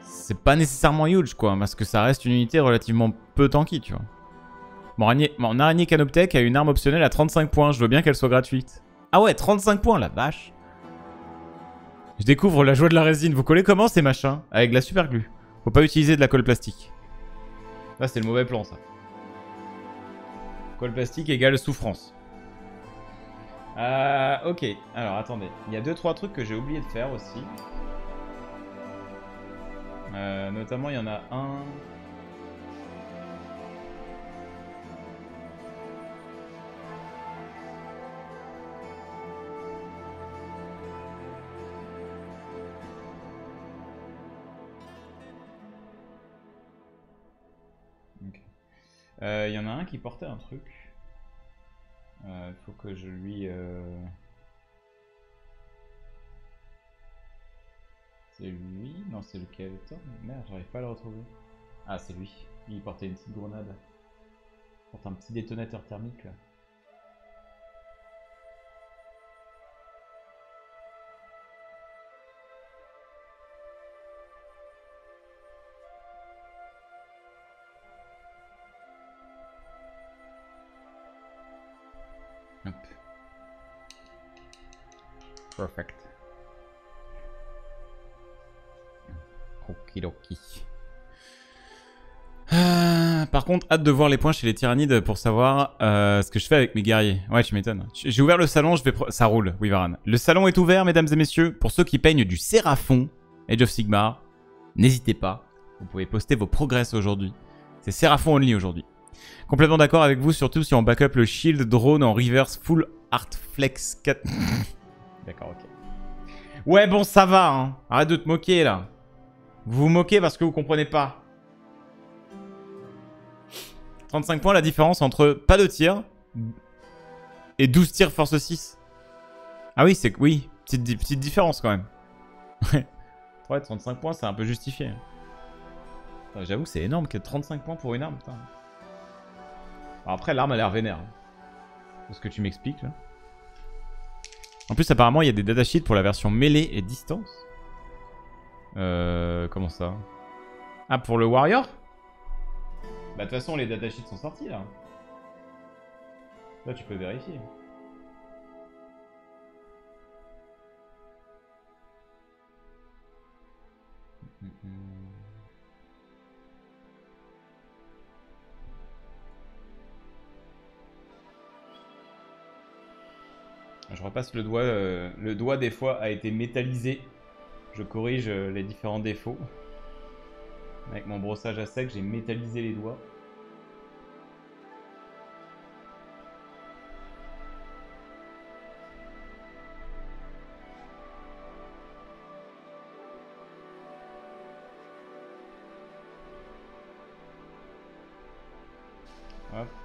c'est pas nécessairement huge, quoi. Parce que ça reste une unité relativement peu tanky, tu vois. Mon araignée Canoptech a une arme optionnelle à 35 points. Je veux bien qu'elle soit gratuite. Ah ouais, 35 points, la vache. Je découvre la joie de la résine. Vous collez comment ces machins? Avec de la super glue. Faut pas utiliser de la colle plastique. Là, c'est le mauvais plan, ça. Colle plastique égale souffrance. Ok. Alors, attendez. Il y a 2-3 trucs que j'ai oublié de faire aussi. Notamment, il y en a un... Il y en a un qui portait un truc. Il faut que je lui... C'est lui? Non, c'est lequel? Merde, j'arrive pas à le retrouver. Ah, c'est lui. Il portait une petite grenade. Il porte un petit détonateur thermique, là. Perfect. Okidoki. Par contre, hâte de voir les points chez les tyrannides pour savoir ce que je fais avec mes guerriers. Ouais, tu m'étonnes. J'ai ouvert le salon, je vais... Ça roule, Wyvern. Le salon est ouvert, mesdames et messieurs. Pour ceux qui peignent du Séraphon, Age of Sigmar, n'hésitez pas. Vous pouvez poster vos progress aujourd'hui. C'est Séraphon only aujourd'hui. Complètement d'accord avec vous, surtout si on backup le shield drone en reverse full art flex 4... D'accord, ok. Ouais, bon, ça va, hein. Arrête de te moquer, là. Vous vous moquez parce que vous comprenez pas. 35 points, la différence entre pas de tir et 12 tirs force 6. Ah oui, c'est... Oui, petite différence, quand même. Ouais. 35 points, c'est un peu justifié. J'avoue que c'est énorme, que 35 points pour une arme, putain. Alors après, l'arme, elle a l'air vénère. C'est ce que tu m'expliques, là. En plus, apparemment, il y a des datasheets pour la version mêlée et distance. Comment ça? Ah, pour le Warrior? Bah, de toute façon, les datasheets sont sortis, là. Là, tu peux vérifier. Je repasse le doigt. Le doigt, des fois, a été métallisé. Je corrige les différents défauts. Avec mon brossage à sec, j'ai métallisé les doigts.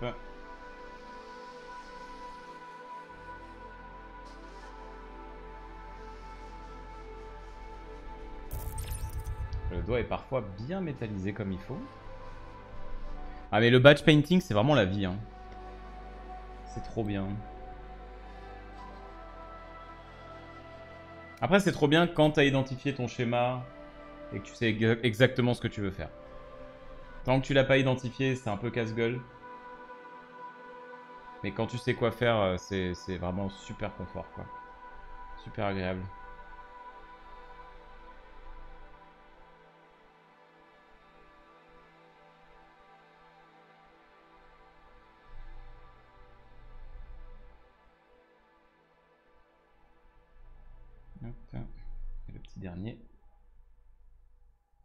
Hop. Le doigt est parfois bien métallisé comme il faut. Ah mais le badge painting c'est vraiment la vie hein. C'est trop bien. Après c'est trop bien quand t'as identifié ton schéma et que tu sais exactement ce que tu veux faire. Tant que tu l'as pas identifié c'est un peu casse-gueule. Mais quand tu sais quoi faire c'est vraiment super confort quoi. Super agréable. Et le petit dernier.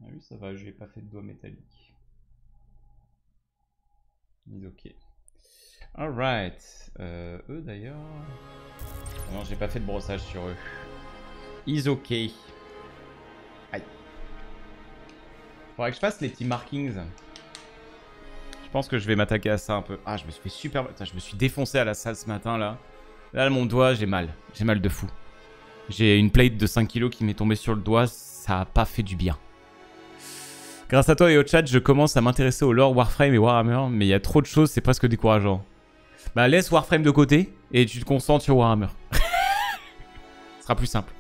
Ah oui, ça va, je n'ai pas fait de doigt métallique. Mais ok. Alright. Eux d'ailleurs. Non, j'ai pas fait de brossage sur eux. Is ok. Aïe. Faudrait que je fasse les petits markings. Je pense que je vais m'attaquer à ça un peu. Ah, je me suis fait super. Putain, je me suis défoncé à la salle ce matin là. Là, mon doigt, j'ai mal. J'ai mal de fou. J'ai une plate de 5 kg qui m'est tombée sur le doigt, ça a pas fait du bien. Grâce à toi et au chat, je commence à m'intéresser au lore Warframe et Warhammer, mais il y a trop de choses, c'est presque décourageant. Bah laisse Warframe de côté et tu te concentres sur Warhammer. Ce sera plus simple.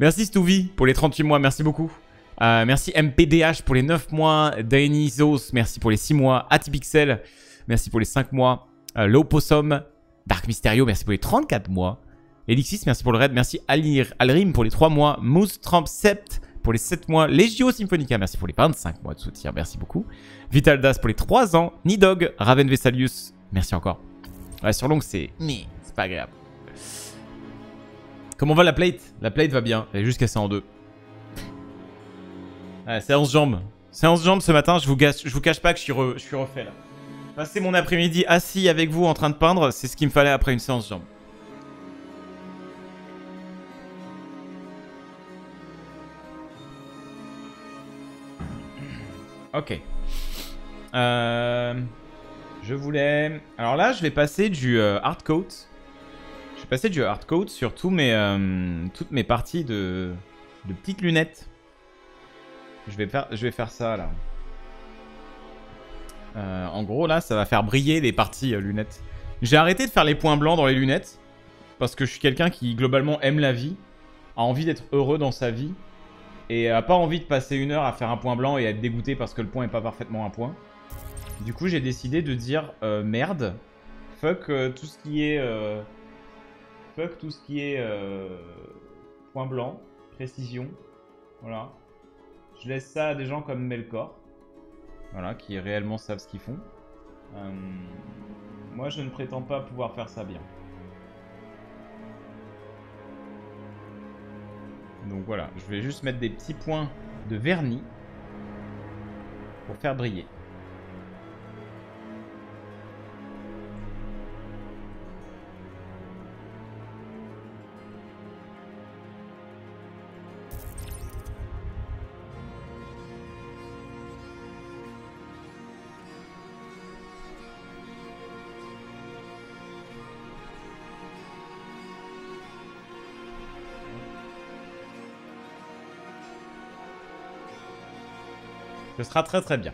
Merci Stouvy pour les 38 mois, merci beaucoup. Merci MPDH pour les 9 mois, Dainizos, merci pour les 6 mois, Atipixel, merci pour les 5 mois, Lopossum, Dark Mysterio, merci pour les 34 mois, Elixis, merci pour le raid, merci Alrim pour les 3 mois, Moose Tramp Sept pour les 7 mois, Legio Symphonica, merci pour les 25 mois de soutien, merci beaucoup, Vitaldas pour les 3 ans, Nidog, Raven Vesalius, merci encore. Ouais, sur longue, c'est... mais c'est pas agréable. Comment va la plate? La plate va bien, elle est juste cassée en deux. Ah, séance jambes. Séance jambes ce matin, je vous cache pas que je suis refait là. Passer mon après-midi assis avec vous en train de peindre, c'est ce qu'il me fallait après une séance jambes. Ok. Je voulais... Alors là, je vais passer du hardcoat. Je vais passer du hardcoat sur toutes mes parties de petites lunettes. Je vais faire ça là. En gros là, ça va faire briller les parties lunettes. J'ai arrêté de faire les points blancs dans les lunettes parce que je suis quelqu'un qui globalement aime la vie, a envie d'être heureux dans sa vie et a pas envie de passer une heure à faire un point blanc et à être dégoûté parce que le point est pas parfaitement un point. Du coup, j'ai décidé de dire merde, fuck tout ce qui est point blanc, précision, voilà. Je laisse ça à des gens comme Melkor, voilà, qui réellement savent ce qu'ils font. Moi, je ne prétends pas pouvoir faire ça bien. Donc voilà, je vais juste mettre des petits points de vernis pour faire briller. Ce sera très très bien.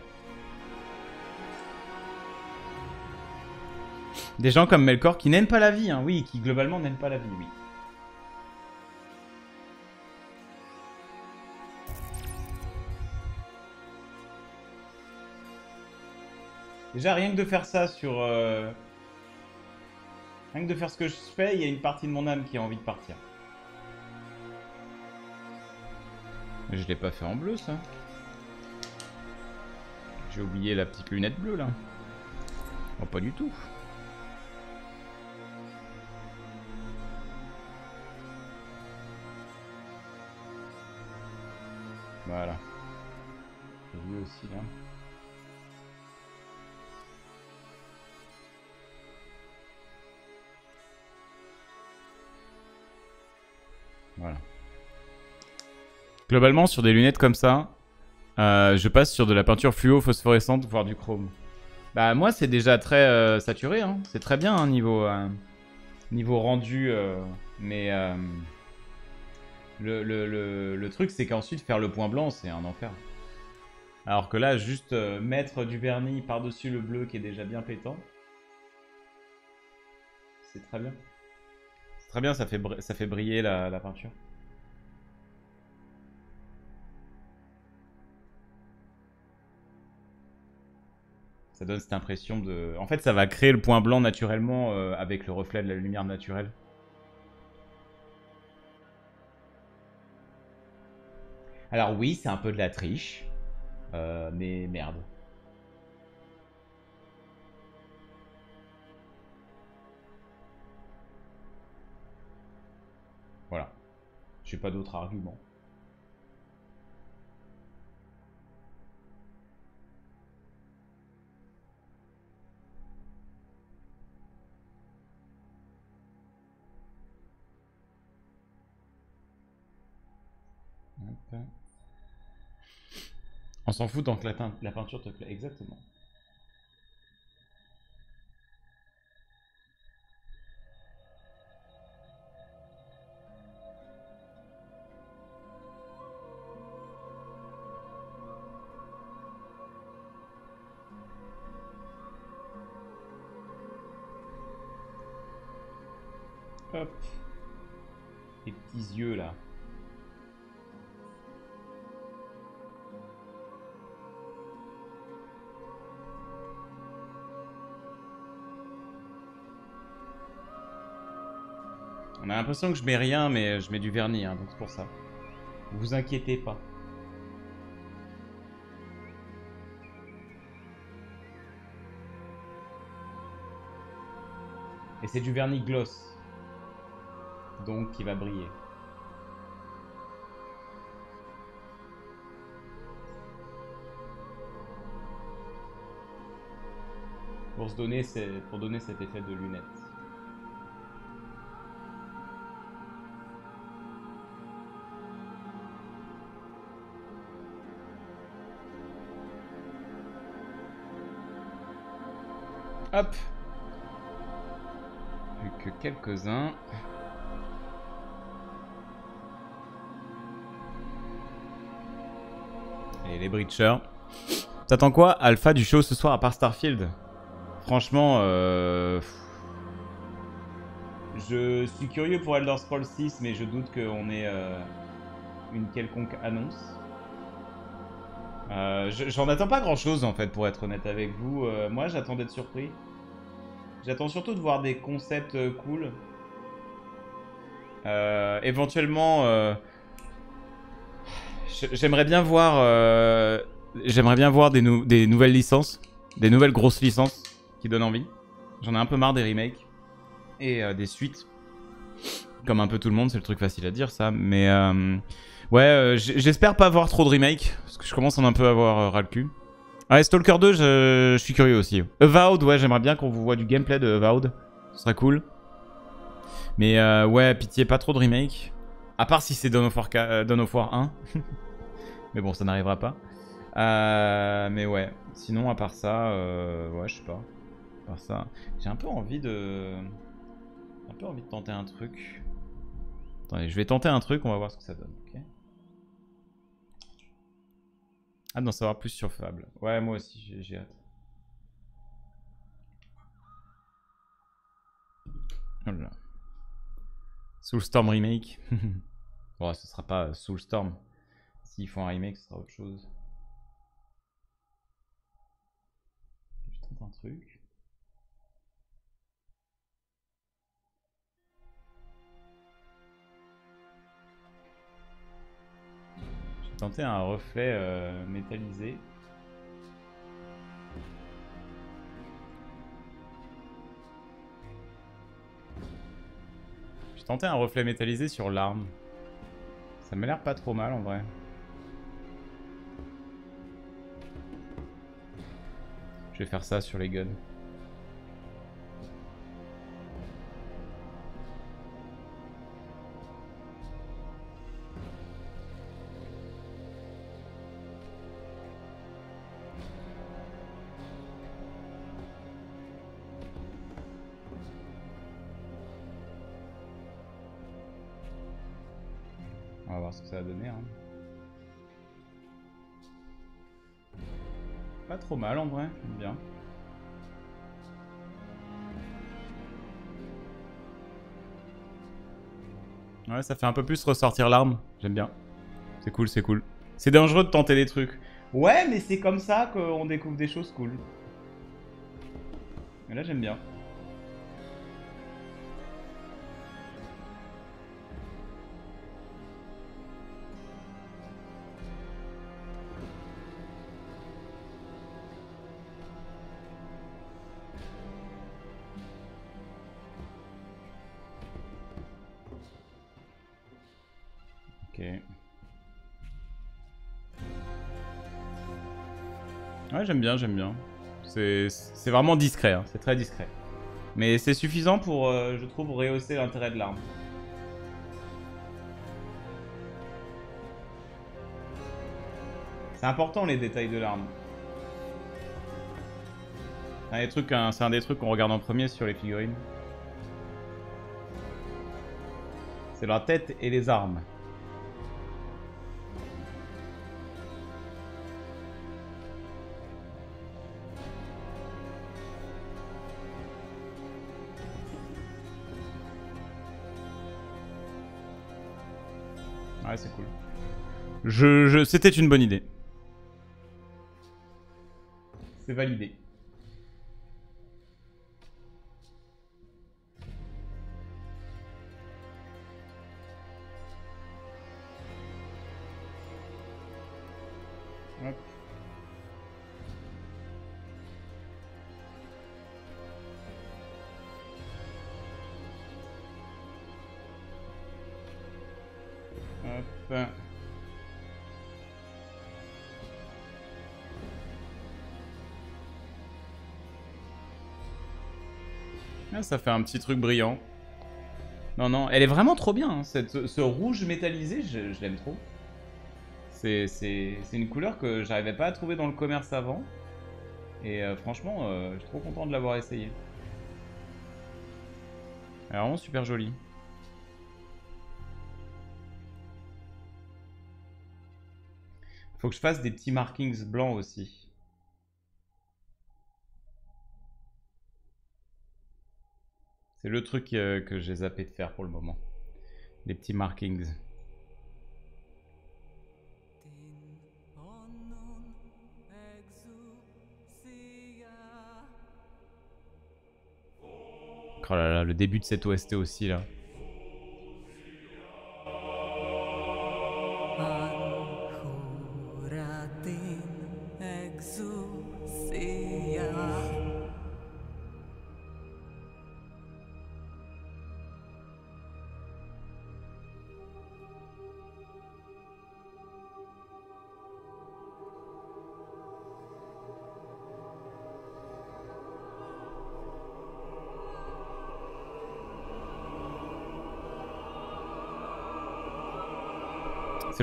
Des gens comme Melkor qui n'aiment pas la vie, hein, oui, qui globalement n'aiment pas la vie, oui. Déjà rien que de faire ça sur... Rien que de faire ce que je fais, il y a une partie de mon âme qui a envie de partir. Mais je l'ai pas fait en bleu ça. J'ai oublié la petite lunette bleue là. Oh, pas du tout. Voilà. J'ai oublié aussi là. Voilà. Globalement, sur des lunettes comme ça. Je passe sur de la peinture fluo-phosphorescente, voire du chrome. Bah moi c'est déjà très saturé, hein. C'est très bien hein, niveau rendu, mais le truc c'est qu'ensuite faire le point blanc c'est un enfer. Alors que là juste mettre du vernis par-dessus le bleu qui est déjà bien pétant, c'est très bien. C'est très bien, ça fait briller la peinture. Ça donne cette impression de... En fait, ça va créer le point blanc naturellement avec le reflet de la lumière naturelle. Alors oui, c'est un peu de la triche, mais merde. Voilà. J'ai pas d'autres arguments. On s'en fout tant que la peinture te plaît, exactement. Hop. Les petits yeux là. On a l'impression que je mets rien, mais je mets du vernis, hein, donc c'est pour ça. Ne vous inquiétez pas. Et c'est du vernis gloss, donc qui va briller. Pour se donner, pour donner cet effet de lunettes. Hop! Plus que quelques-uns. Et les breachers. T'attends quoi, Alpha, du show ce soir à part Starfield? Franchement, je suis curieux pour Elder Scrolls 6, mais je doute qu'on ait une quelconque annonce. J'en attends pas grand-chose, en fait, pour être honnête avec vous. Moi, j'attends d'être surpris. J'attends surtout de voir des concepts cool. Éventuellement, j'aimerais bien voir, des nouvelles licences, des nouvelles grosses licences qui donnent envie. J'en ai un peu marre des remakes et des suites. Comme un peu tout le monde, c'est le truc facile à dire ça. Mais ouais, j'espère pas voir trop de remakes parce que je commence à un peu avoir ras le cul. Ouais, Stalker 2, je suis curieux aussi. Avowed, ouais, j'aimerais bien qu'on vous voit du gameplay de Avowed. Ce serait cool. Mais ouais, pitié, pas trop de remake. À part si c'est Dawn of War 1. Mais bon, ça n'arrivera pas. Mais ouais, sinon, à part ça, ouais, je sais pas. À part ça, j'ai un peu envie de... tenter un truc. Attendez, je vais tenter un truc, on va voir ce que ça donne, ok ? Ah, d'en savoir plus sur Fable. Ouais, moi aussi, j'ai hâte. Oh là. Soulstorm Remake. Bon, ce sera pas Soulstorm. S'ils font un remake, ce sera autre chose. Je tente un truc. Tenter un reflet métallisé. J'ai tenté un reflet métallisé sur l'arme. Ça m'a l'air pas trop mal en vrai. Je vais faire ça sur les guns. Donner, hein. Pas trop mal en vrai, j'aime bien. Ouais, ça fait un peu plus ressortir l'arme, j'aime bien. C'est cool, c'est cool. C'est dangereux de tenter des trucs. Ouais, mais c'est comme ça qu'on découvre des choses cool. Mais là, j'aime bien. Ouais, j'aime bien, j'aime bien. C'est vraiment discret, hein. C'est très discret. Mais c'est suffisant pour, je trouve, rehausser l'intérêt de l'arme. C'est important les détails de l'arme. C'est un des trucs qu'on regarde en premier sur les figurines. C'est la tête et les armes. Ouais, c'est cool. C'était une bonne idée. C'est validé. Hop. Hop. Ah, ça fait un petit truc brillant. Non, non, elle est vraiment trop bien, hein, ce rouge métallisé, je l'aime trop. C'est une couleur que j'arrivais pas à trouver dans le commerce avant. Et franchement, je suis trop content de l'avoir essayé. Elle est vraiment super jolie. Faut que je fasse des petits markings blancs aussi. C'est le truc que j'ai zappé de faire pour le moment. Des petits markings. Oh là là, le début de cette OST aussi là.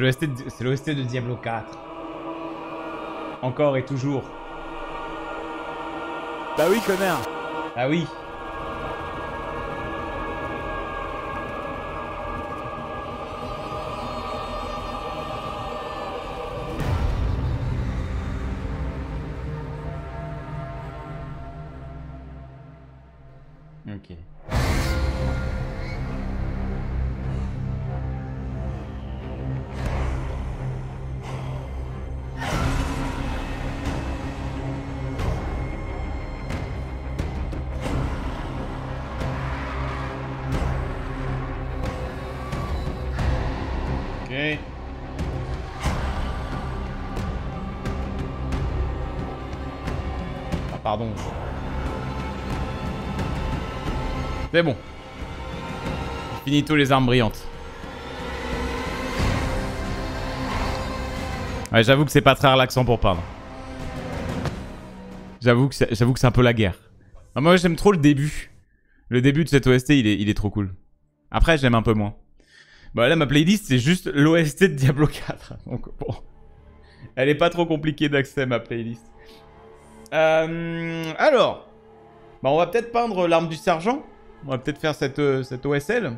C'est l'OST de Diablo 4. Encore et toujours. Bah oui, connard. Bah oui. Ok. Pardon. C'est bon. Finito les armes brillantes. Ouais, j'avoue que c'est pas très relaxant pour peindre. J'avoue que c'est un peu la guerre. Non, moi j'aime trop le début. Le début de cette OST, il est trop cool. Après, j'aime un peu moins. Bah là, ma playlist, c'est juste l'OST de Diablo 4. Donc bon. Elle est pas trop compliquée d'accès, ma playlist. Alors, bah on va peut-être peindre l'arme du sergent. On va peut-être faire cette OSL.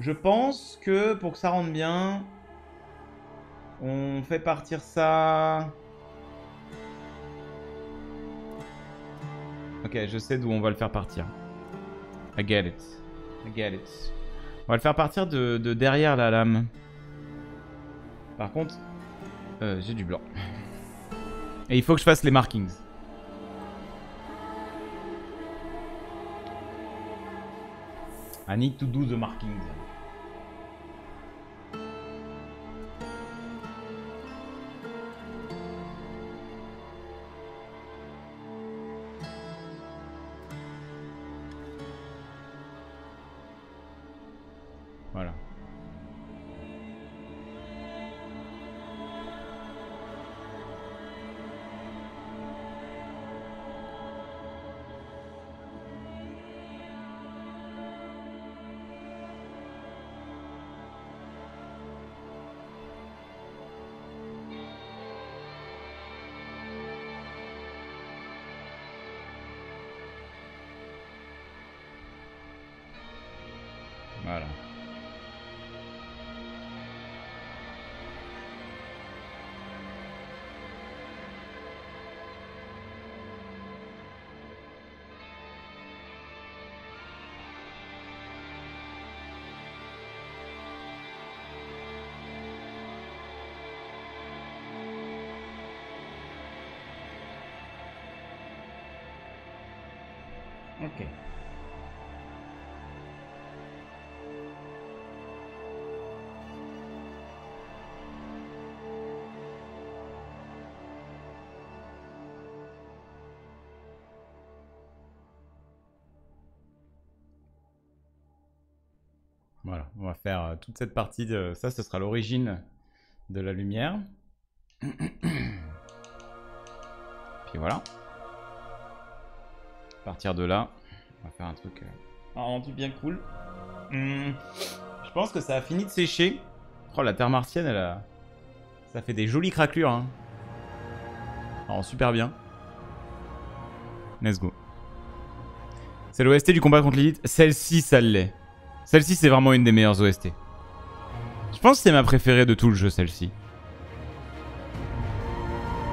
Je pense que pour que ça rentre bien, on fait partir ça. Ok, je sais d'où on va le faire partir. I get it. On va le faire partir de derrière la lame. Par contre, j'ai du blanc. Et il faut que je fasse les markings. I need to do the markings. Voilà. Voilà. OK. Voilà, on va faire toute cette partie de ça, ce sera l'origine de la lumière. Puis voilà. À partir de là, on va faire un truc rendu bien cool. Je pense que ça a fini de sécher. Oh, la terre martienne, elle a... ça fait des jolies craquelures. Hein. Alors, super bien. Let's go. C'est l'OST du combat contre l'élite. Celle-ci, ça l'est. Celle-ci, c'est vraiment une des meilleures OST. Je pense que c'est ma préférée de tout le jeu, celle-ci.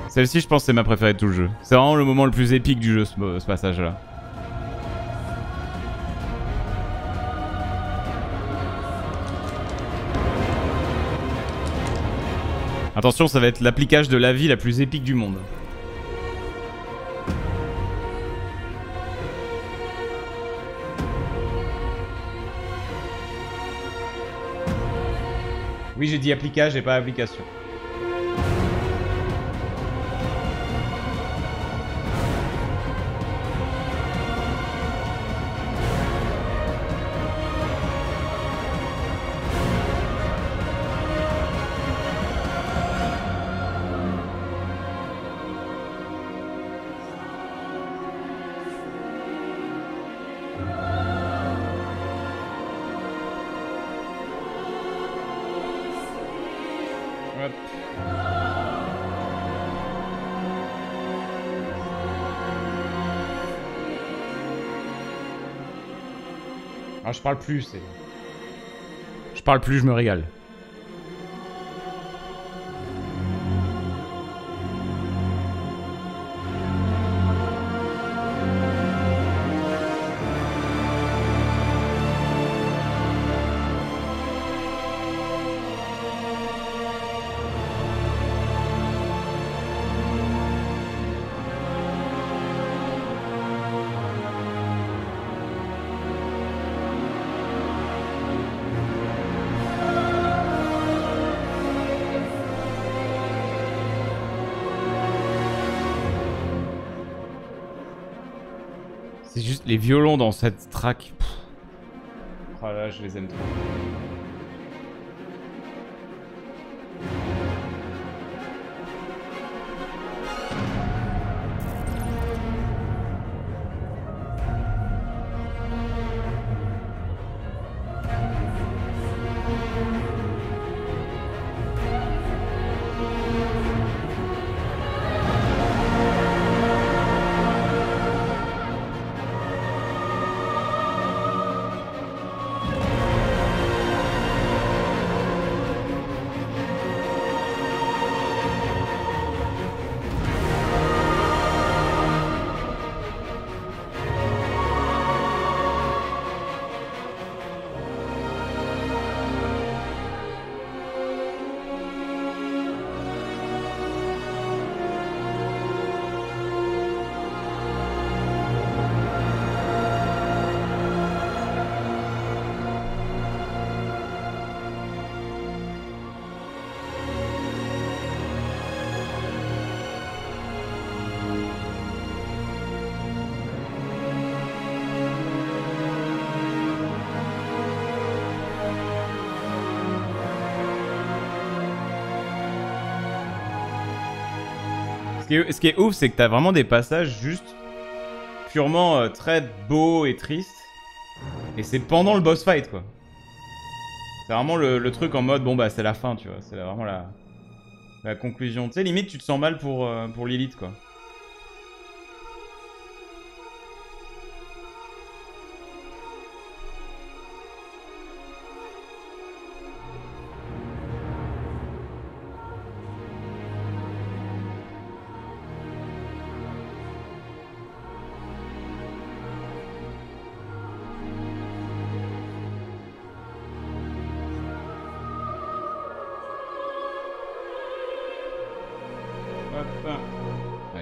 Celle-ci, je pense que c'est ma préférée de tout le jeu. C'est vraiment le moment le plus épique du jeu, ce passage-là. Attention, ça va être l'appliquage de la vie la plus épique du monde. Oui, j'ai dit applicage et pas application. Je parle plus, c'est... Je parle plus, je me régale. C'est juste les violons dans cette track. Pff. Oh là, je les aime trop. Ce qui est ouf, c'est que t'as vraiment des passages juste purement très beaux et tristes. Et c'est pendant le boss fight, quoi. C'est vraiment le truc en mode, bon bah c'est la fin, tu vois. C'est vraiment la conclusion. Tu sais, limite tu te sens mal pour Lilith, quoi.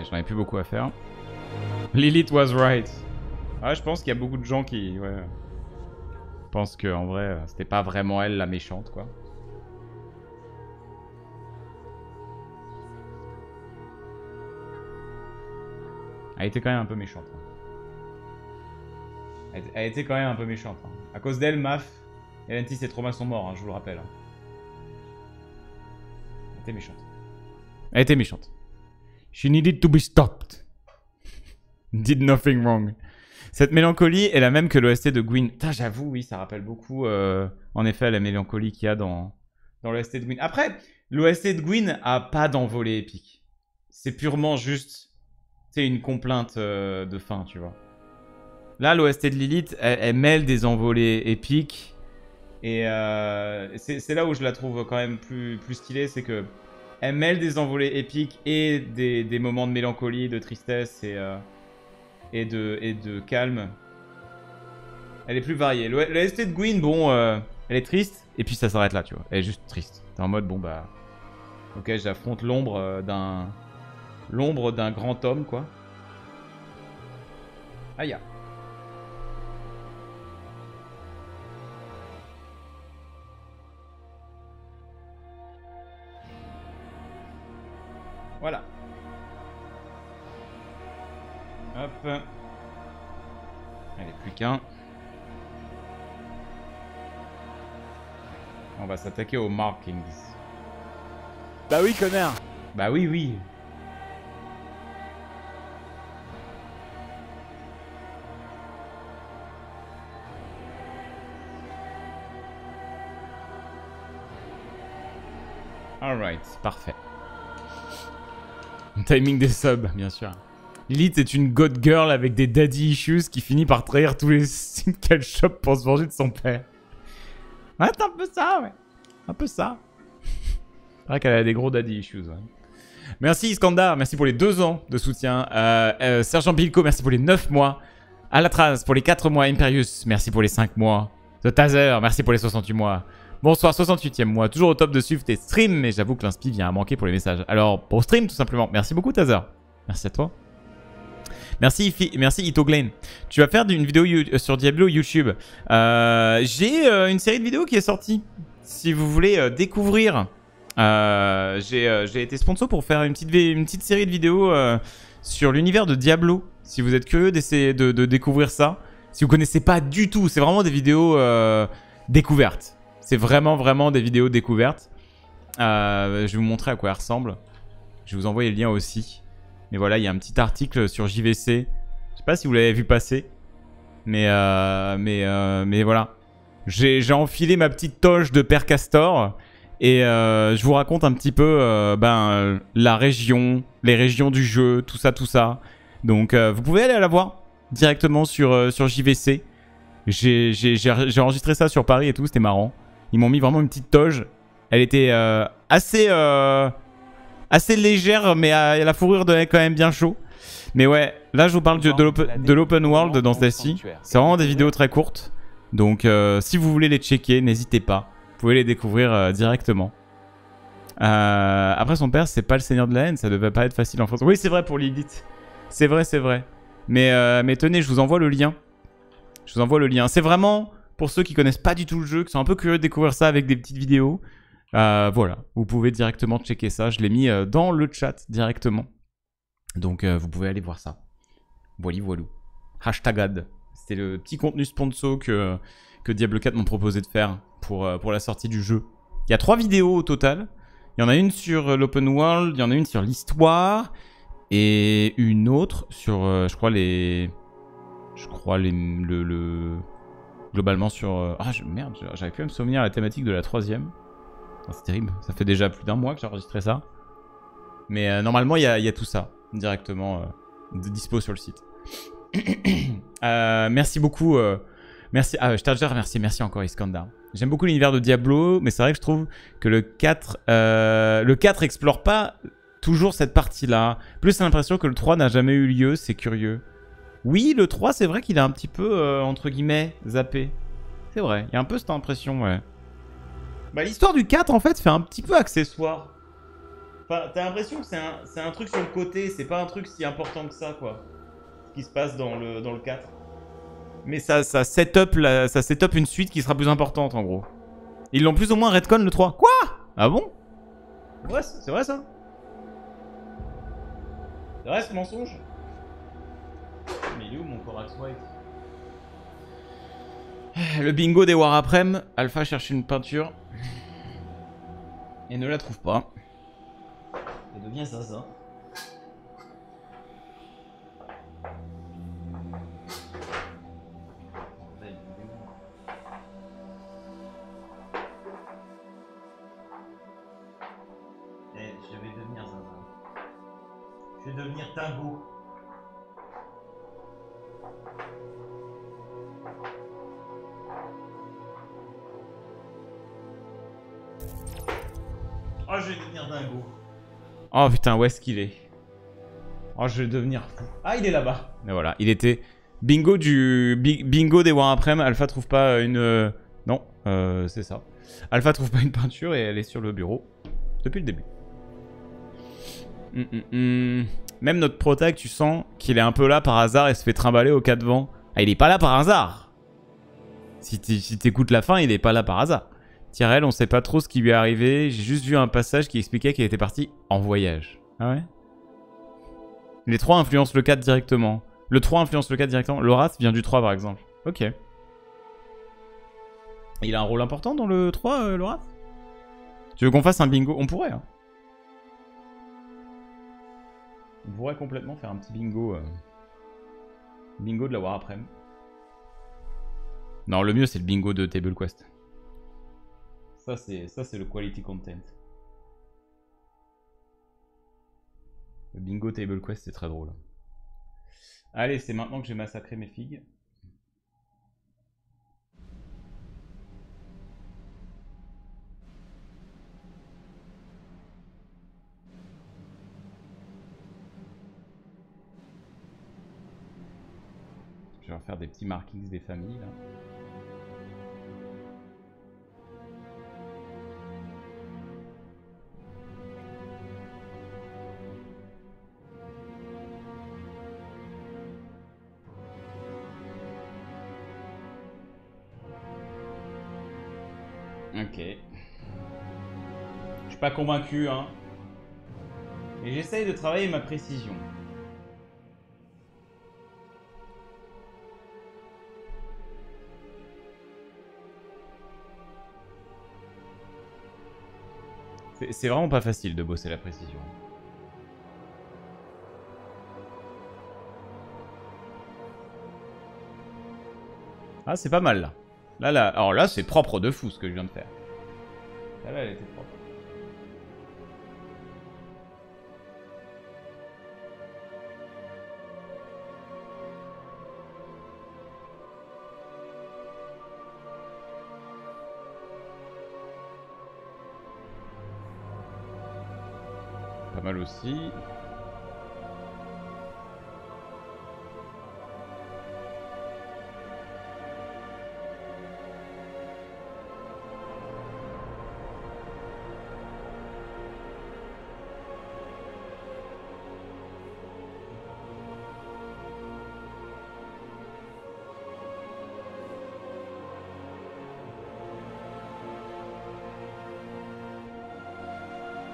J'en avais plus beaucoup à faire. Lilith was right. Ouais, je pense qu'il y a beaucoup de gens qui pensent que en vrai, c'était pas vraiment elle la méchante, quoi. Elle était quand même un peu méchante. Hein. Elle était quand même un peu méchante. Hein. À cause d'elle, Maf, Elentis et Trauma sont morts, hein, je vous le rappelle. Hein. Elle était méchante. Elle était méchante. She needed to be stopped. Did nothing wrong. Cette mélancolie est la même que l'OST de Gwyn. Putain, j'avoue, oui, ça rappelle beaucoup, en effet, la mélancolie qu'il y a dans l'OST de Gwyn. Après, l'OST de Gwyn a pas d'envolée épique. C'est purement juste... C'est une complainte de fin, tu vois. Là, l'OST de Lilith, elle mêle des envolées épiques. Et c'est là où je la trouve quand même plus stylée, c'est que elle mêle des envolées épiques et des moments de mélancolie, de tristesse et de calme. Elle est plus variée. L'OST de Gwyn, bon, elle est triste, et puis ça s'arrête là, tu vois. Elle est juste triste. T'es en mode, bon bah... Ok, j'affronte l'ombre d'un... L'ombre d'un grand homme, quoi. Aïe. Voilà. Hop. Allez, plus qu'un. On va s'attaquer aux markings. Bah oui, connard. Bah oui, oui. Alright, parfait. Timing des subs, bien sûr. Lilith est une god girl avec des daddy issues qui finit par trahir tous les signes qu'elle chope pour se venger de son père. Ouais, c'est un peu ça, ouais. Un peu ça. C'est vrai qu'elle a des gros daddy issues, ouais. Merci Iskanda, merci pour les 2 ans de soutien. Sergent Pilko, merci pour les 9 mois. Alatraz, pour les 4 mois. Imperius, merci pour les 5 mois. The Taser, merci pour les 68 mois. Bonsoir, 68e mois, toujours au top de suivre tes streams, mais j'avoue que l'inspi vient à manquer pour les messages. Alors, pour stream, tout simplement. Merci beaucoup, Taser. Merci à toi. Merci Ito Glen. Tu vas faire une vidéo sur Diablo YouTube. J'ai une série de vidéos qui est sortie. Si vous voulez découvrir, j'ai été sponsor pour faire une petite série de vidéos sur l'univers de Diablo. Si vous êtes curieux d'essayer de découvrir ça. Si vous connaissez pas du tout, c'est vraiment des vidéos découvertes. C'est vraiment des vidéos découvertes. Je vais vous montrer à quoi elles ressemblent. Je vais vous envoyer le lien aussi. Mais voilà, il y a un petit article sur JVC. Je sais pas si vous l'avez vu passer. Mais voilà. J'ai enfilé ma petite toge de Père Castor. Et je vous raconte un petit peu la région, les régions du jeu, tout ça. Donc vous pouvez aller la voir directement sur JVC. J'ai enregistré ça sur Paris et tout, c'était marrant. Ils m'ont mis vraiment une petite toge. Elle était assez légère, mais la fourrure donnait quand même bien chaud. Mais ouais, là je vous parle de l'open world dans celle-ci. C'est vraiment des vidéos très courtes. Donc si vous voulez les checker, n'hésitez pas. Vous pouvez les découvrir directement. Après son père, c'est pas le seigneur de la haine, ça devait pas être facile en France. Oui, c'est vrai pour Lilith. C'est vrai. Mais tenez, je vous envoie le lien. C'est vraiment... Pour ceux qui connaissent pas du tout le jeu, qui sont un peu curieux de découvrir ça avec des petites vidéos, voilà, vous pouvez directement checker ça. Je l'ai mis dans le chat directement. Donc vous pouvez aller voir ça. Voilou. Hashtagad. C'était le petit contenu sponsor que Diablo 4 m'ont proposé de faire pour la sortie du jeu. Il y a 3 vidéos au total. Il y en a une sur l'open world, il y en a une sur l'histoire, et une autre sur, globalement sur... Ah merde, j'avais pu me souvenir à la thématique de la 3e. Oh, c'est terrible, ça fait déjà plus d'1 mois que j'ai enregistré ça. Mais normalement, il y a tout ça directement dispo sur le site. Merci beaucoup. Merci. Ah, je t'ai déjà remercié. Merci encore, Iskandar. J'aime beaucoup l'univers de Diablo, mais c'est vrai que je trouve que le 4 explore pas toujours cette partie-là. Plus j'ai l'impression que le 3 n'a jamais eu lieu, c'est curieux. Oui, le 3, c'est vrai qu'il a un petit peu, entre guillemets, zappé. C'est vrai, il y a un peu cette impression, ouais. Bah, l'histoire du 4, en fait, fait un petit peu accessoire. Enfin, t'as l'impression que c'est un truc sur le côté, c'est pas un truc si important que ça, quoi. Ce qui se passe dans le 4. Mais ça set up une suite qui sera plus importante en gros. Ils l'ont plus ou moins redcon le 3. Quoi? Ah bon? Ouais, c'est vrai ça? C'est vrai ce mensonge? Mais il est où mon Corax White? Le bingo des War Aprem. Alpha cherche une peinture. Et ne la trouve pas. Ça devient ça, ça. Dingo. Oh, je vais devenir dingo. Oh putain, où est-ce qu'il est? Oh, je vais devenir fou. Ah, il est là-bas. Mais voilà, il était bingo du bingo des War Aprem. Alpha trouve pas une. Non, c'est ça. Alpha trouve pas une peinture et elle est sur le bureau depuis le début. Même notre protag, tu sens qu'il est un peu là par hasard et se fait trimballer au cas de vent. Ah, il est pas là par hasard. Si t'écoutes la fin, il est pas là par hasard. Tyrell, on sait pas trop ce qui lui est arrivé. J'ai juste vu un passage qui expliquait qu'il était parti en voyage. Ah ouais? Les 3 influencent le 4 directement. Le 3 influence le 4 directement. L'Horace vient du 3 par exemple. Ok. Il a un rôle important dans le 3, l'Horace? Tu veux qu'on fasse un bingo? On pourrait, hein. On pourrait complètement faire un petit bingo. Bingo de la War Aprem. Non, le mieux c'est le bingo de Table Quest. Ça c'est le quality content. Le bingo Table Quest c'est très drôle. Allez, c'est maintenant que j'ai massacré mes figues. Je vais faire des petits markings des familles là. Ok. Je suis pas convaincu hein. Et j'essaye de travailler ma précision. C'est vraiment pas facile de bosser la précision. Ah, c'est pas mal là. Là, alors là, c'est propre de fou ce que je viens de faire. Là, elle était propre. Mal aussi.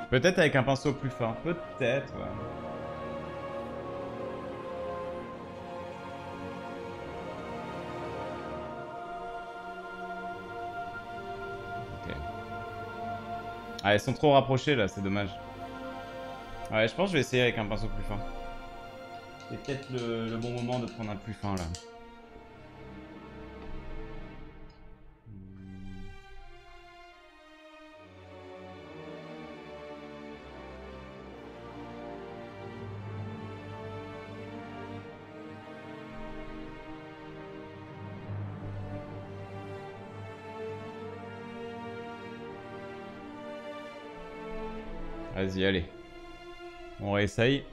Peut-être avec un pinceau plus fin, peut-être, ouais. Ok. Ah, elles sont trop rapprochées là, c'est dommage. Ouais, je pense que je vais essayer avec un pinceau plus fin. C'est peut-être le bon moment de prendre un plus fin là. Vas-y, allez, on réessaye.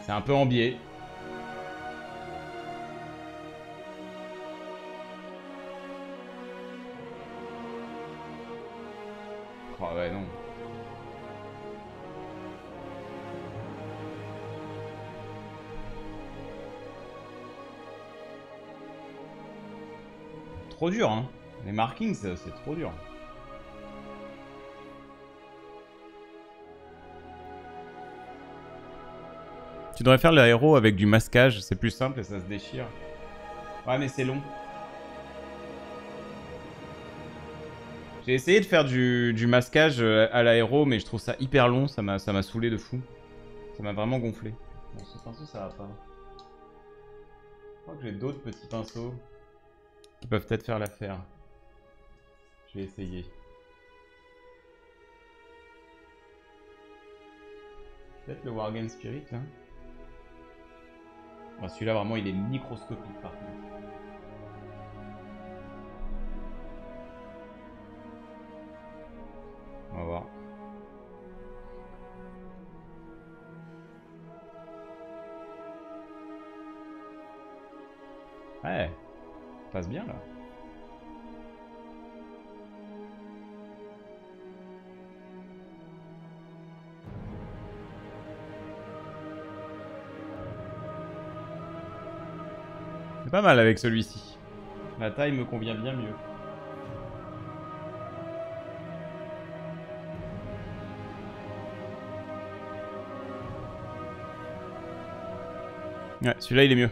C'est un peu en biais. Oh ouais, non. trop dur, hein. Les markings, c'est trop dur. Tu devrais faire l'aéro avec du masquage, c'est plus simple et ça se déchire. Ouais, mais c'est long. J'ai essayé de faire du masquage à l'aéro, mais je trouve ça hyper long, ça m'a saoulé de fou. Ça m'a vraiment gonflé. Bon, ce pinceau, ça va pas. Je crois que j'ai d'autres petits pinceaux qui peuvent peut-être faire l'affaire. Je vais essayer. Peut-être le Wargame Spirit, là. Bon, celui-là, vraiment, il est microscopique, par contre. On va voir. Ouais, ça passe bien, là. Pas mal avec celui-ci. La taille me convient bien mieux. Ouais, celui-là il est mieux.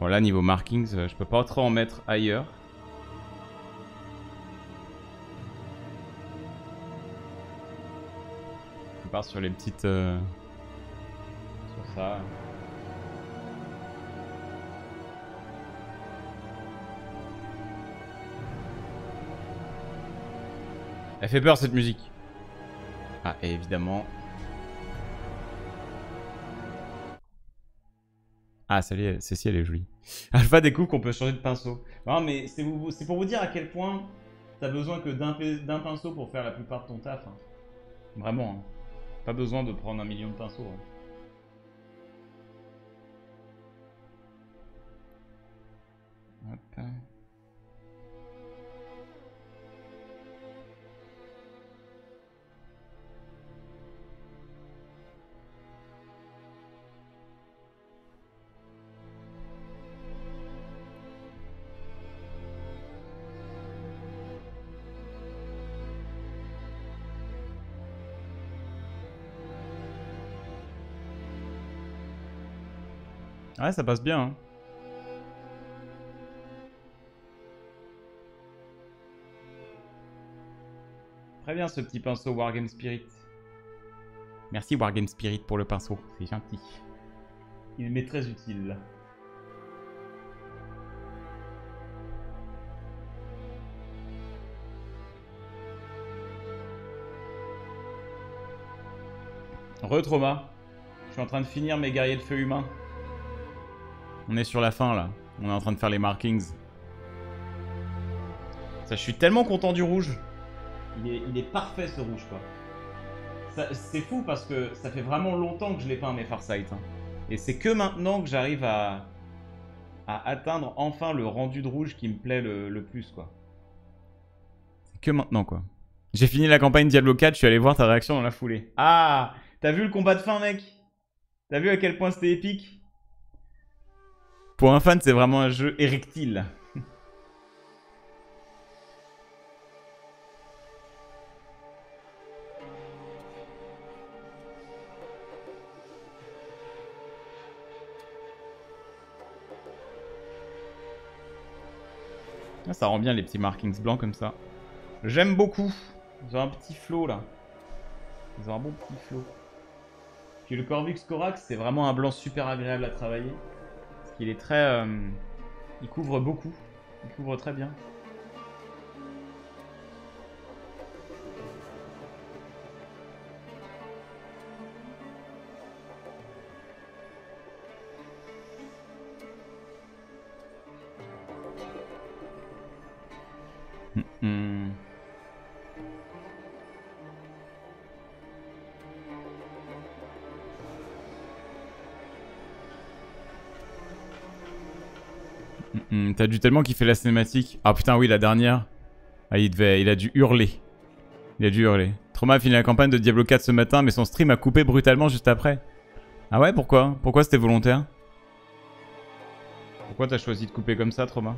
Bon là niveau markings, je peux pas trop en mettre ailleurs. On part sur les petites... Sur ça. Elle fait peur cette musique. Ah et évidemment... Ah, celle-ci, elle est jolie. Alpha découvre qu'on peut changer de pinceau. Non, mais c'est pour vous dire à quel point t'as besoin que d'un pinceau pour faire la plupart de ton taf. Hein. Vraiment. Hein. Pas besoin de prendre 1 million de pinceaux. Hein. Hop. Ouais, ça passe bien. Hein. Très bien ce petit pinceau Wargame Spirit. Merci Wargame Spirit pour le pinceau, c'est gentil. Il m'est très utile. Retrauma. Je suis en train de finir mes guerriers de feu humains. On est sur la fin là, on est en train de faire les markings. Ça, je suis tellement content du rouge. Il est parfait ce rouge quoi. C'est fou parce que ça fait vraiment longtemps que je l'ai peint mes Farsight. Hein. Et c'est que maintenant que j'arrive à atteindre enfin le rendu de rouge qui me plaît le plus quoi. C'est que maintenant quoi. J'ai fini la campagne Diablo 4, je suis allé voir ta réaction dans la foulée. Ah, t'as vu le combat de fin mec? T'as vu à quel point c'était épique? Pour un fan, c'est vraiment un jeu érectile. Ah, ça rend bien les petits markings blancs comme ça. J'aime beaucoup. Ils ont un petit flow là. Ils ont un bon petit flow. Puis le Corvus Corax, c'est vraiment un blanc super agréable à travailler. Il est très... il couvre beaucoup. Il couvre très bien. Hmm. T'as dû tellement kiffer la cinématique. Ah putain oui, la dernière. Ah, il a dû hurler. Il a dû hurler. Trauma a fini la campagne de Diablo 4 ce matin, mais son stream a coupé brutalement juste après. Ah ouais, pourquoi? Pourquoi c'était volontaire? Pourquoi t'as choisi de couper comme ça, Trauma?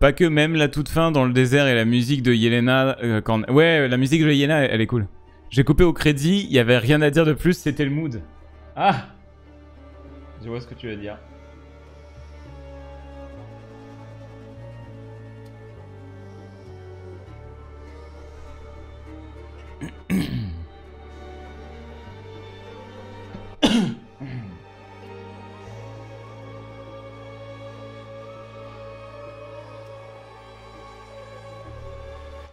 Pas que, même la toute fin dans le désert et la musique de Yelena quand... Ouais, la musique de Yelena, elle est cool. J'ai coupé au crédit, il n'y avait rien à dire de plus, c'était le mood. Ah, je vois ce que tu veux dire.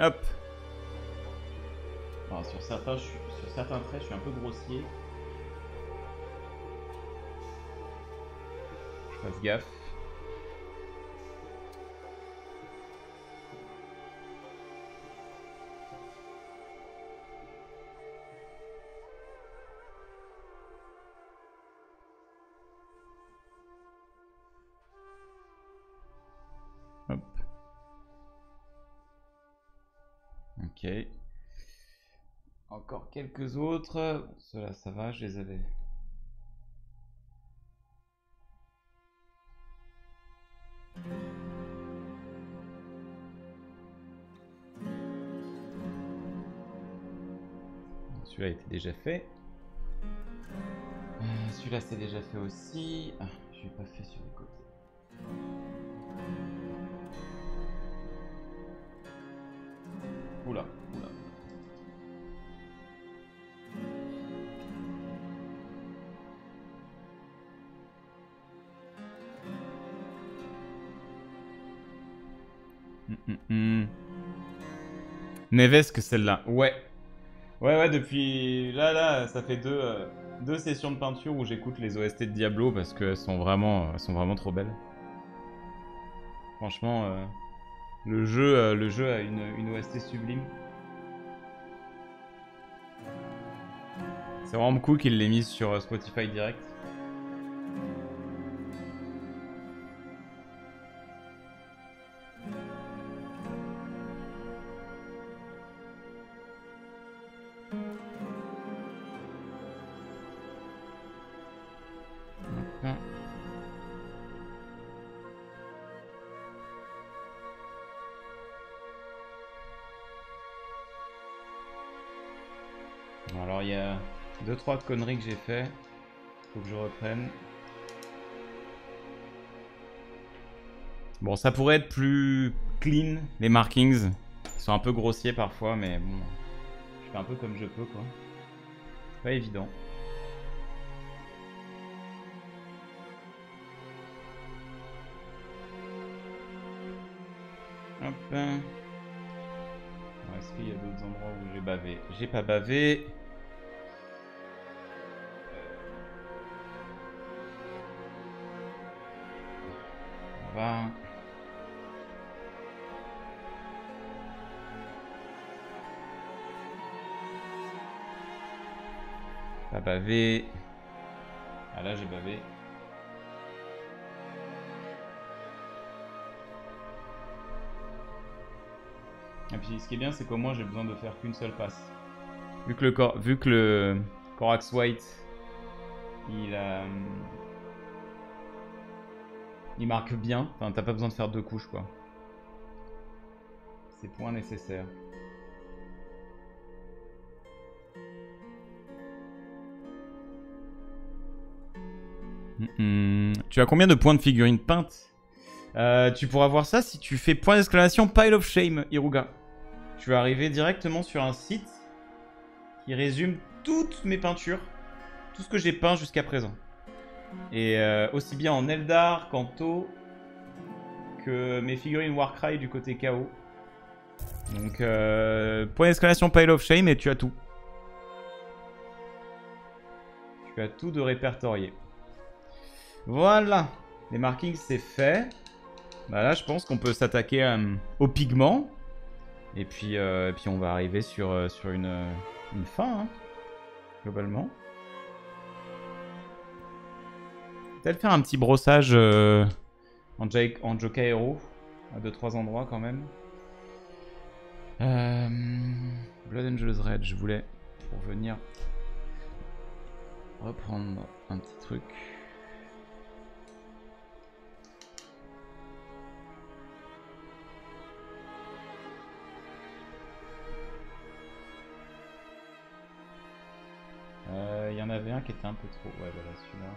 Hop. Alors, sur certains traits, je suis un peu grossier. Je fasse gaffe. Ok. Encore quelques autres. Bon, ceux-là, ça va, je les avais. Celui-là était déjà fait. Celui-là, c'est déjà fait aussi. Ah, je l'ai pas fait sur les côtés. Oula, oula. Nevesque celle-là, ouais. Ouais, depuis... Là, ça fait deux sessions de peinture où j'écoute les OST de Diablo parce qu'elles sont vraiment, trop belles. Franchement... Le jeu a une OST sublime. C'est vraiment cool qu'il l'ait mise sur Spotify direct. Alors il y a 2-3 conneries que j'ai fait, faut que je reprenne. Bon, ça pourrait être plus clean, les markings. Ils sont un peu grossiers parfois, mais bon, je fais un peu comme je peux quoi. Pas évident. Hop. Est-ce qu'il y a d'autres endroits où j'ai bavé? J'ai pas bavé. Pas bavé. Ah là j'ai bavé. Et puis ce qui est bien, c'est qu'au moins j'ai besoin de faire qu'une seule passe. Vu que le Corax White, il marque bien. Enfin, t'as pas besoin de faire deux couches quoi. C'est point nécessaire. Tu as combien de points de figurines peintes? Tu pourras voir ça si tu fais point d'exclamation Pile of Shame, Iruga. Je vais arriver directement sur un site qui résume toutes mes peintures, tout ce que j'ai peint jusqu'à présent. Et aussi bien en Eldar, Kanto, que mes figurines Warcry du côté KO. Donc, point d'exclamation Pile of Shame et tu as tout. Tu as tout de répertorié. Voilà, les markings c'est fait. Bah là je pense qu'on peut s'attaquer aux pigments. Et puis on va arriver sur, sur une fin, hein, globalement. Peut-être faire un petit brossage en Joka Hero, à 2-3 endroits quand même. Blood Angels Red, je voulais pour venir reprendre un petit truc. Il y en avait un qui était un peu trop... Ouais, voilà, celui-là.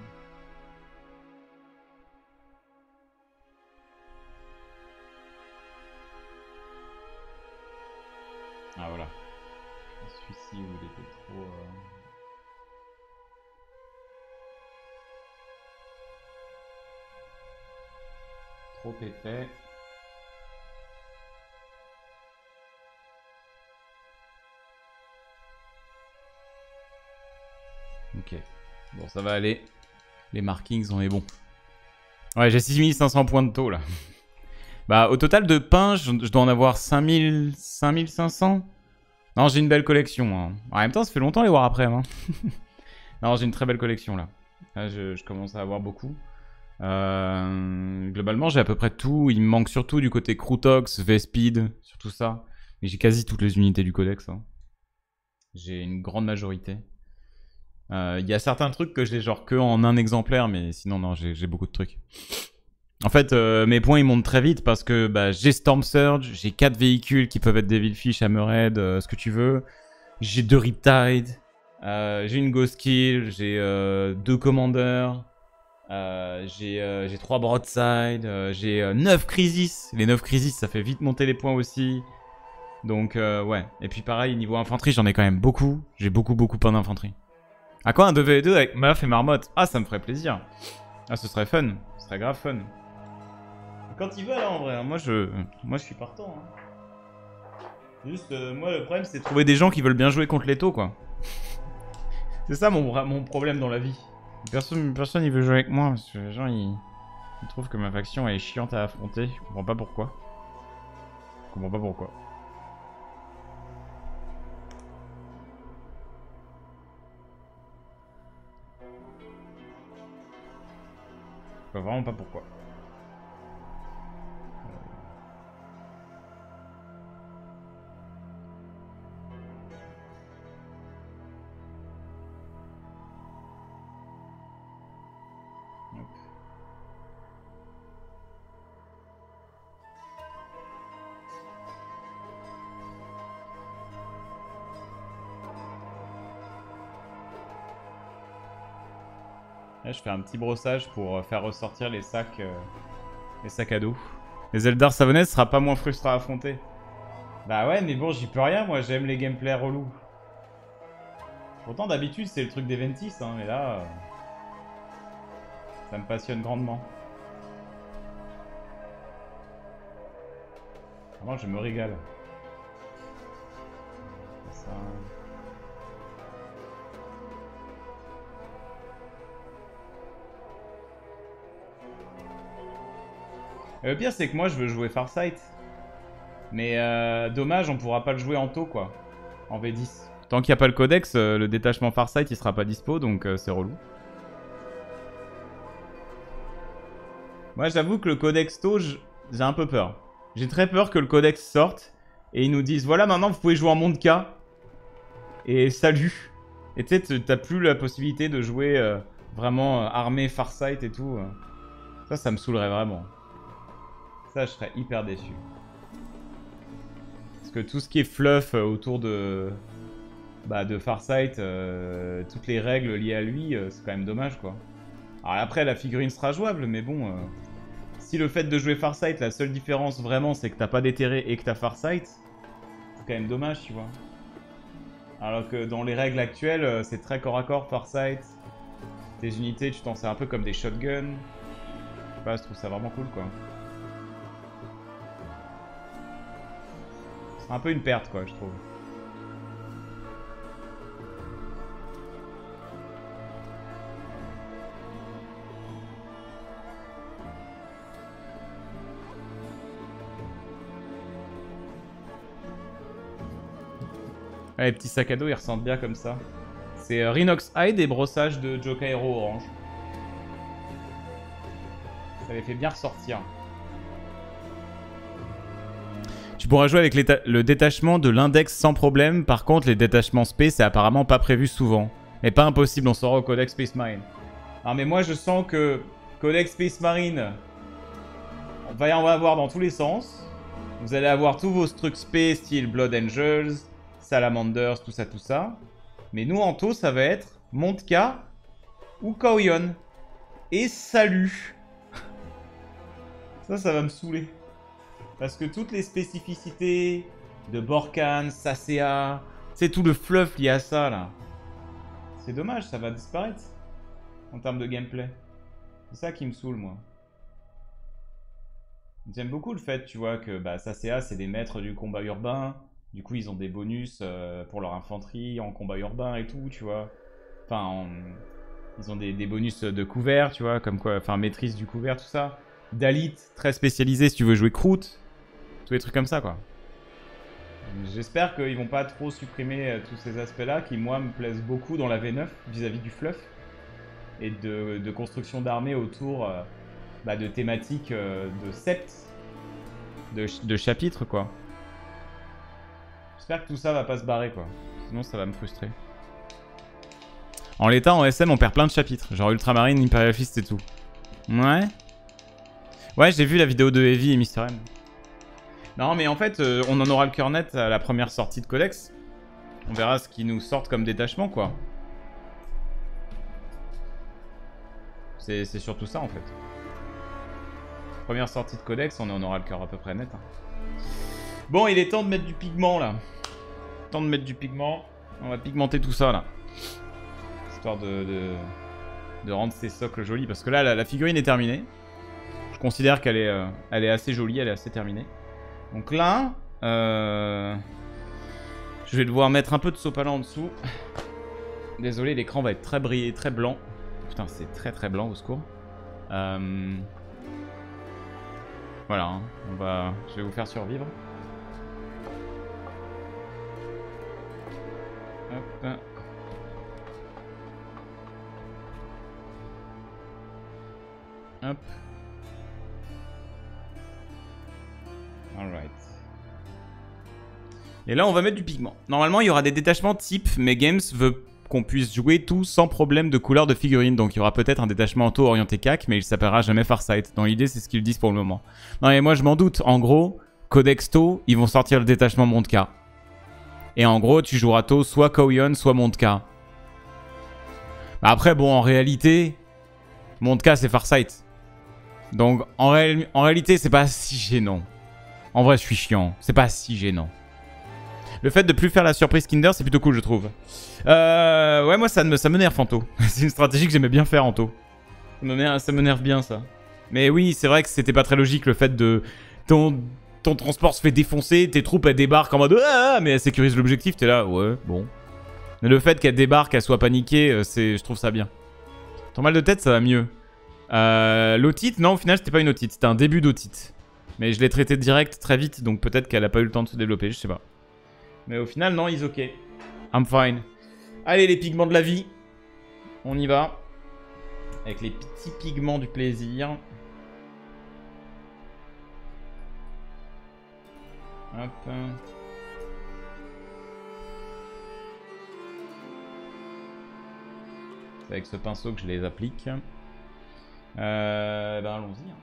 Ah, voilà. Celui-ci, où il était trop... Trop épais. Ok, bon ça va aller, les markings on est bon. Ouais j'ai 6500 points de taux là. Bah au total de pain je dois en avoir 5500. Non j'ai une belle collection hein. En même temps ça fait longtemps les voir après hein. Non j'ai une très belle collection là, je commence à avoir beaucoup. Globalement j'ai à peu près tout, il me manque surtout du côté Krutox, Vespeed, sur tout ça. Mais j'ai quasi toutes les unités du codex hein. J'ai une grande majorité. Il y a certains trucs que j'ai genre que en un exemplaire, mais sinon non, j'ai beaucoup de trucs. En fait, mes points ils montent très vite parce que bah, j'ai Storm Surge, j'ai 4 véhicules qui peuvent être Devilfish, Hammerhead, ce que tu veux. J'ai 2 Riptide, j'ai une Ghost Kill, j'ai 2 Commanders, j'ai 3 Broadside, j'ai 9 Crisis. Les 9 Crisis ça fait vite monter les points aussi. Donc ouais, et puis pareil niveau infanterie j'en ai quand même beaucoup, j'ai beaucoup plein d'infanterie. Ah quoi, un 2v2 avec meuf et marmotte? Ah, ça me ferait plaisir. Ah, ce serait fun. Ce serait grave fun. Quand il va, là, en vrai. Moi, je suis partant. Hein. Juste, moi, le problème, c'est trouver des gens qui veulent bien jouer contre les taux, quoi. C'est ça, mon problème dans la vie. Personne, il veut jouer avec moi. Parce que les gens, ils trouvent que ma faction est chiante à affronter. Je comprends pas pourquoi. Vraiment pas pourquoi. Là, je fais un petit brossage pour faire ressortir les sacs à dos. Les Eldar Savonnet sera pas moins frustrant à affronter. Bah ouais, mais bon, j'y peux rien, moi, j'aime les gameplays relous. Pourtant, d'habitude, c'est le truc des Ventis, hein, mais là... ça me passionne grandement. Vraiment, je me régale. Ça... le pire, c'est que moi, je veux jouer Farsight. Mais dommage, on pourra pas le jouer en taux, quoi. En V10. Tant qu'il n'y a pas le codex, le détachement Farsight, il sera pas dispo, donc c'est relou. Moi, j'avoue que le codex taux, j'ai un peu peur. J'ai très peur que le codex sorte et ils nous disent, voilà, maintenant, vous pouvez jouer en monde K. Et salut. Et tu sais, t'as plus la possibilité de jouer vraiment armé Farsight et tout. Ça, ça me saoulerait vraiment. Ça, je serais hyper déçu. Parce que tout ce qui est fluff autour de, bah, de Farsight, toutes les règles liées à lui, c'est quand même dommage, quoi. Alors après, la figurine sera jouable, mais bon... si le fait de jouer Farsight, la seule différence vraiment, c'est que t'as pas d'éthéré et que t'as Farsight, c'est quand même dommage, tu vois. Alors que dans les règles actuelles, c'est très corps à corps, Farsight. Tes unités, tu t'en sers un peu comme des shotguns. Je sais pas, je trouve ça vraiment cool, quoi. C'est un peu une perte, quoi, je trouve. Les petits sacs à dos, ils ressentent bien comme ça. C'est Rhinox Hide et brossage de Jokairo orange. Ça les fait bien ressortir. Tu pourras jouer avec le détachement de l'index sans problème. Par contre, les détachements spé, c'est apparemment pas prévu souvent. Mais pas impossible, on saura au Codex Space Marine. Alors, mais moi, je sens que Codex Space Marine, on va y en avoir dans tous les sens. Vous allez avoir tous vos trucs spé, style Blood Angels, Salamanders, tout ça. Mais nous, en taux, ça va être Montka ou Kaoyon. Et salut. Ça va me saouler. Parce que toutes les spécificités de Borkan, Sacea, c'est tout le fluff lié à ça, là. C'est dommage, ça va disparaître en termes de gameplay. C'est ça qui me saoule, moi. J'aime beaucoup le fait, tu vois, que bah, Sacea, c'est des maîtres du combat urbain. Du coup, ils ont des bonus pour leur infanterie en combat urbain et tout, tu vois. Enfin, ils ont des bonus de couvert, tu vois, comme quoi, enfin, maîtrise du couvert, tout ça. Dalit, très spécialisé si tu veux jouer croûte. Tous les trucs comme ça, quoi. J'espère qu'ils vont pas trop supprimer tous ces aspects-là qui, moi, me plaisent beaucoup dans la V9 vis-à-vis du fluff et de construction d'armée autour bah, de thématiques de septes, de chapitres, quoi. J'espère que tout ça va pas se barrer, quoi. Sinon, ça va me frustrer. En l'état, en SM, on perd plein de chapitres. Genre Ultramarine, Imperial Fist et tout. Ouais. Ouais, j'ai vu la vidéo de Heavy et Mr. M. Non, mais en fait, on en aura le cœur net à la première sortie de Codex. On verra ce qu'ils nous sortent comme détachement, quoi. C'est surtout ça, en fait. Première sortie de Codex, on en aura le cœur à peu près net. Hein. Bon, il est temps de mettre du pigment, là. Temps de mettre du pigment. On va pigmenter tout ça, là. Histoire de rendre ces socles jolis. Parce que là, la figurine est terminée. Je considère qu'elle est, elle est assez jolie, elle est assez terminée. Donc là, je vais devoir mettre un peu de sopalin en dessous. Désolé, l'écran va être très brillé, très blanc. Putain, c'est très blanc, au secours. Voilà, hein. Je vais vous faire survivre. Hop. Hop. Alright. Et là, on va mettre du pigment. Normalement, il y aura des détachements type, mais Games veut qu'on puisse jouer tout sans problème de couleur de figurine. Donc, il y aura peut-être un détachement auto orienté CAC, mais il s'appellera jamais Farsight. Dans l'idée, c'est ce qu'ils disent pour le moment. Non, mais moi, je m'en doute. En gros, Codex Tau, ils vont sortir le détachement Montka. Et en gros, tu joueras Tau soit Kaoyon, soit Montka. Après, bon, en réalité, Montka, c'est Farsight. Donc, en réalité, c'est pas si gênant. En vrai, je suis chiant. C'est pas si gênant. Le fait de plus faire la surprise Kinder, c'est plutôt cool, je trouve. Ouais, moi, ça m'énerve en taux. C'est une stratégie que j'aimais bien faire en taux. Ça m'énerve bien, ça. Mais oui, c'est vrai que c'était pas très logique, le fait de... Ton transport se fait défoncer, tes troupes, elles débarquent en mode... Ah, mais elles sécurisent l'objectif, t'es là, ouais, bon. Mais le fait qu'elles débarquent, elles soient paniquées, je trouve ça bien. Ton mal de tête, ça va mieux. L'otite, non, au final, c'était pas une otite. C'était un début d'otite. Mais je l'ai traité direct très vite, donc peut-être qu'elle a pas eu le temps de se développer, je sais pas. Mais au final, non, he's ok. I'm fine. Allez, les pigments de la vie. On y va. Avec les petits pigments du plaisir. Hop. C'est avec ce pinceau que je les applique. Ben allons-y, hein.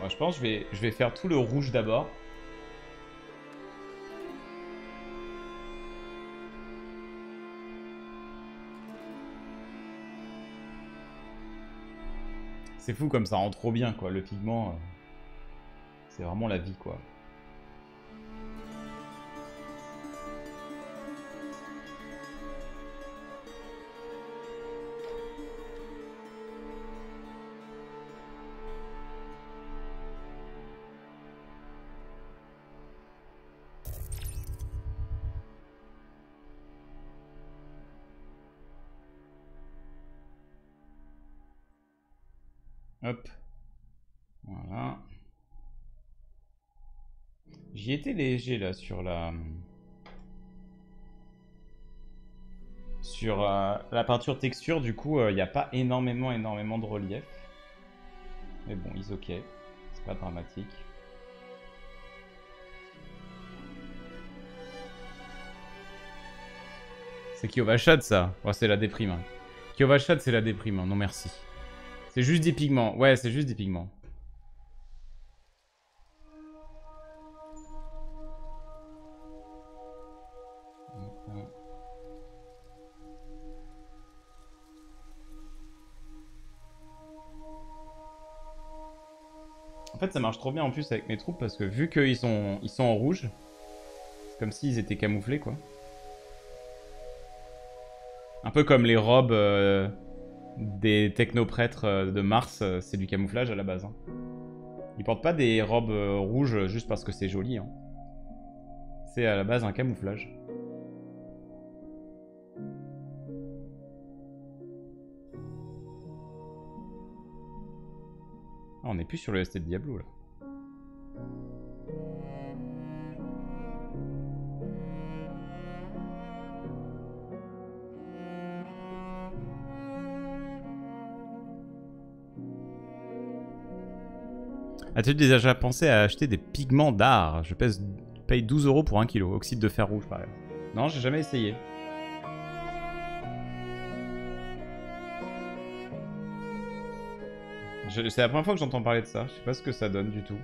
Moi, je pense que je vais faire tout le rouge d'abord. C'est fou comme ça rend trop bien quoi, le pigment, c'est vraiment la vie quoi. Hop, voilà. J'y étais léger là sur la peinture texture, du coup il n'y a pas énormément de relief. Mais bon, ils ok, c'est pas dramatique. C'est Kyovashad ça, oh, c'est la déprime. Hein. Kyovashad c'est la déprime, hein. Non merci. C'est juste des pigments. Ouais, c'est juste des pigments. En fait, ça marche trop bien en plus avec mes troupes parce que vu qu'ils sont en rouge, c'est comme s'ils étaient camouflés, quoi. Un peu comme les robes... Des technoprêtres de Mars, c'est du camouflage à la base. Hein. Ils portent pas des robes rouges juste parce que c'est joli. Hein. C'est à la base un camouflage. Ah, on n'est plus sur le ST de Diablo là. As-tu déjà pensé à acheter des pigments d'art? Je paye 12 € pour 1 kilo. Oxyde de fer rouge, par exemple. Non, j'ai jamais essayé. C'est la première fois que j'entends parler de ça. Je sais pas ce que ça donne du tout.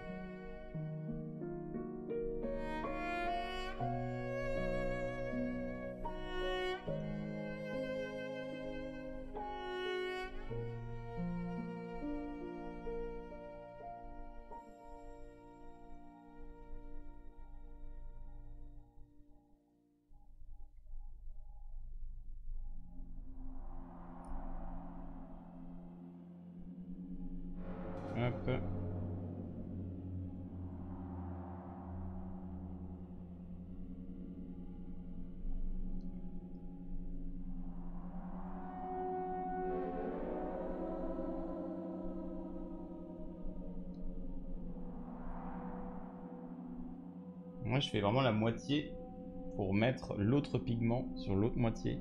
Moi je fais vraiment la moitié pour mettre l'autre pigment sur l'autre moitié.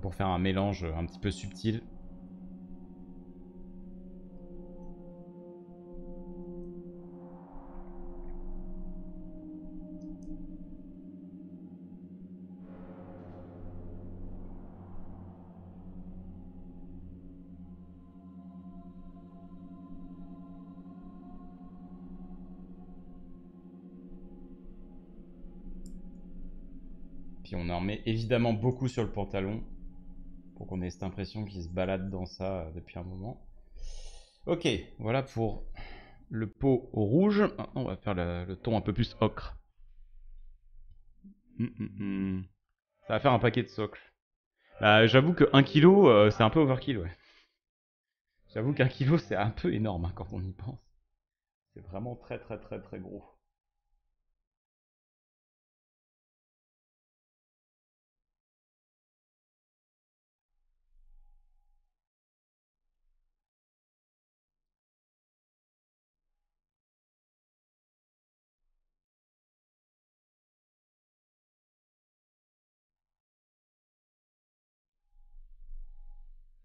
Pour faire un mélange un petit peu subtil. Puis on en met évidemment beaucoup sur le pantalon. Pour qu'on ait cette impression qu'il se balade dans ça depuis un moment. Ok, voilà pour le pot au rouge. Maintenant, on va faire le ton un peu plus ocre. Ça va faire un paquet de socles. J'avoue que 1 kilo, c'est un peu overkill, ouais. J'avoue qu'un kilo, c'est un peu énorme hein, quand on y pense. C'est vraiment très gros.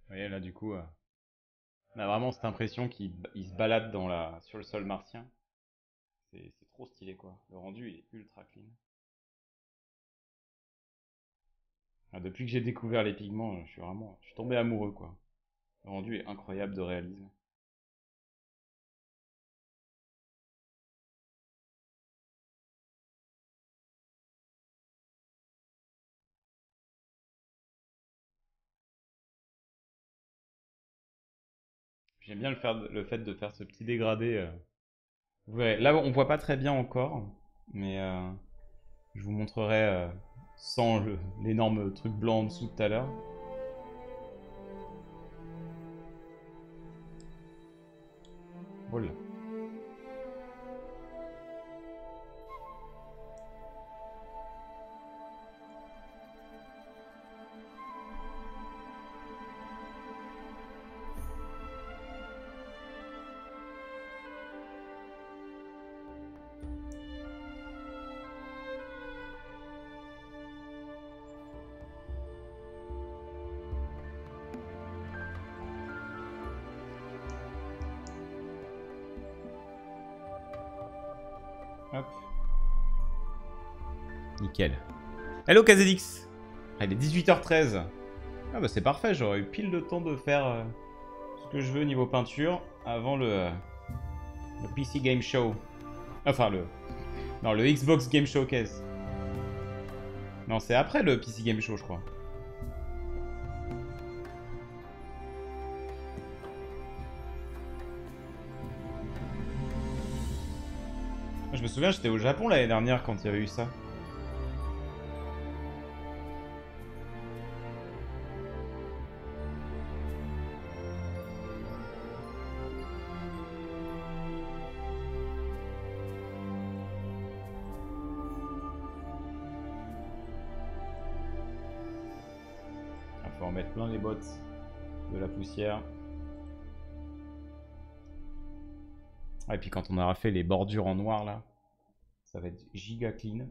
Vous voyez là du coup, on a vraiment cette impression qu'il se balade sur le sol martien. C'est trop stylé quoi, le rendu il est ultra clean. Ah, depuis que j'ai découvert les pigments, je suis tombé amoureux, quoi. Le rendu est incroyable de réalisme. J'aime bien le fait de faire ce petit dégradé. Vous verrez. Là, on voit pas très bien encore, mais je vous montrerai sans l'énorme truc blanc en dessous tout à l'heure. Voilà. Hop. Nickel. Hello KZX. Elle est 18h13. Ah bah c'est parfait, j'aurais eu pile le temps de faire ce que je veux niveau peinture avant le PC Game Show. Enfin le Xbox Game Showcase. Non, c'est après le PC Game Show, je crois. Je me souviens, j'étais au Japon l'année dernière quand il y avait eu ça. Il faut en mettre plein les bottes, de la poussière. Ah, et puis quand on aura fait les bordures en noir là, ça va être giga clean.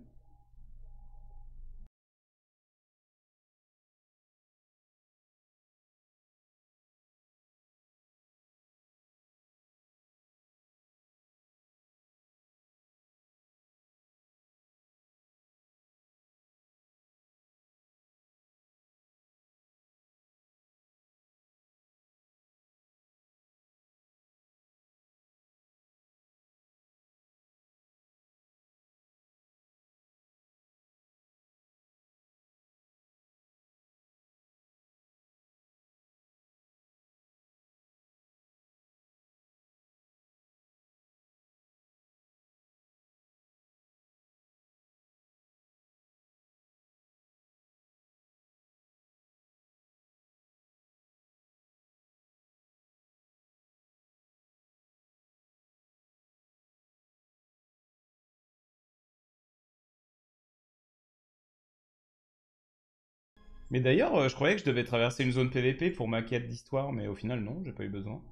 Mais d'ailleurs, je croyais que je devais traverser une zone PVP pour ma quête d'histoire, mais au final, non, j'ai pas eu besoin.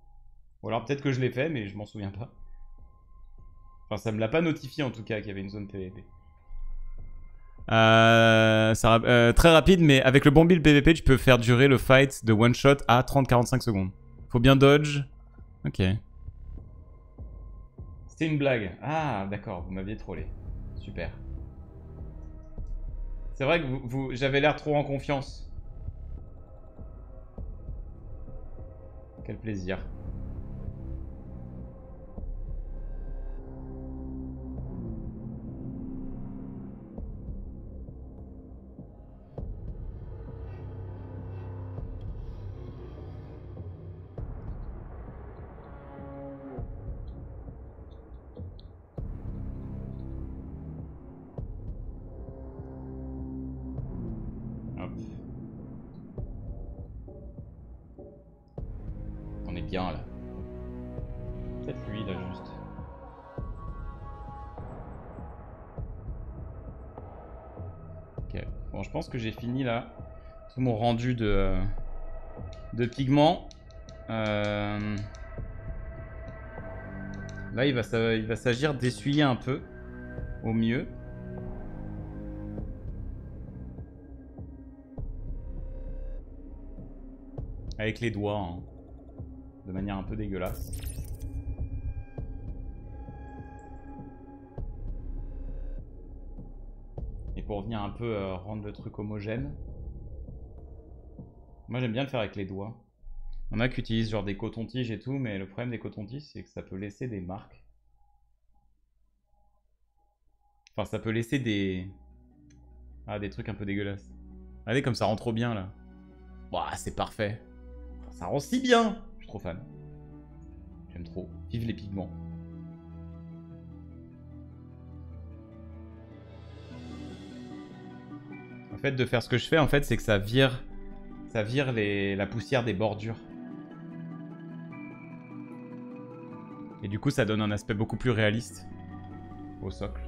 Ou alors peut-être que je l'ai fait, mais je m'en souviens pas. Enfin, ça me l'a pas notifié en tout cas qu'il y avait une zone PVP. Très rapide, mais avec le bon build PVP, tu peux faire durer le fight de one shot à 30-45 secondes. Faut bien dodge. Ok. C'était une blague. Ah, d'accord, vous m'aviez trollé. Super. C'est vrai que j'avais l'air trop en confiance. Quel plaisir. Bien, là. Peut-être lui là juste. Ok. Bon, je pense que j'ai fini là tout mon rendu de pigments. Là, il va s'agir d'essuyer un peu au mieux. Avec les doigts, hein. De manière un peu dégueulasse. Et pour venir un peu rendre le truc homogène, Moi j'aime bien le faire avec les doigts. Il y en a qui utilisent genre des cotons-tiges et tout, mais le problème des cotons-tiges c'est que ça peut laisser des marques. Enfin ça peut laisser des... Ah, des trucs un peu dégueulasses. Allez, comme ça rend trop bien là. Ouah, c'est parfait. Ça rend si bien. Je suis trop fan. J'aime trop. Vive les pigments. En fait, de faire ce que je fais, en fait, c'est que ça vire la poussière des bordures. Et du coup, ça donne un aspect beaucoup plus réaliste au socle.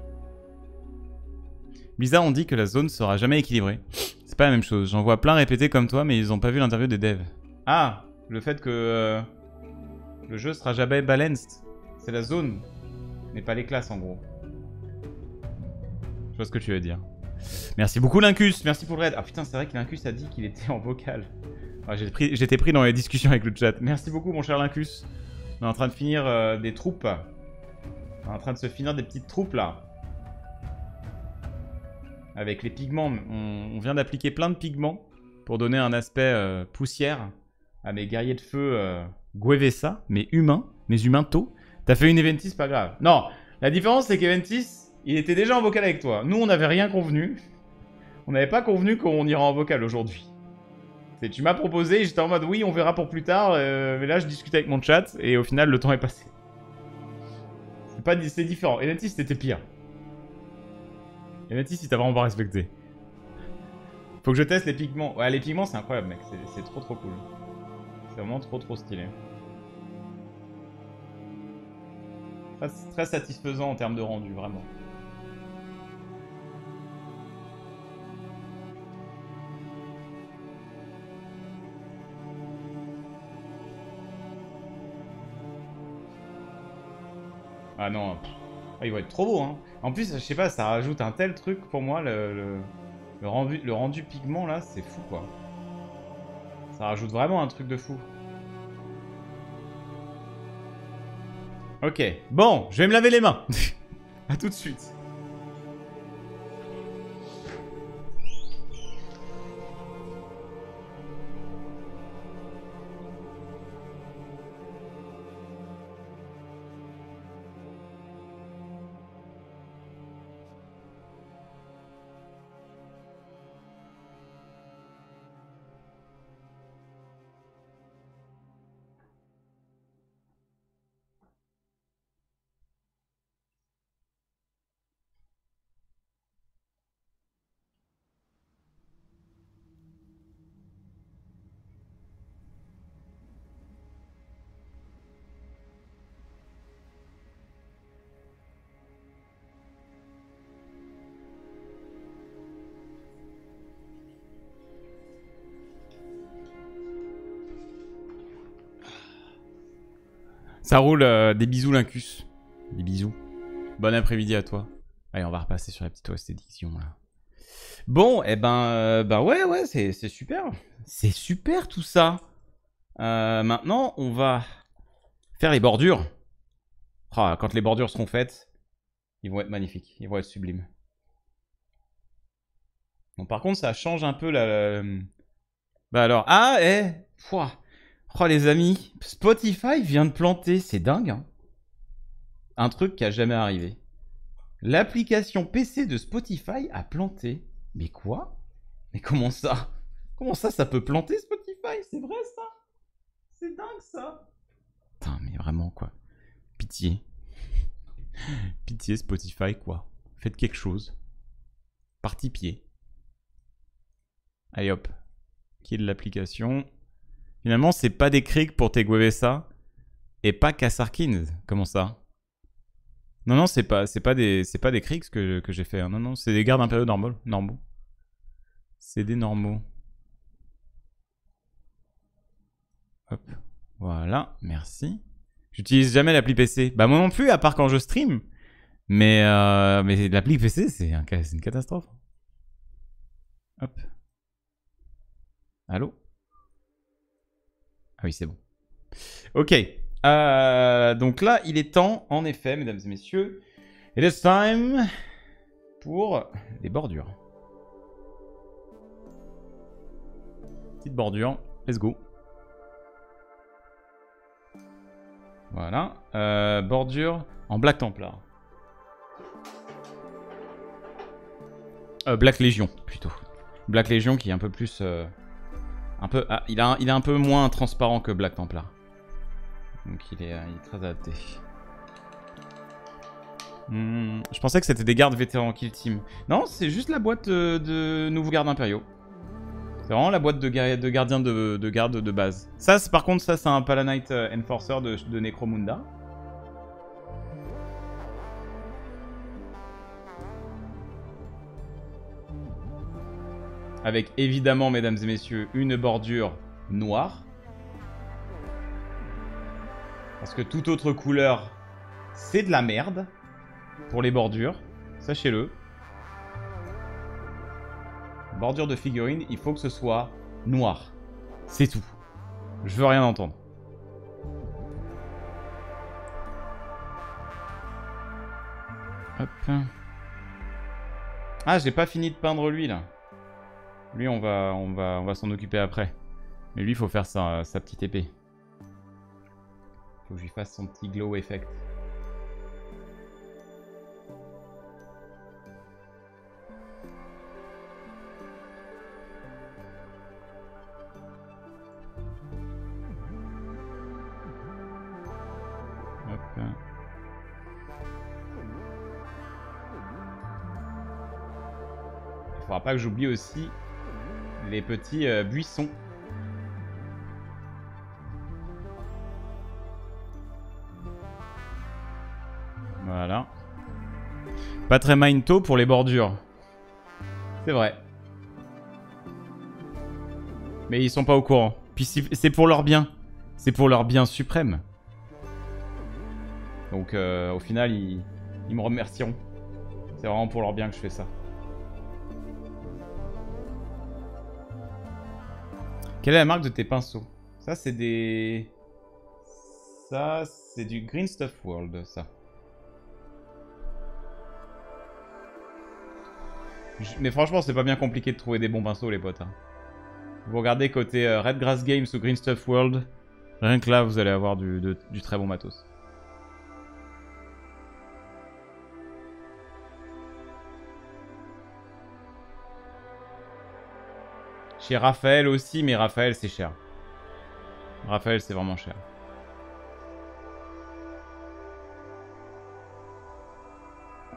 Bizarre, on dit que la zone sera jamais équilibrée. C'est pas la même chose. J'en vois plein répéter comme toi, mais ils ont pas vu l'interview des devs. Ah, le fait que le jeu sera jamais balanced. C'est la zone, mais pas les classes en gros. Je vois ce que tu veux dire. Merci beaucoup Lincus, merci pour le raid. Ah putain, c'est vrai que Lincus a dit qu'il était en vocal. Ah, j'étais pris dans les discussions avec le chat. Merci beaucoup mon cher Lincus. On est en train de finir des troupes. On est en train de se finir des petites troupes là. Avec les pigments, on vient d'appliquer plein de pigments pour donner un aspect poussière à mes guerriers de feu Guevesa, mes humains tôt. T'as fait une Eventis, pas grave. Non, la différence c'est qu'Eventis, il était déjà en vocal avec toi. Nous, on n'avait rien convenu. On n'avait pas convenu qu'on ira en vocal aujourd'hui. Tu m'as proposé, j'étais en mode oui, on verra pour plus tard. Mais là, je discutais avec mon chat et au final, le temps est passé. C'est différent. Eventis, c'était pire. Eventis, si t'as vraiment pas respecté. Faut que je teste les pigments. Ouais, les pigments, c'est incroyable, mec. C'est trop, trop cool. C'est vraiment trop, trop stylé. C'est très satisfaisant en termes de rendu, vraiment. Ah non, ah, il va être trop beau, hein. En plus, je sais pas, ça rajoute un tel truc pour moi, le rendu pigment là, c'est fou quoi. Ça rajoute vraiment un truc de fou. Ok, bon, je vais me laver les mains. À tout de suite. Ça roule, des bisous Lincus. Des bisous. Bon après-midi à toi. Allez, on va repasser sur la petite OST Diction là. Bon, et eh ben, bah ouais, c'est super. C'est super tout ça. Maintenant, on va faire les bordures. Ah, quand les bordures seront faites, ils vont être magnifiques. Ils vont être sublimes. Bon, par contre, ça change un peu la... Bah alors, ah, Pouah. Oh les amis, Spotify vient de planter, c'est dingue, hein. Un truc qui a jamais arrivé. L'application PC de Spotify a planté. Mais quoi? Mais comment ça? Comment ça, ça peut planter Spotify? C'est vrai ça? C'est dingue ça? Putain mais vraiment quoi. Pitié. Pitié Spotify quoi. Faites quelque chose. Parti pied. Allez hop. Qui est de l'application? Finalement, c'est pas des crics pour tes Guevesa et pas Kassarkins. Comment ça? Non, non, c'est pas des crics que j'ai fait. Hein. Non, non, c'est des gardes impériaux normaux. C'est des normaux. Hop. Voilà, merci. J'utilise jamais l'appli PC. Bah, moi non plus, à part quand je stream. Mais l'appli PC, c'est une catastrophe. Hop. Allô? Ah oui, c'est bon. Ok. Donc là, il est temps, en effet, mesdames et messieurs, it is time pour les bordures. Petite bordure. Let's go. Voilà. Bordure en Black Templar. Black Légion, plutôt. Black Légion qui est un peu plus... il est un peu moins transparent que Black Templar. Donc il est très adapté. Je pensais que c'était des gardes vétérans Kill Team. Non, c'est juste la boîte de nouveaux gardes impériaux. C'est vraiment la boîte de gardiens de garde de base. Ça, par contre, ça c'est un Palanite Enforcer de Necromunda. Avec évidemment, mesdames et messieurs, une bordure noire. Parce que toute autre couleur, c'est de la merde. Pour les bordures, sachez-le. Bordure de figurine, il faut que ce soit noir. C'est tout. Je veux rien entendre. Hop. Ah, j'ai pas fini de peindre lui, là. Lui, on va s'en occuper après. Mais lui, il faut faire sa petite épée. Faut que je lui fasse son petit glow effect. Il faudra pas que j'oublie aussi les petits buissons. Voilà. Pas très Minto pour les bordures. C'est vrai. Mais ils sont pas au courant. Puis c'est pour leur bien. C'est pour leur bien suprême. Donc au final, ils me remercieront. C'est vraiment pour leur bien que je fais ça. Quelle est la marque de tes pinceaux? Ça, c'est des... Ça, c'est du Green Stuff World, ça. Mais franchement, c'est pas bien compliqué de trouver des bons pinceaux, les potes. Hein. Vous regardez côté Red Grass Games ou Green Stuff World, rien que là, vous allez avoir du très bon matos. Chez Raphaël aussi, mais Raphaël c'est cher. Raphaël c'est vraiment cher.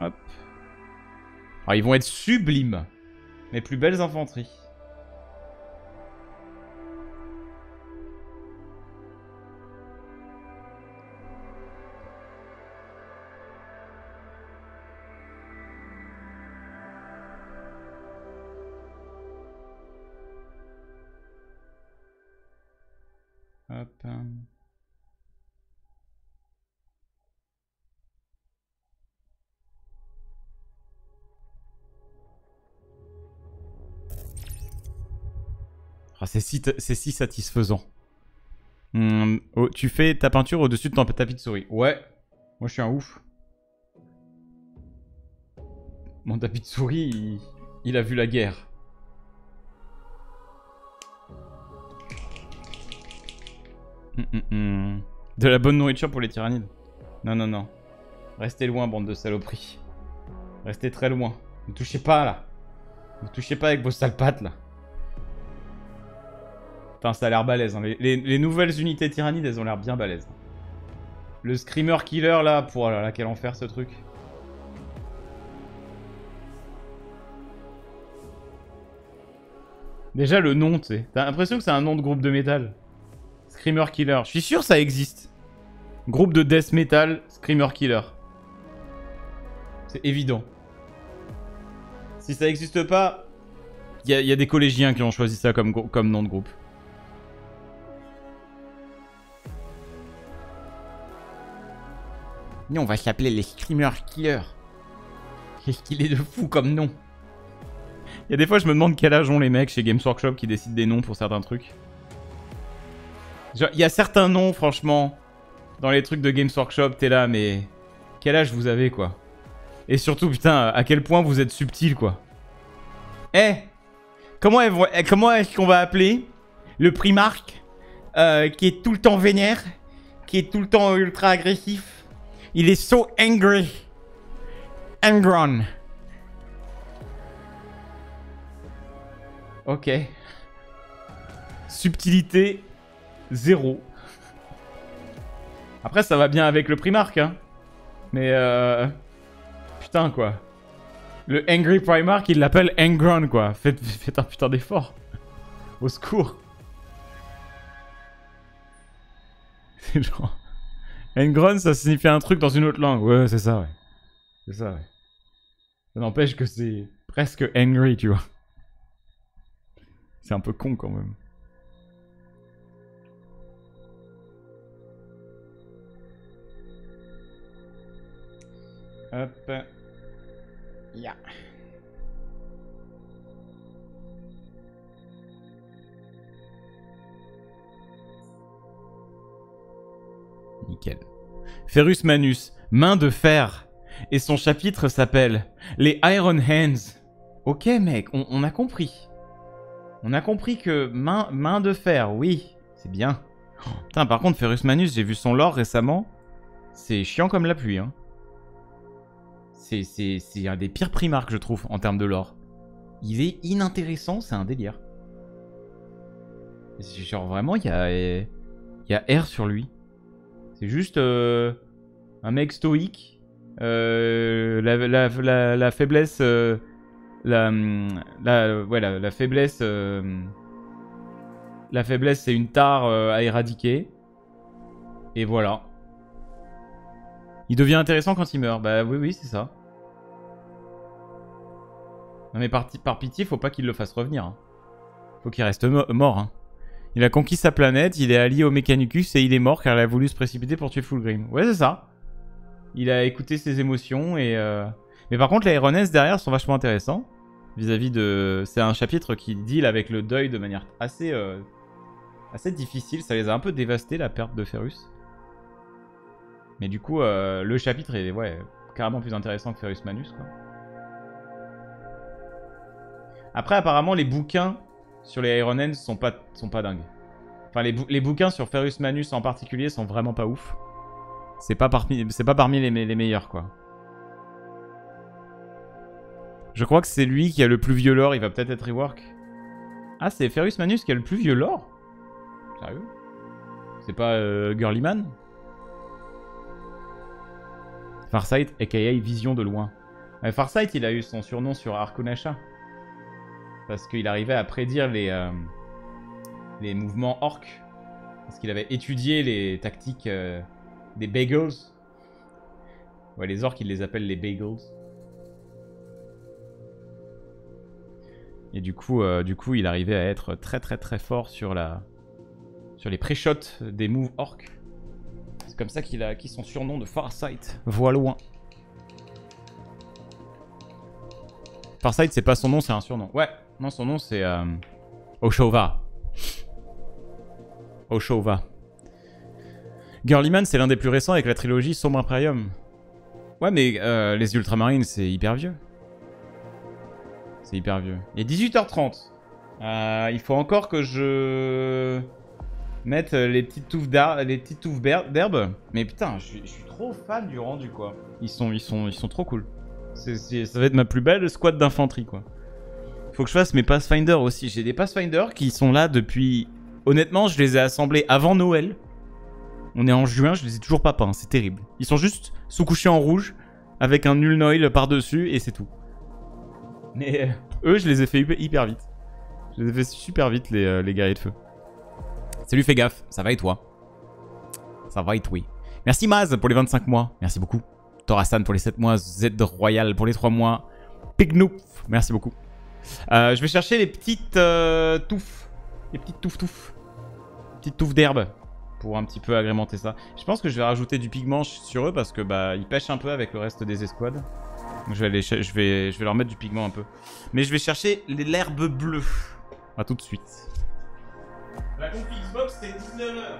Hop. Alors ils vont être sublimes. Mes plus belles infanteries. Hop. Ah, c'est si satisfaisant. Oh, tu fais ta peinture au-dessus de ton tapis de souris. Ouais, moi je suis un ouf. Mon tapis de souris, il a vu la guerre. De la bonne nourriture pour les tyrannides. Non, non, non. Restez loin, bande de saloperies. Restez très loin. Ne touchez pas, là. Ne touchez pas avec vos sales pattes, là. Putain, ça a l'air balèze. Hein. Les nouvelles unités tyrannides, elles ont l'air bien balèzes. Le Screamer Killer, là, pour là, quel enfer, ce truc. Déjà, le nom, tu sais. T'as l'impression que c'est un nom de groupe de métal. Screamer Killer. Je suis sûr ça existe. Groupe de death metal, Screamer Killer. C'est évident. Si ça n'existe pas, il y a des collégiens qui ont choisi ça comme nom de groupe. Nous, on va s'appeler les Screamer Killer. Qu'est-ce qu'il est de fou comme nom. Il y a des fois, je me demande quel âge ont les mecs chez Games Workshop qui décident des noms pour certains trucs. Il y a certains noms, franchement, dans les trucs de Games Workshop, t'es là, mais quel âge vous avez, quoi. Et surtout, putain, à quel point vous êtes subtil, quoi. Eh, comment est-ce qu'on va appeler le Primarch, qui est tout le temps vénère, qui est tout le temps ultra agressif. Il est so angry. Angron. Ok. Subtilité, 0. Après, ça va bien avec le Primarch, hein. Mais putain, quoi. Le Angry Primarch, il l'appelle Angron, quoi. Faites un putain d'effort. Au secours. C'est genre... Angron, ça signifie un truc dans une autre langue. Ouais, c'est ça, ouais. C'est ça, ouais. Ça n'empêche que c'est presque angry, tu vois. C'est un peu con, quand même. Hop. Yeah. Nickel. Ferrus Manus, main de fer. Et son chapitre s'appelle Les Iron Hands. Ok mec, on a compris. On a compris que main de fer, oui, c'est bien. Oh, putain, par contre, Ferrus Manus, j'ai vu son lore récemment. C'est chiant comme la pluie, hein. C'est un des pires Primarchs, je trouve, en termes de lore. Il est inintéressant, c'est un délire. Genre, vraiment, il y a R sur lui. C'est juste un mec stoïque. La faiblesse... la faiblesse... la faiblesse, c'est une tare à éradiquer. Et voilà. Il devient intéressant quand il meurt. Bah oui, c'est ça. Non mais par pitié, faut pas qu'il le fasse revenir. Hein. Faut qu'il reste mort. Hein. Il a conquis sa planète, il est allié au Mechanicus et il est mort car il a voulu se précipiter pour tuer Fulgrim. Ouais, c'est ça. Il a écouté ses émotions et... Mais par contre, les Iron Hands derrière sont vachement intéressants. Vis-à-vis de... C'est un chapitre qui deal avec le deuil de manière assez... assez difficile. Ça les a un peu dévastés, la perte de Ferrus. Mais du coup, le chapitre est ouais, carrément plus intéressant que Ferrus Manus, quoi. Après, apparemment, les bouquins sur les Iron Hands sont pas dingues. Enfin, les bouquins sur Ferrus Manus en particulier sont vraiment pas ouf. C'est pas parmi les meilleurs, quoi. Je crois que c'est lui qui a le plus vieux lore. Il va peut-être être rework. Ah, c'est Ferrus Manus qui a le plus vieux lore? Sérieux? C'est pas Girlyman? Farsight, aka Vision de loin. Ouais, Farsight, il a eu son surnom sur Arkonasha. Parce qu'il arrivait à prédire les mouvements orcs. Parce qu'il avait étudié les tactiques des bagels. Ouais, les orcs, ils les appellent les bagels. Et du coup il arrivait à être très très très fort sur les pré-shots des moves orcs. C'est comme ça qu'il a acquis son surnom de Farsight, voit loin. Farsight, c'est pas son nom, c'est un surnom. Ouais, non, son nom c'est Oshova. Oshova. Girlyman, c'est l'un des plus récents avec la trilogie Sombre Imperium. Ouais, mais les Ultramarines, c'est hyper vieux. C'est hyper vieux. Il est 18h30. Il faut encore que je... mettre les petites touffes d'herbe. Mais putain, je suis trop fan du rendu, quoi. Ils sont trop cool. Ça va être ma plus belle squad d'infanterie, quoi. Faut que je fasse mes Pathfinder aussi. J'ai des Pathfinder qui sont là depuis... Honnêtement, je les ai assemblés avant Noël. On est en juin, je les ai toujours pas peints. C'est terrible. Ils sont juste sous-couchés en rouge avec un nul noil par-dessus et c'est tout. Mais eux, je les ai fait hyper vite. Je les ai fait super vite, les guerriers de feu. Salut, fais gaffe, ça va et toi? Ça va et toi? Merci Maz pour les 25 mois, merci beaucoup. Torasan pour les 7 mois, Z Royal pour les 3 mois. Pignouf, merci beaucoup. Je vais chercher les petites touffes. Les petites touffes. Petites touffes d'herbe pour un petit peu agrémenter ça. Je pense que je vais rajouter du pigment sur eux parce que bah ils pêchent un peu avec le reste des escouades. Donc je vais leur mettre du pigment un peu. Mais je vais chercher l'herbe bleue. A tout de suite. La comp Xbox, c'est 19h.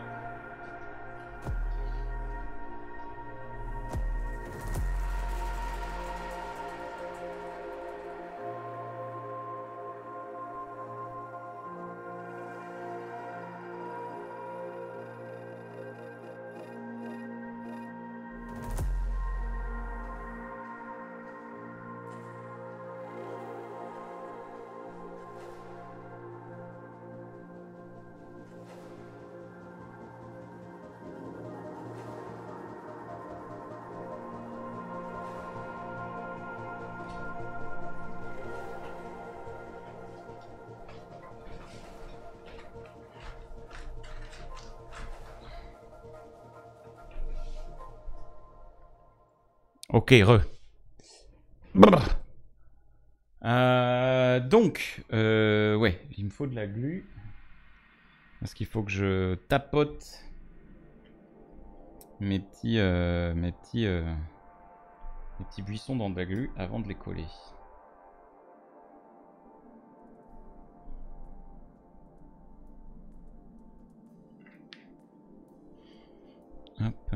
Ok, re. Donc, ouais, il me faut de la glu. Parce qu'il faut que je tapote mes petits buissons dans de la glu avant de les coller. Hop.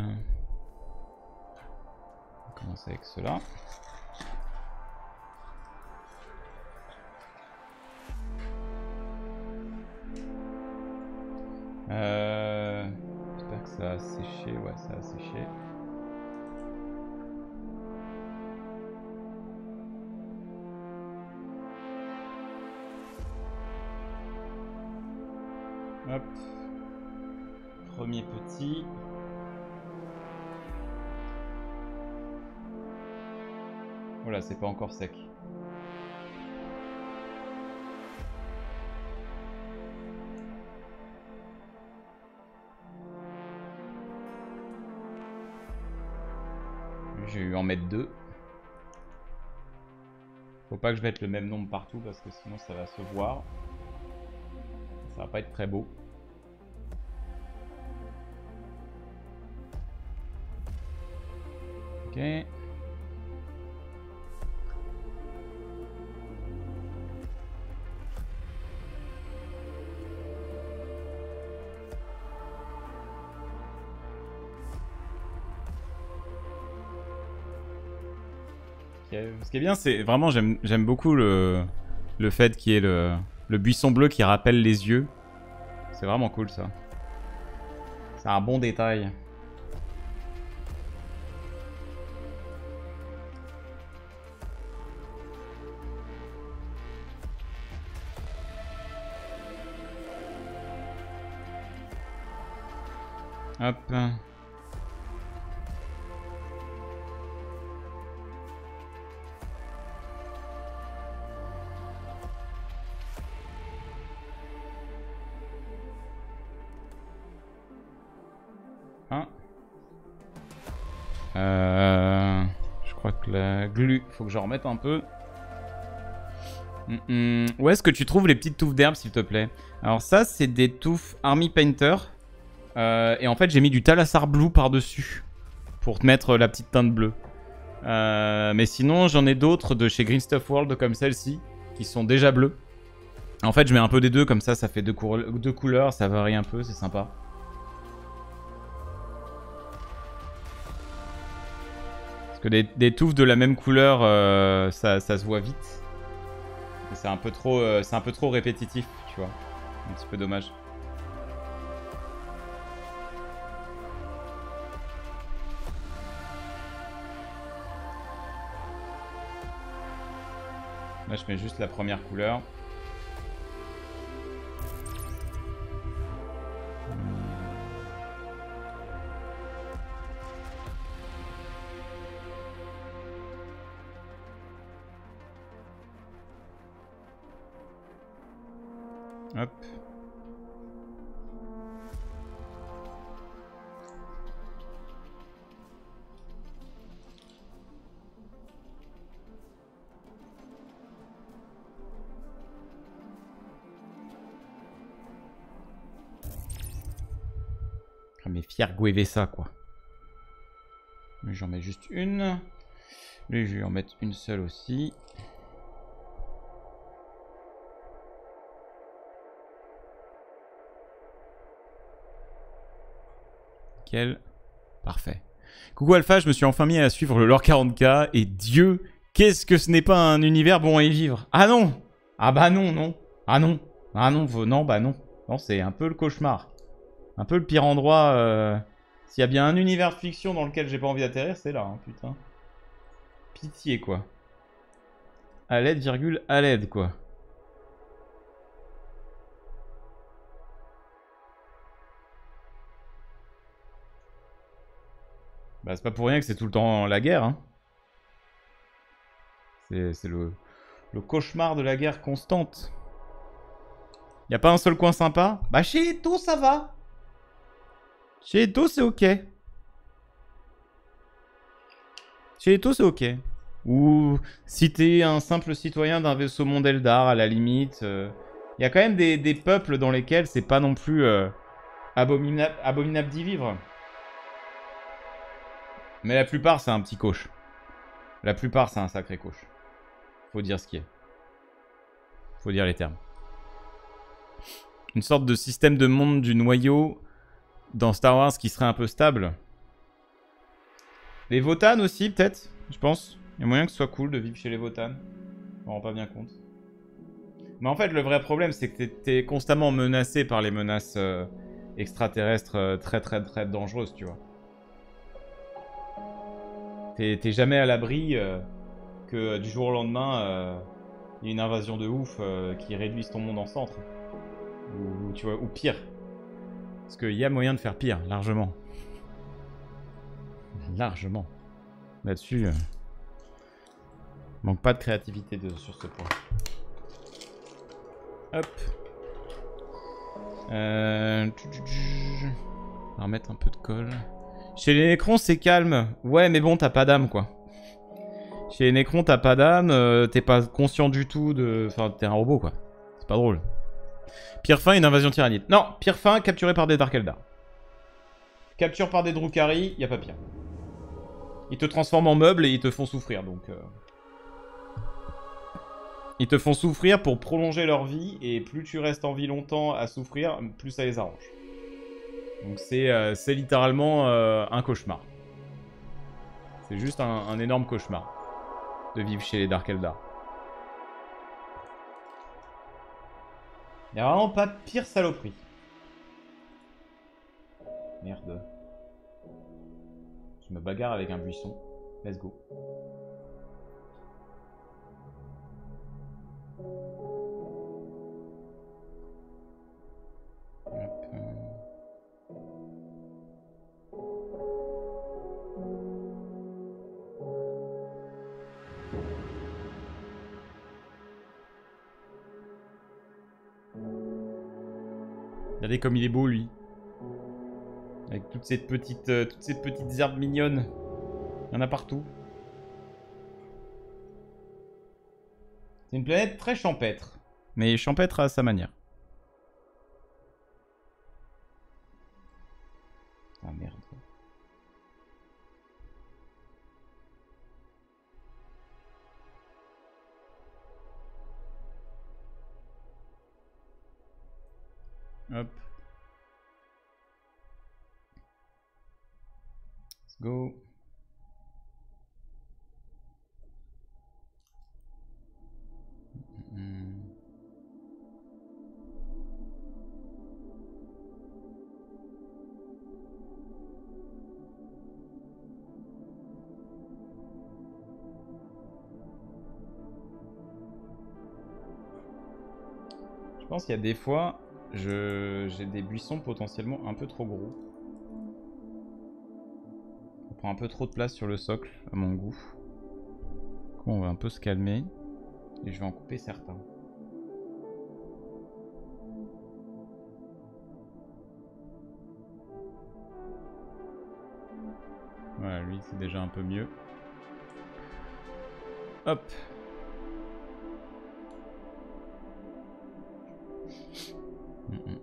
On va commencer avec cela. J'espère que ça a séché, ouais ça a séché. Hop. Premier petit. Voilà, c'est pas encore sec. Je vais en mettre deux. Faut pas que je mette le même nombre partout parce que sinon ça va se voir. Ça va pas être très beau. Ok. Ce qui est bien, c'est vraiment, j'aime beaucoup le fait qu'il y ait le buisson bleu qui rappelle les yeux. C'est vraiment cool ça. C'est un bon détail. Hop. Je crois que la glu, faut que j'en remette un peu. Où est-ce que tu trouves les petites touffes d'herbe, s'il te plaît? Alors ça, c'est des touffes Army Painter. Et en fait, j'ai mis du Thalasar Blue par-dessus pour te mettre la petite teinte bleue. Mais sinon, j'en ai d'autres de chez Green Stuff World comme celle-ci, qui sont déjà bleues. En fait, je mets un peu des deux, comme ça, ça fait deux couleurs, ça varie un peu, c'est sympa. Que des touffes de la même couleur, ça se voit vite. C'est un peu trop, répétitif, tu vois. Un petit peu dommage. Là, je mets juste la première couleur. Hop. Ah, mais fier Guévé ça quoi. J'en mets juste une. Lui, je vais en mettre une seule aussi. Parfait. Coucou Alpha, je me suis enfin mis à suivre le lore 40K et Dieu, qu'est-ce que ce n'est pas un univers bon à y vivre. Ah non. Ah bah non, non. Ah non. Ah non, non, bah non. Non, c'est un peu le cauchemar. Un peu le pire endroit. S'il y a bien un univers de fiction dans lequel j'ai pas envie d'atterrir, c'est là, hein, putain. Pitié, quoi. À l'aide, virgule, à l'aide, quoi. Bah, c'est pas pour rien que c'est tout le temps la guerre. Hein. C'est le cauchemar de la guerre constante. Y a pas un seul coin sympa? Bah, chez Eto, ça va. Chez Eto, c'est ok. Chez les taux, c'est ok. Ou si t'es un simple citoyen d'un vaisseau mondial d'art, à la limite. Il y a quand même des peuples dans lesquels c'est pas non plus abominable d'y vivre. Mais la plupart, c'est un petit coche. La plupart, c'est un sacré coche. Faut dire ce qui est. Faut dire les termes. Une sorte de système de monde du noyau dans Star Wars qui serait un peu stable. Les Votan aussi, peut-être, je pense. Il y a moyen que ce soit cool de vivre chez les Votan. Je m'en rends pas bien compte. Mais en fait, le vrai problème, c'est que t'es constamment menacé par les menaces extraterrestres très dangereuses, tu vois. T'es jamais à l'abri que du jour au lendemain, il y a une invasion de ouf qui réduise ton monde en centre. Ou, tu vois, ou pire. Parce qu'il y a moyen de faire pire, largement. Largement. Là-dessus, manque pas de créativité sur ce point. Hop. On va remettre un peu de colle. Chez les Necrons, c'est calme. Ouais, mais bon, t'as pas d'âme, quoi. Chez les Necrons, t'as pas d'âme. T'es pas conscient du tout de... Enfin, t'es un robot, quoi. C'est pas drôle. Pyrrhin, une invasion tyrannide. Non, Pyrrhin capturé par des Dark Eldar. Capture par des Drukhari, y a pas pire. Ils te transforment en meubles et ils te font souffrir, donc... Ils te font souffrir pour prolonger leur vie, et plus tu restes en vie longtemps à souffrir, plus ça les arrange. Donc c'est littéralement un cauchemar. C'est juste un énorme cauchemar de vivre chez les Dark Eldar. Il n'y a vraiment pas de pire saloperie. Merde. Je me bagarre avec un buisson. Let's go. Regardez comme il est beau, lui. Avec toutes ces petites herbes mignonnes. Il y en a partout. C'est une planète très champêtre. Mais champêtre à sa manière. Ah merde. Hop. Let's go. Je pense qu'il y a des fois... J'ai des buissons potentiellement un peu trop gros. On prend un peu trop de place sur le socle, à mon goût. Du coup, on va un peu se calmer. Et je vais en couper certains. Voilà, lui, c'est déjà un peu mieux. Hop!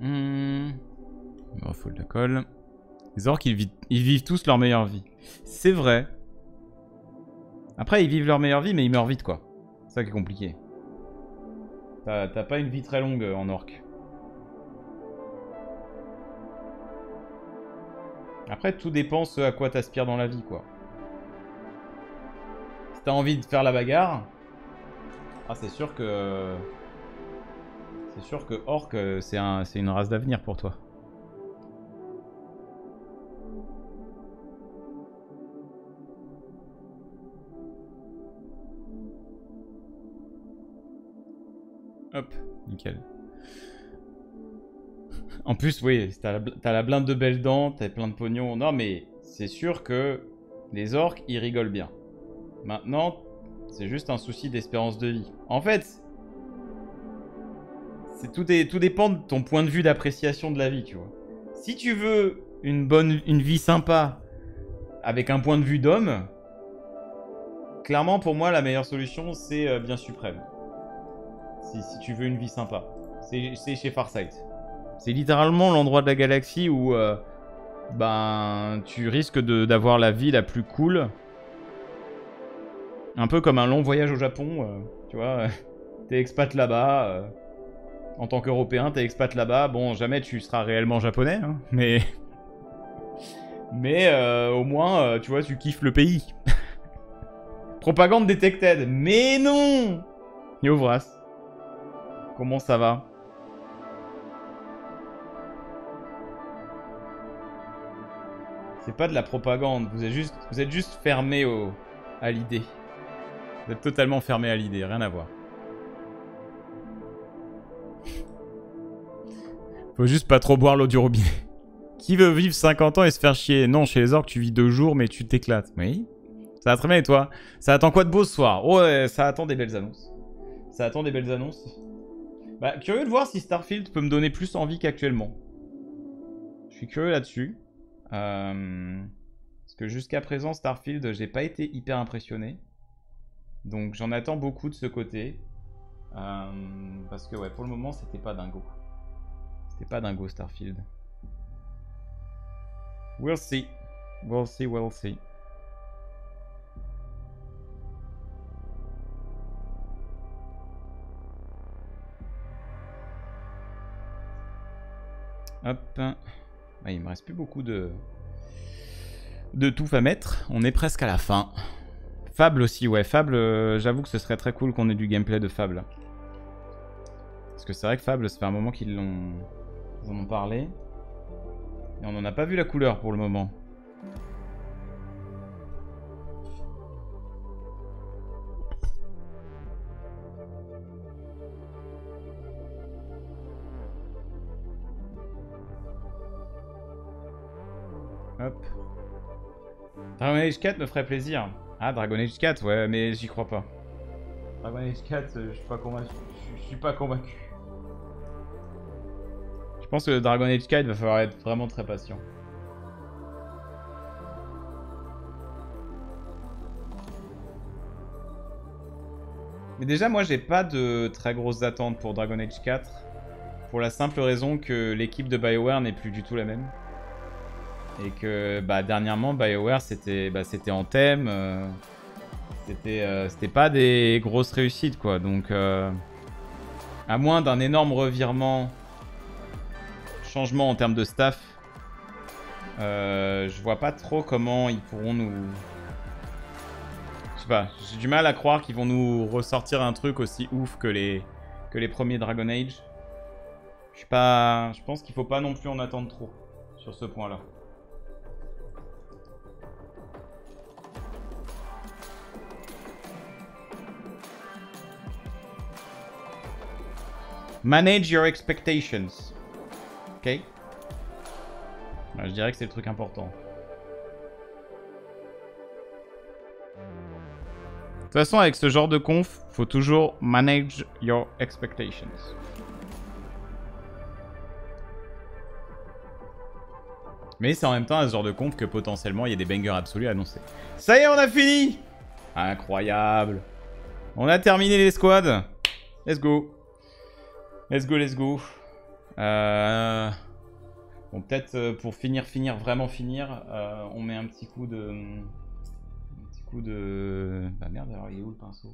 On refoule la colle. Les orques, ils vivent tous leur meilleure vie. C'est vrai. Après, ils vivent leur meilleure vie, mais ils meurent vite, quoi. C'est ça qui est compliqué. T'as pas une vie très longue en orque. Après, tout dépend ce à quoi t'aspires dans la vie, quoi. Si t'as envie de faire la bagarre... Ah, c'est sûr que... C'est sûr que Orc, c'est une race d'avenir pour toi. Hop, nickel. En plus, oui, t'as la blinde de belles dents, t'as plein de pognon. Non, mais c'est sûr que les orques, ils rigolent bien. Maintenant, c'est juste un souci d'espérance de vie. En fait... Tout dépend de ton point de vue d'appréciation de la vie, tu vois. Si tu veux une vie sympa avec un point de vue d'homme, clairement, pour moi, la meilleure solution, c'est bien Suprême. Si tu veux une vie sympa. C'est chez Farsight. C'est littéralement l'endroit de la galaxie où ben, tu risques d'avoir la vie la plus cool. Un peu comme un long voyage au Japon, tu vois. T'es expat là-bas. En tant qu'Européen, t'es expat là-bas. Bon, jamais tu seras réellement japonais, hein, mais... Mais au moins, tu vois, tu kiffes le pays. Propagande détected. Mais non! Yo Vras, comment ça va? C'est pas de la propagande. Vous êtes juste fermé à l'idée. Vous êtes totalement fermé à l'idée. Rien à voir. Faut juste pas trop boire l'eau du robinet. Qui veut vivre 50 ans et se faire chier? Non, chez les orques, tu vis 2 jours, mais tu t'éclates. Oui. Ça va très bien, et toi? Ça attend quoi de beau ce soir? Oh, ça attend des belles annonces. Ça attend des belles annonces. Bah, curieux de voir si Starfield peut me donner plus envie qu'actuellement. Je suis curieux là-dessus. Parce que jusqu'à présent, Starfield, j'ai pas été hyper impressionné. Donc, j'en attends beaucoup de ce côté. Parce que, ouais, pour le moment, c'était pas dingo. C'était pas dingo, Starfield. We'll see. We'll see, we'll see. Hop. Ah, il me reste plus beaucoup de touffe à mettre. On est presque à la fin. Fable aussi, ouais. Fable, j'avoue que ce serait très cool qu'on ait du gameplay de Fable. Parce que c'est vrai que Fable, ça fait un moment qu'ils l'ont... Ils en ont parlé. Et on n'en a pas vu la couleur pour le moment. Hop. Dragon Age 4 me ferait plaisir. Ah, Dragon Age 4, ouais, mais j'y crois pas. Dragon Age 4, je suis pas convaincu. Je pense que Dragon Age 4, il va falloir être vraiment très patient. Mais déjà, moi, j'ai pas de très grosses attentes pour Dragon Age 4. Pour la simple raison que l'équipe de BioWare n'est plus du tout la même. Et que bah, dernièrement, BioWare, c'était en thème. C'était pas des grosses réussites, quoi. Donc, à moins d'un énorme revirement... changement en termes de staff, je vois pas trop comment ils pourront nous... Je sais pas, j'ai du mal à croire qu'ils vont nous ressortir un truc aussi ouf que les premiers Dragon Age. Je suis pas... Je pense qu'il faut pas non plus en attendre trop sur ce point-là. Manage your expectations. Ok. Alors, je dirais que c'est le truc important. De toute façon, avec ce genre de conf, faut toujours manage your expectations. Mais c'est en même temps à ce genre de conf que potentiellement il y a des bangers absolus annoncés. Ça y est, on a fini! Incroyable! On a terminé les squads. Let's go. Let's go, let's go. Bon, peut-être pour finir, on met un petit coup de... Bah merde, alors il est où le pinceau?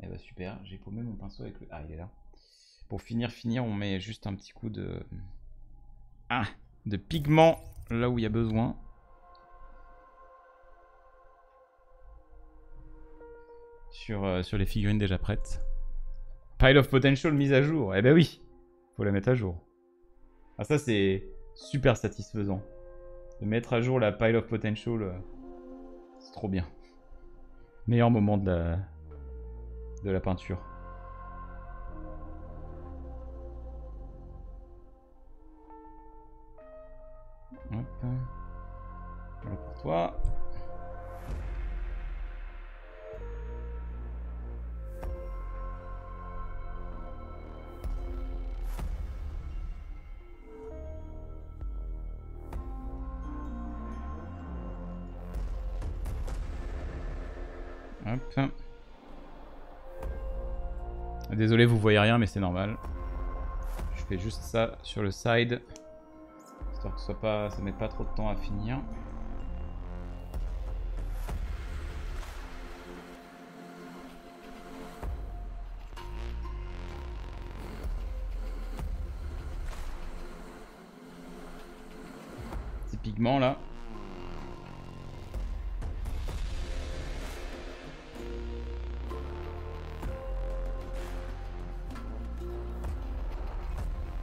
Eh bah super, j'ai paumé mon pinceau avec le... Ah, il est là. Pour finir, on met juste un petit coup de... Ah, de pigment là où il y a besoin. Sur les figurines déjà prêtes. Pile of Potential mise à jour. Eh ben oui. Faut la mettre à jour. Ah ça c'est super satisfaisant. De mettre à jour la pile of potential, c'est trop bien. Meilleur moment de la peinture. Hop. Voilà pour toi. Hop. Désolé, vous voyez rien, mais c'est normal. Je fais juste ça sur le side, histoire que ça ne mette pas trop de temps à finir. Typiquement là.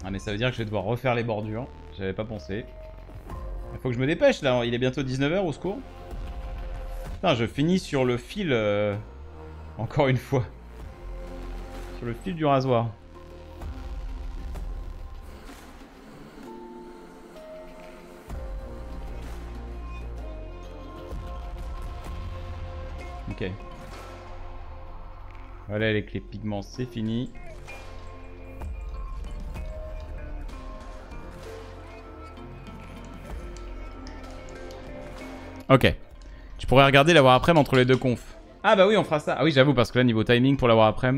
Ah mais ça veut dire que je vais devoir refaire les bordures, j'avais pas pensé. Il faut que je me dépêche là, il est bientôt 19 h, au secours. Putain, je finis sur le fil, encore une fois. Sur le fil du rasoir. Ok. Voilà, avec les pigments c'est fini. Ok, je pourrais regarder l'avoir après, mais entre les deux confs. Ah bah oui, on fera ça. Ah oui, j'avoue, parce que là, niveau timing, pour l'avoir après,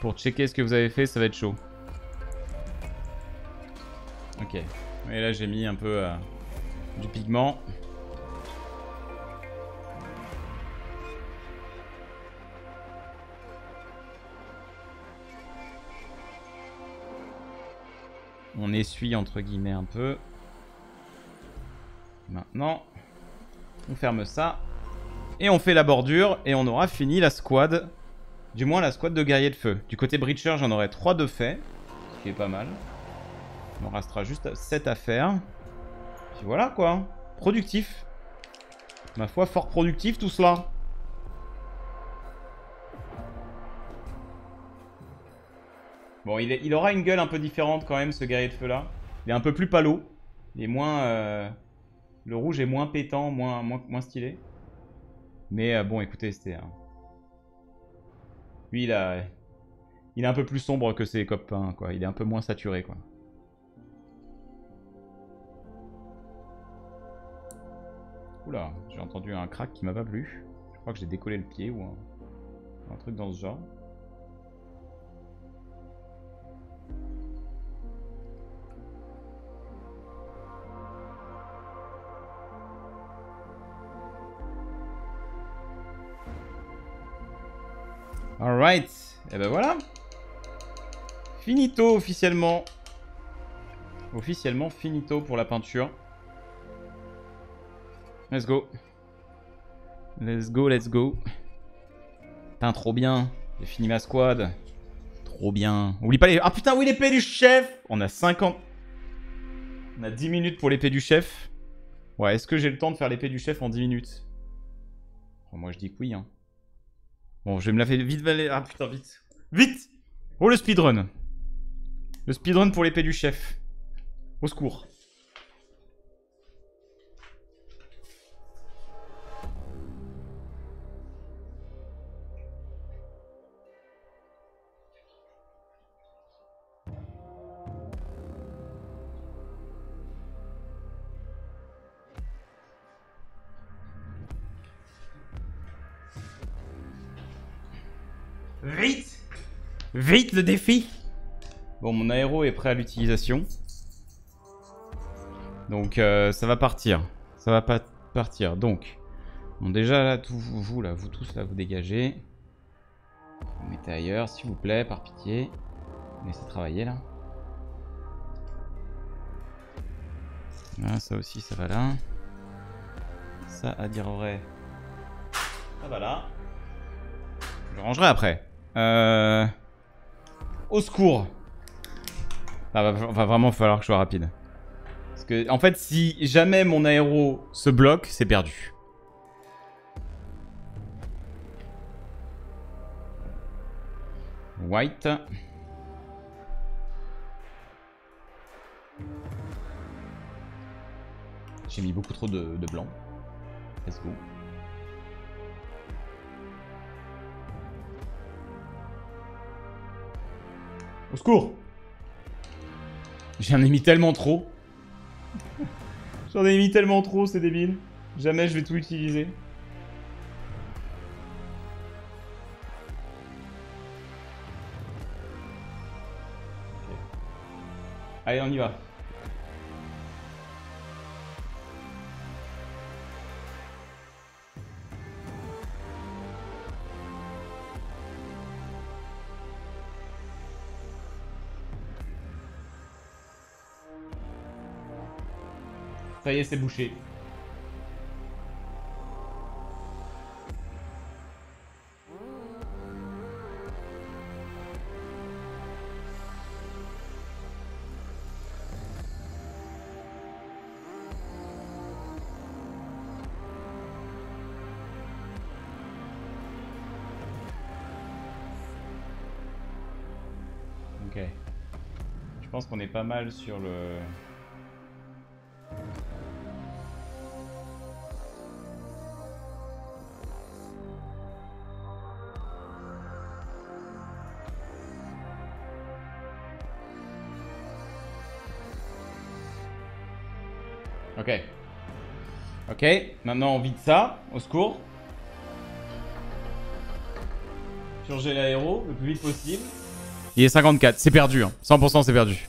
pour checker ce que vous avez fait, ça va être chaud. Ok, et là, j'ai mis un peu du pigment. On essuie, entre guillemets, un peu. Maintenant... on ferme ça et on fait la bordure et on aura fini la squad, du moins la squad de guerrier de feu. Du côté breacher, j'en aurai 3 de fait, ce qui est pas mal. On restera juste 7 à faire. Puis voilà quoi, productif. Ma foi, fort productif tout cela. Bon, il aura une gueule un peu différente quand même, ce guerrier de feu là. Il est un peu plus palo, il est moins... le rouge est moins pétant, moins stylé. Mais bon, écoutez, c'était... lui, il est un peu plus sombre que ses copains, quoi. Il est un peu moins saturé, quoi. Oula, j'ai entendu un crack qui m'a pas plu. Je crois que j'ai décollé le pied ou un truc dans ce genre. Alright, et ben voilà. Finito officiellement. Officiellement finito pour la peinture. Let's go. Let's go, let's go. Putain, trop bien. J'ai fini ma squad. Trop bien. Oublie pas les... Ah putain, oui, l'épée du chef. On a 50... On a 10 minutes pour l'épée du chef. Ouais, est-ce que j'ai le temps de faire l'épée du chef en 10 minutes? Enfin, moi, je dis que oui, hein. Bon, je vais me la faire vite, ah putain, vite. Vite! Oh, le speedrun! Le speedrun pour l'épée du chef. Au secours. Vite! Vite le défi! Bon, mon aéro est prêt à l'utilisation. Donc, ça va partir. Ça va pas partir. Donc, bon, déjà, là, tout, vous tous, là, vous dégagez. Vous mettez ailleurs, s'il vous plaît, par pitié. Laissez travailler, là. Là, ça aussi, ça va là. Ça, à dire vrai. Ça va là. Je rangerai après. Au secours. Ah, va vraiment falloir que je sois rapide. Parce que, en fait, si jamais mon aéro se bloque, c'est perdu. White. J'ai mis beaucoup trop de blanc. Let's go. Au secours! J'en ai mis tellement trop. J'en ai mis tellement trop, c'est débile. Jamais je vais tout utiliser. Allez, on y va. Ça y est, c'est bouché. Ok. Je pense qu'on est pas mal sur le... Ok. Ok, maintenant on vide ça, au secours. Changer l'aéro le plus vite possible. Il est 54, c'est perdu, hein. 100% c'est perdu.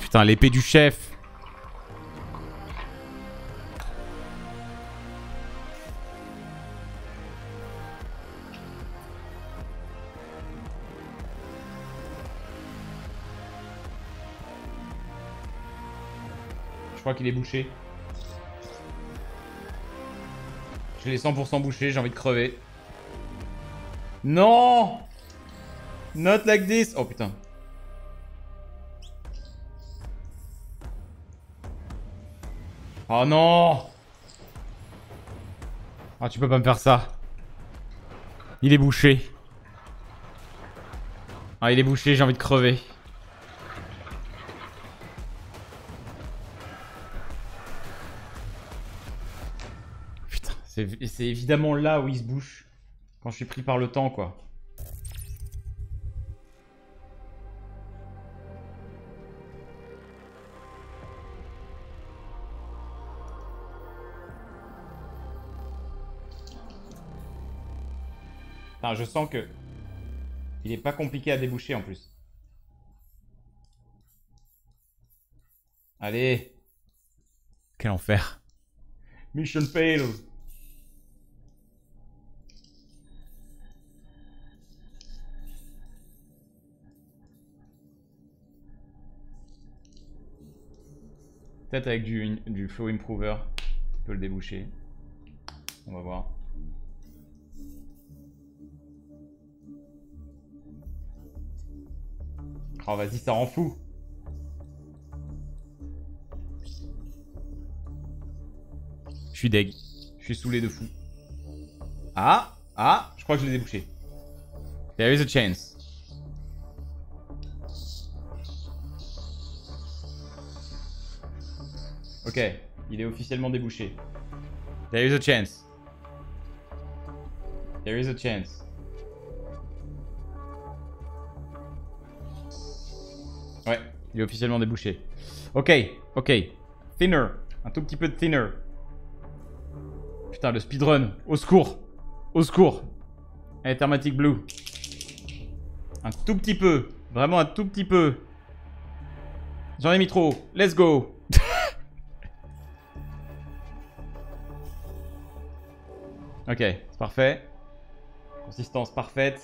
Putain, l'épée du chef. Je crois qu'il est bouché. Je l'ai 100% bouché, j'ai envie de crever. Non! Not like this! Oh putain. Oh non! Ah, tu peux pas me faire ça. Il est bouché. Ah, il est bouché, j'ai envie de crever. C'est évidemment là où il se bouche, quand je suis pris par le temps, quoi. Enfin, je sens que il est pas compliqué à déboucher en plus. Allez. Quel enfer. Mission fail. Peut-être avec du flow improver, tu peux le déboucher. On va voir. Oh vas-y, ça rend fou. Je suis deg. Je suis saoulé de fou. Ah, ah, je crois que je l'ai débouché. There is a chance. Ok, il est officiellement débouché. There is a chance. There is a chance. Ouais, il est officiellement débouché. Ok, ok. Thinner. Un tout petit peu de thinner. Putain, le speedrun. Au secours. Au secours. Allez, Thermatic Blue. Un tout petit peu. Vraiment un tout petit peu. J'en ai mis trop. Let's go. Ok, c'est parfait. Consistance parfaite.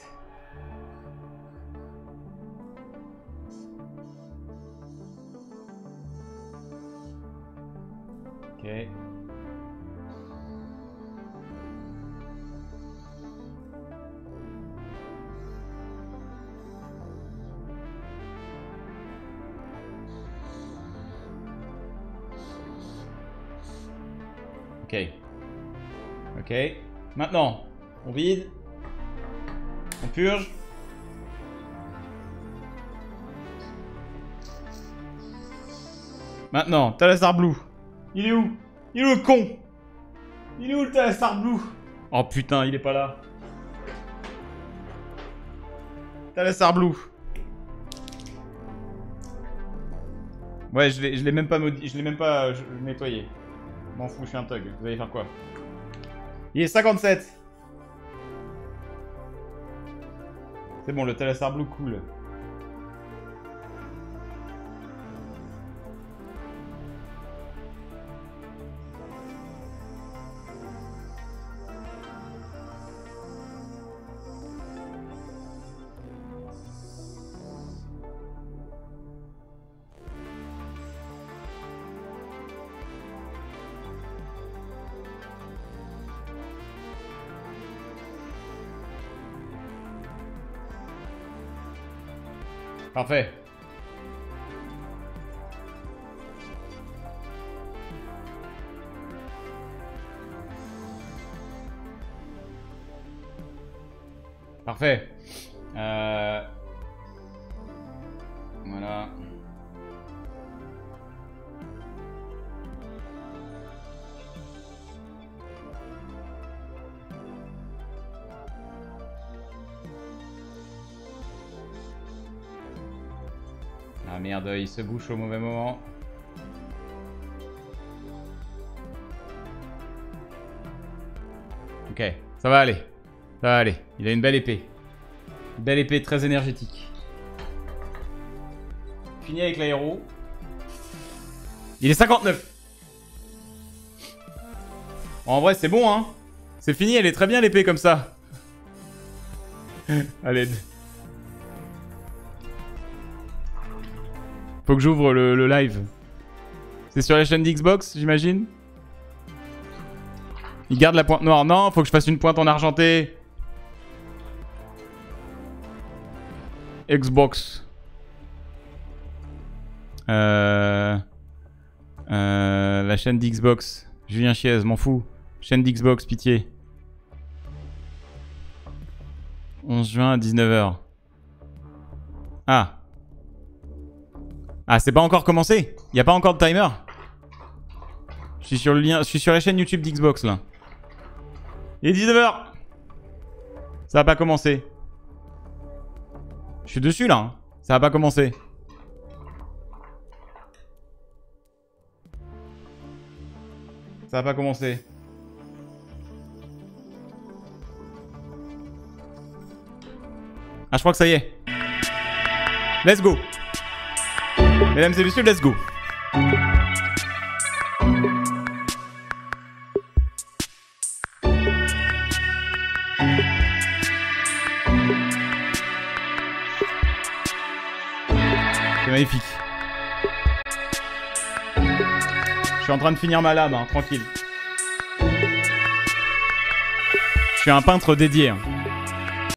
Ok. Ok. Ok. Maintenant, on vide, on purge. Maintenant, Thalasar Blue. Il est où? Il est où le con? Il est où le Thalasar Blue? Oh putain, il est pas là. Thalasar Blue. Ouais, je l'ai même pas nettoyé. M'en fous, je suis un thug. Vous allez faire quoi? Il est 57. C'est bon, le Thalasar Blue cool. Parfait. Parfait. Voilà. Ah merde, il se bouche au mauvais moment. Ok, ça va aller. Ça va aller. Il a une belle épée. Une belle épée très énergétique. Fini avec l'aéro. Il est 59. En vrai, c'est bon, hein. C'est fini, elle est très bien l'épée comme ça. À l'aide. Faut que j'ouvre le live. C'est sur la chaîne d'Xbox, j'imagine. Il garde la pointe noire. Non, faut que je fasse une pointe en argenté. Xbox. La chaîne d'Xbox. Julien Chiez, m'en fous. Chaîne d'Xbox, pitié. 11 juin à 19 h. Ah. Ah, c'est pas encore commencé. Il n'y a pas encore de timer. Je suis sur le lien, je suis sur la chaîne YouTube d'Xbox là. Il est 19 h. Ça va pas commencer. Je suis dessus là. Hein. Ça va pas commencer. Ça va pas commencer. Ah, je crois que ça y est. Let's go. Mesdames et messieurs, let's go. C'est magnifique. Je suis en train de finir ma lame, hein, tranquille. Je suis un peintre dédié. Hein.